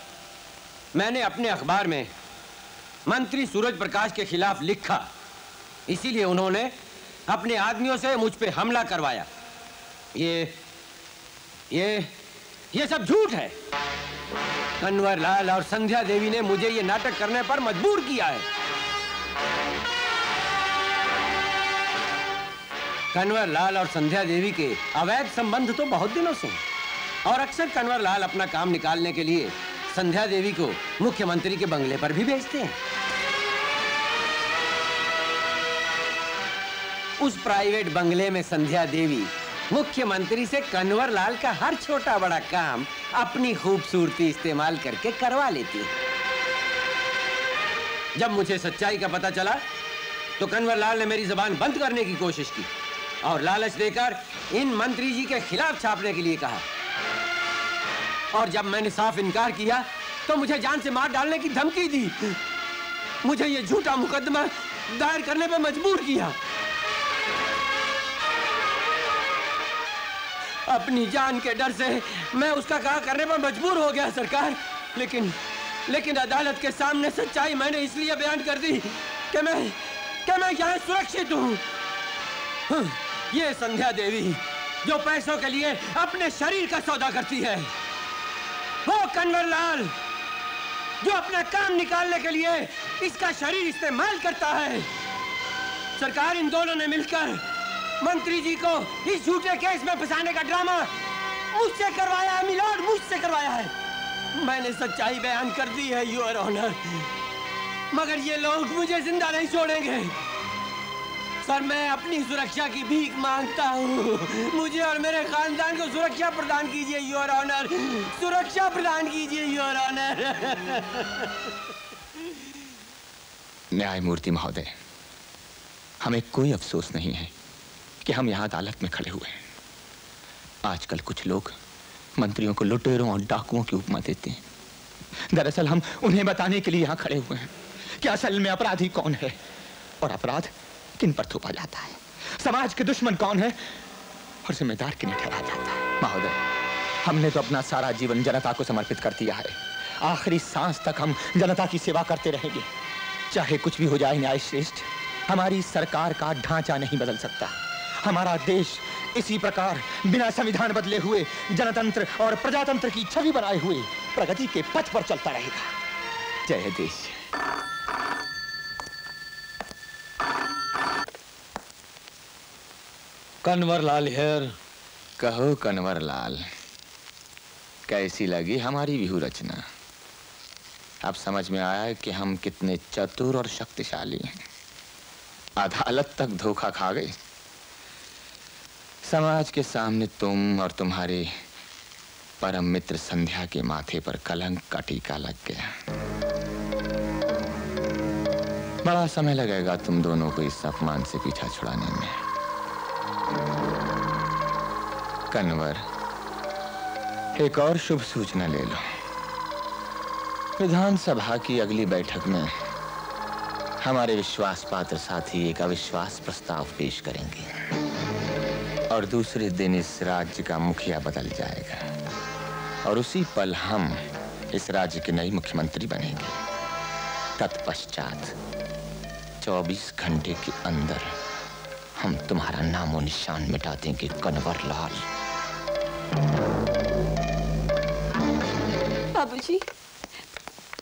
मैंने अपने अखबार में मंत्री सूरज प्रकाश के खिलाफ लिखा, इसीलिए उन्होंने अपने आदमियों से मुझ पे हमला करवाया। ये ये ये सब झूठ है। कंवरलाल और संध्या देवी ने मुझे ये नाटक करने पर मजबूर किया है। कंवरलाल और संध्या देवी के अवैध संबंध तो बहुत दिनों से हैं और अक्सर कंवरलाल अपना काम निकालने के लिए संध्या देवी को मुख्यमंत्री के बंगले पर भी भेजते हैं। उस प्राइवेट बंगले में संध्या देवी मुख्यमंत्री से कंवरलाल का हर छोटा बड़ा काम अपनी खूबसूरती इस्तेमाल करके करवा लेती है। जब मुझे सच्चाई का पता चला तो कंवरलाल ने मेरी जबान बंद करने की कोशिश की और लालच देकर इन मंत्री जी के खिलाफ छापने के लिए कहा, और जब मैंने साफ इनकार किया तो मुझे जान से मार डालने की धमकी दी। मुझे ये झूठा मुकदमा दायर करने पर मजबूर किया। अपनी जान के डर से मैं उसका कहा करने पर मजबूर हो गया सरकार, लेकिन लेकिन अदालत के सामने सच्चाई मैंने इसलिए बयान कर दी कि मैं कि मैं यहाँ सुरक्षित हूँ। ये संध्या देवी जो पैसों के लिए अपने शरीर का सौदा करती है, वो कंवरलाल जो अपना काम निकालने के लिए इसका शरीर इस्तेमाल करता है। सरकार, इन दोनों ने मिलकर मंत्री जी को इस झूठे केस में फंसाने का ड्रामा मुझसे करवाया है मिलॉर्ड, मुझसे करवाया है। मैंने सच्चाई बयान कर दी है योर ऑनर, मगर ये लोग मुझे जिंदा नहीं छोड़ेंगे। सर, मैं अपनी सुरक्षा की भीख मांगता हूँ। मुझे और मेरे खानदान को सुरक्षा प्रदान कीजिए योर ऑनर, सुरक्षा प्रदान कीजिए योर ऑनर। न्यायमूर्ति महोदय, हमें कोई अफसोस नहीं है कि हम यहाँ अदालत में खड़े हुए हैं। आजकल कुछ लोग मंत्रियों को लुटेरों और डाकुओं की उपमा देते हैं। दरअसल हम उन्हें बताने के लिए यहाँ खड़े हुए हैं कि असल में अपराधी कौन है और अपराध किन पर थोपा जाता है, समाज के दुश्मन कौन है और जिम्मेदार किन्हें ठहराया जाता है। महोदय, हमने तो अपना सारा जीवन जनता को समर्पित कर दिया है। आखिरी सांस तक हम जनता की सेवा करते रहेंगे, चाहे कुछ भी हो जाए। न्यायश्रेष्ठ, हमारी सरकार का ढांचा नहीं बदल सकता। हमारा देश इसी प्रकार बिना संविधान बदले हुए जनतंत्र और प्रजातंत्र की छवि बनाए हुए प्रगति के पथ पर चलता रहेगा। जय देश। कंवरलाल हेयर, कहो कंवरलाल, कैसी लगी हमारी व्यूह रचना? अब समझ में आया कि हम कितने चतुर और शक्तिशाली हैं। अदालत तक धोखा खा गए। समाज के सामने तुम और तुम्हारे परम मित्र संध्या के माथे पर कलंक का टीका लग गया। बड़ा समय लगेगा तुम दोनों को इस अपमान से पीछा छुड़ाने में। कंवर, एक और शुभ सूचना ले लो। विधानसभा की अगली बैठक में हमारे विश्वास पात्र साथी एक अविश्वास प्रस्ताव पेश करेंगे और दूसरे दिन इस राज्य का मुखिया बदल जाएगा और उसी पल हम इस राज्य के नए मुख्यमंत्री बनेंगे। तत्पश्चात चौबीस घंटे के अंदर हम तुम्हारा नामो निशान मिटा देंगे कंवरलाल। बाबूजी,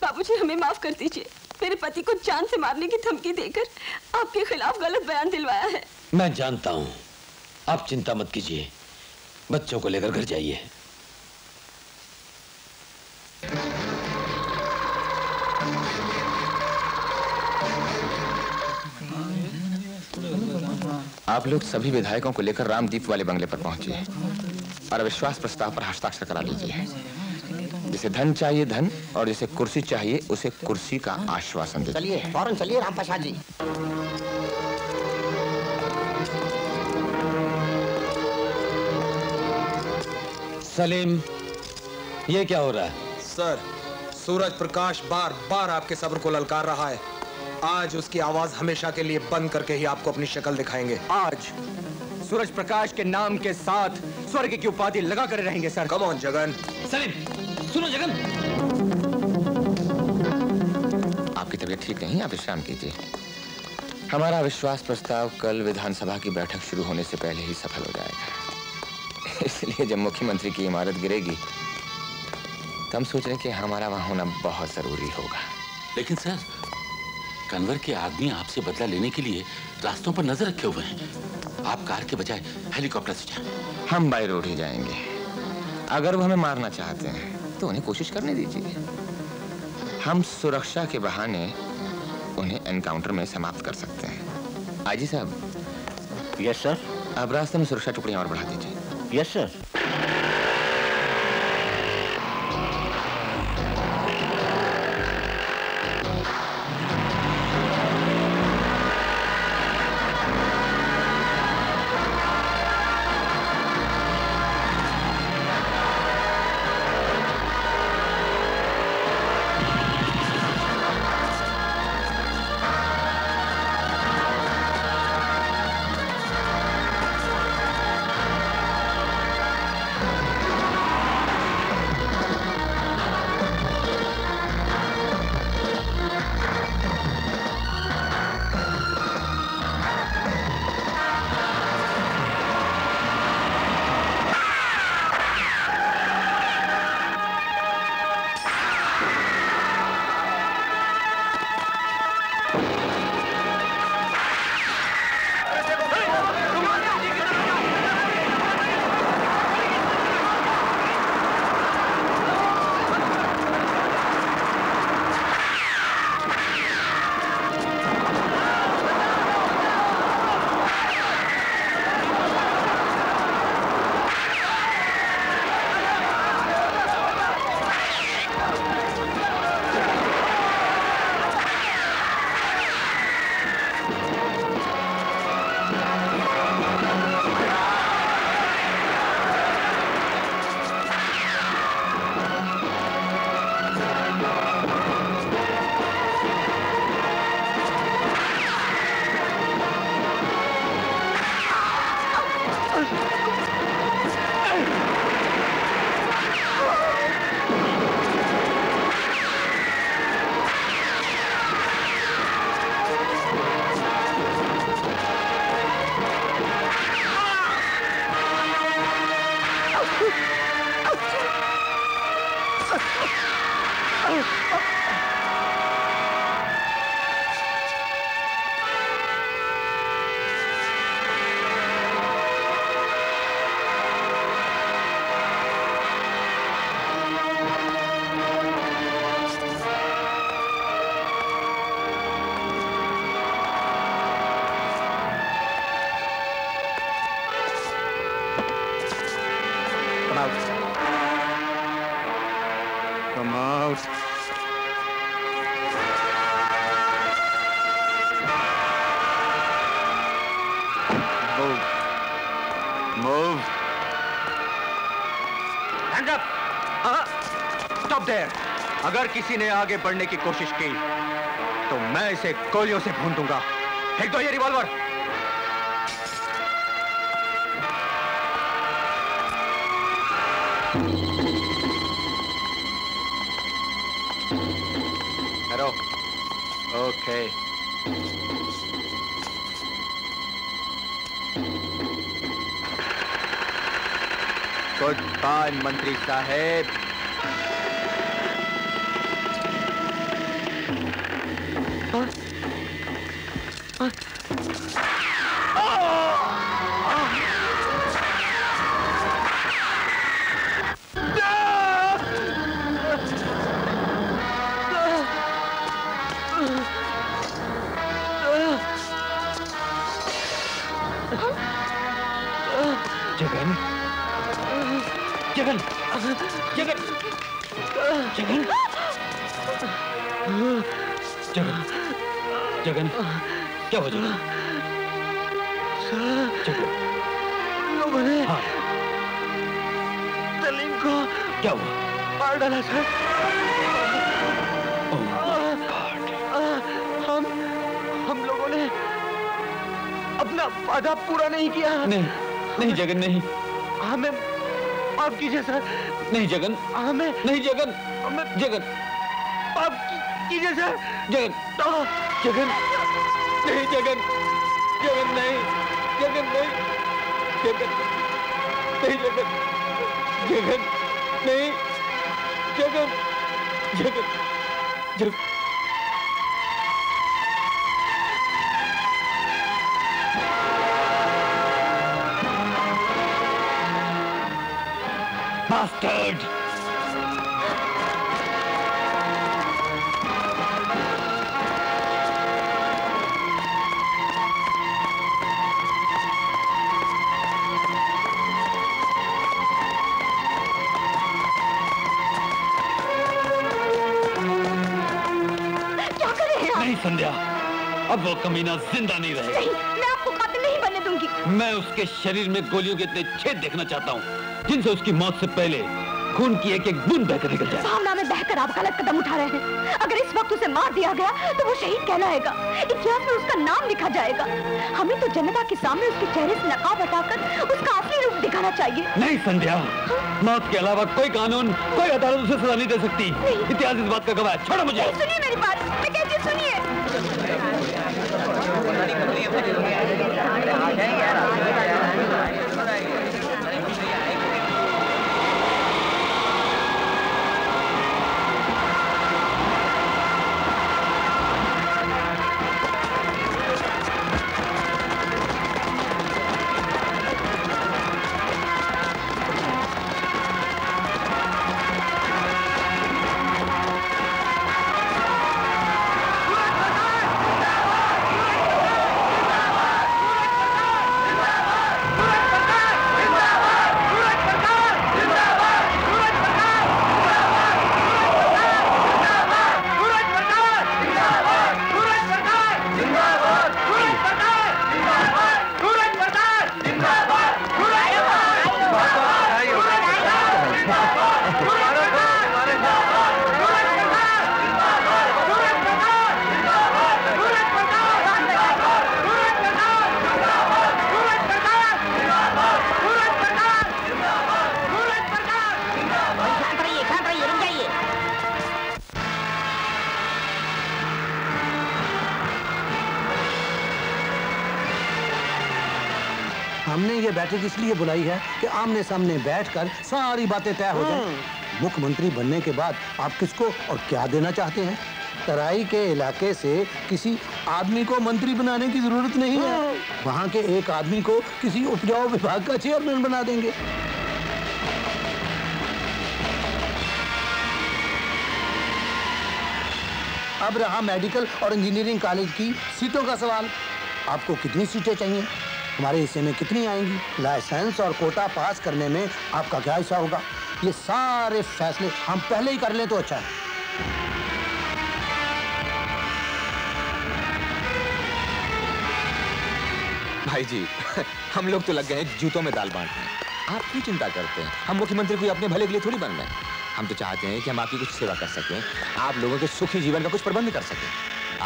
बाबूजी, हमें माफ कर दीजिए। मेरे पति को जान से मारने की धमकी देकर आपके खिलाफ गलत बयान दिलवाया है। मैं जानता हूँ, आप चिंता मत कीजिए, बच्चों को लेकर घर जाइए। आप लोग सभी विधायकों को लेकर रामदीप वाले बंगले पर पहुंचिए और अविश्वास प्रस्ताव पर हस्ताक्षर करा लीजिए। जिसे धन चाहिए धन, और जिसे कुर्सी चाहिए उसे कुर्सी का आश्वासन दे। चलिए फौरन चलिए राम प्रसाद जी। सलीम, ये क्या हो रहा है? सर, सूरज प्रकाश बार बार आपके सब्र को ललकार रहा है। आज उसकी आवाज हमेशा के लिए बंद करके ही आपको अपनी शक्ल दिखाएंगे। आज सूरज प्रकाश के नाम के साथ स्वर्ग की उपाधि लगा कर रहेंगे sir. Come on Jagan. सलीम सुनो जगन, आपकी तबीयत ठीक नहीं, आप विश्राम कीजिए। हमारा विश्वास प्रस्ताव कल विधानसभा की बैठक शुरू होने से पहले ही सफल हो जाएगा। इसलिए जब मुख्यमंत्री की इमारत गिरेगी तो हम सोच रहे कि हमारा वहां होना बहुत जरूरी होगा। लेकिन सर, कंवर के आदमी आपसे बदला लेने के लिए रास्तों पर नजर रखे हुए हैं। आप कार के बजाय हेलीकॉप्टर से जाएं। हम बाय रोड ही जाएंगे। अगर वो हमें मारना चाहते हैं तो उन्हें कोशिश करने दीजिए। हम सुरक्षा के बहाने उन्हें एनकाउंटर में समाप्त कर सकते हैं। आईजी साहब। Yes sir. आप रास्ते में सुरक्षा टुकड़ियाँ और बढ़ा दीजिए। Yes sir. अगर किसी ने आगे बढ़ने की कोशिश की तो मैं इसे गोलियों से भून दूंगा। फेंक दो ये revolver. Hello, okay. Good bye मंत्री साहेब। जगन, जगन, जगन, जगन, जगन, जगन, क्या हो जगन? जगन, लोगों ने सलीम को क्या हुआ? मार डाला था। हम, हम लोगों ने अपना वादा पूरा नहीं किया। नहीं। नहीं जगन नहीं, हमें माफ कीजिए सर। नहीं जगन, हमें नहीं जगन, हमें जगन माफ कीजिए सर। जगन जगन नहीं, जगन जगन नहीं, जगन नहीं, जगन नहीं, जगन जगन नहीं, जगन जगन जगन Bastard! क्या कर रहे हैं आप? नहीं संध्या, अब वो कमीना जिंदा नहीं रहेगा। नहीं, मैं आपको कातिल नहीं बनने दूंगी। मैं उसके शरीर में गोलियों के इतने छेद देखना चाहता हूँ जिनसे उसकी मौत से पहले खून की एक एक बूंद बहकर निकल जाए। सामना में बहकर आप गलत कदम उठा रहे हैं। अगर इस वक्त उसे मार दिया गया तो वो शहीद कहलाएगा, इतिहास में उसका नाम लिखा जाएगा। हमें तो जनता के सामने उसके चेहरे से नकाब हटाकर उसका असली रूप दिखाना चाहिए। नहीं संध्या, मौत के अलावा कोई कानून, कोई अदालत उसे सजा नहीं दे सकती। इतिहास इस बात का गवाह है। छोड़ो मुझे, सुनिए मेरी बात, मैं कहती सुनिए। बैठक इसलिए बुलाई है कि आमने सामने बैठकर सारी बातें तय हो जाएं। मुख्यमंत्री बनने के बाद आप किसको और क्या देना चाहते हैं? तराई के इलाके से किसी आदमी को मंत्री बनाने की जरूरत नहीं है। वहाँ के एक आदमी को किसी उपजाऊ विभाग का चेयरमैन बना देंगे। अब रहा मेडिकल और इंजीनियरिंग कॉलेज की सीटों का सवाल। आपको कितनी सीटें चाहिए? हमारे हिस्से में कितनी आएंगी? लाइसेंस और कोटा पास करने में आपका क्या हिस्सा होगा? ये सारे फैसले हम पहले ही कर लें तो अच्छा है। भाई जी, हम लोग तो लग गए हैं जूतों में दाल बांटने। आप क्यों चिंता करते हैं? हम मुख्यमंत्री कोई अपने भले के लिए थोड़ी बन रहे हैं। हम तो चाहते हैं कि हम आपकी कुछ सेवा कर सकें, आप लोगों के सुखी जीवन का कुछ प्रबंध कर सकें।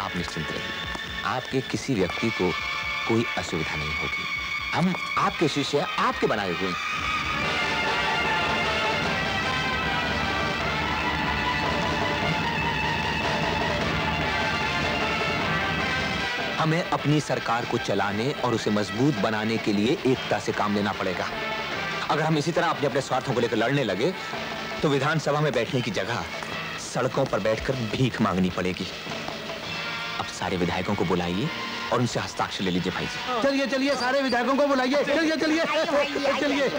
आप निश्चिंत रहिए, आपके किसी व्यक्ति को कोई असुविधा नहीं होगी। हम आपके शिष्य हैं, आपके बनाए हुए। हमें अपनी सरकार को चलाने और उसे मजबूत बनाने के लिए एकता से काम लेना पड़ेगा। अगर हम इसी तरह अपने अपने स्वार्थों को लेकर लड़ने लगे तो विधानसभा में बैठने की जगह सड़कों पर बैठकर भीख मांगनी पड़ेगी। अब सारे विधायकों को बुलाइए और उनसे हस्ताक्षर ले लीजिए भाई जी। चलिए चलिए सारे विधायकों को बुलाइए। चलिए चलिए चलिए।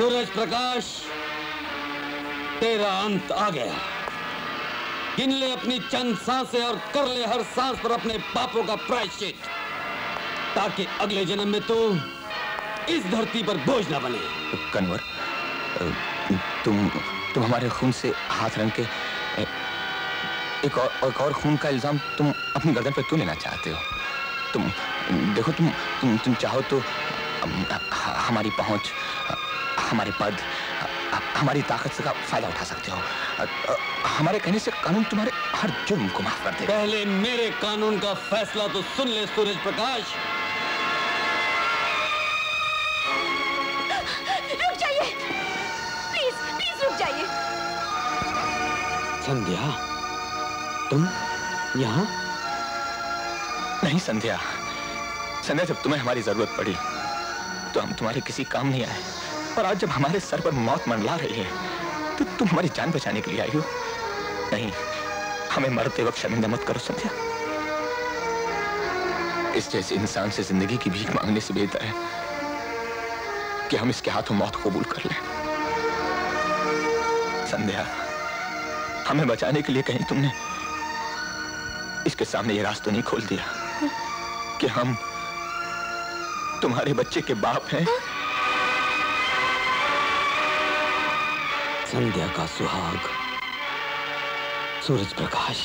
सूरज प्रकाश, तेरा अंत आ गया। गिन ले अपनी चंद सांसें और कर ले हर सांस पर अपने पापों का प्रायश्चित, ताकि अगले जन्म में तू इस धरती पर बोझ न बने। कंवर, तुम तुम हमारे खून से हाथ रंग के एक और, एक और खून का इल्जाम तुम अपनी गर्दन पर क्यों लेना चाहते हो? तुम देखो, तुम तुम, तुम चाहो तो हमारी पहुंच, हमारे पद, हमारी ताकत से का फायदा उठा सकते हो। हमारे कहने से कानून तुम्हारे हर जुर्म को माफ कर देगा। पहले मेरे कानून का फैसला तो सुन ले सूरज प्रकाश। रुक जाइए, प्लीज प्लीज रुक जाइए। संध्या, तुम यहाँ? नहीं संध्या, संध्या जब तुम्हें हमारी जरूरत पड़ी तो हम तुम्हारे किसी काम नहीं आए, और आज जब हमारे सर पर मौत मंडला रही है तो तुम हमारी जान बचाने के लिए आई हो। नहीं, हमें मरते वक्त शर्मिंदा मत करो संध्या। इस जैसे इंसान से जिंदगी की भीख मांगने से बेहतर है कि हम इसके हाथों मौत कबूल कर लें। संध्या, हमें बचाने के लिए कहीं तुमने इसके सामने ये रास्ता नहीं खोल दिया कि हम तुम्हारे बच्चे के बाप हैं। संध्या का सुहाग सूरज प्रकाश,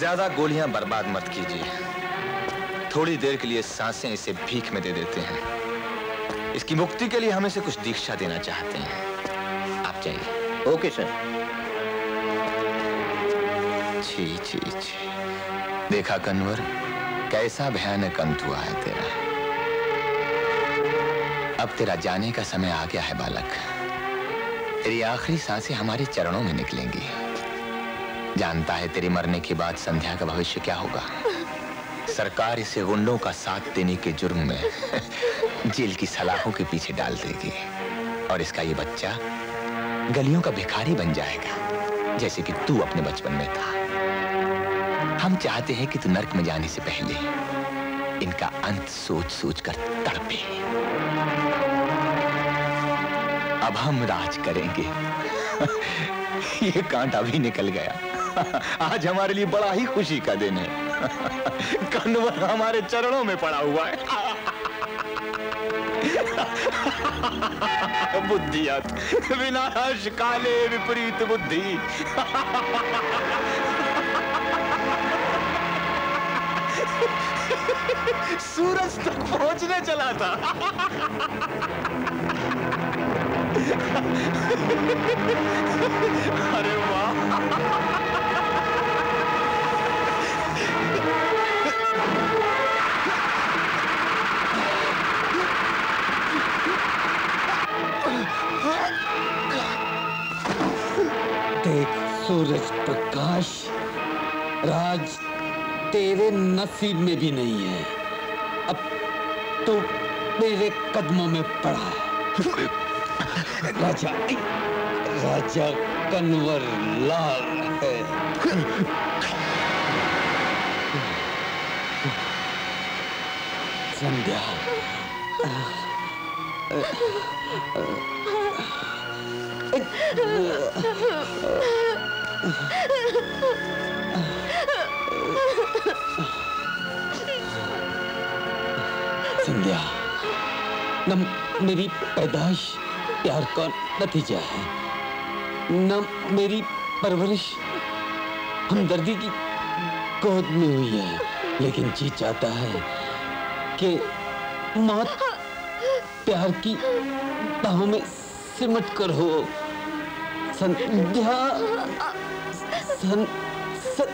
ज्यादा गोलियां बर्बाद मत कीजिए। थोड़ी देर के लिए सांसें इसे भीख में दे देते हैं। इसकी मुक्ति के लिए हम इसे कुछ दीक्षा देना चाहते हैं। आप जाइए। Okay sir. छी छी छी, देखा कंवर, कैसा भयानक अंत हुआ है तेरा। अब तेरा जाने का समय आ गया है बालक। तेरी आखिरी सांसें हमारे चरणों में निकलेंगी। जानता है तेरे मरने के बाद संध्या का भविष्य क्या होगा। सरकार इसे गुंडों का साथ देने के जुर्म में जेल की सलाखों के पीछे डाल देगी, और इसका ये बच्चा गलियों का भिखारी बन जाएगा, जैसे कि तू अपने बचपन में था। हम चाहते हैं कि तू नर्क में जाने से पहले इनका अंत सोच सोच कर तड़पे। अब हम राज करेंगे। ये कांटा भी निकल गया। आज हमारे लिए बड़ा ही खुशी का दिन है। कंवर हमारे चरणों में पड़ा हुआ है। बुद्धियत विनाश काले विपरीत बुद्धि। सूरज तक पहुंचने चला था। अरे वाह, देख सूरज प्रकाश, राज तेरे नसीब में भी नहीं है। अब तो मेरे कदमों में पड़ा है। राजा राजा कंवरलाल है। संध्या, संध्या, न मेरी पैदाइश प्यार का नतीजा है, न मेरी परवरिश हमदर्दी की गोद में हुई है, लेकिन जी चाहता है कि मौत प्यार की बाहों में सिमट कर हो। संध्या, सन, सन,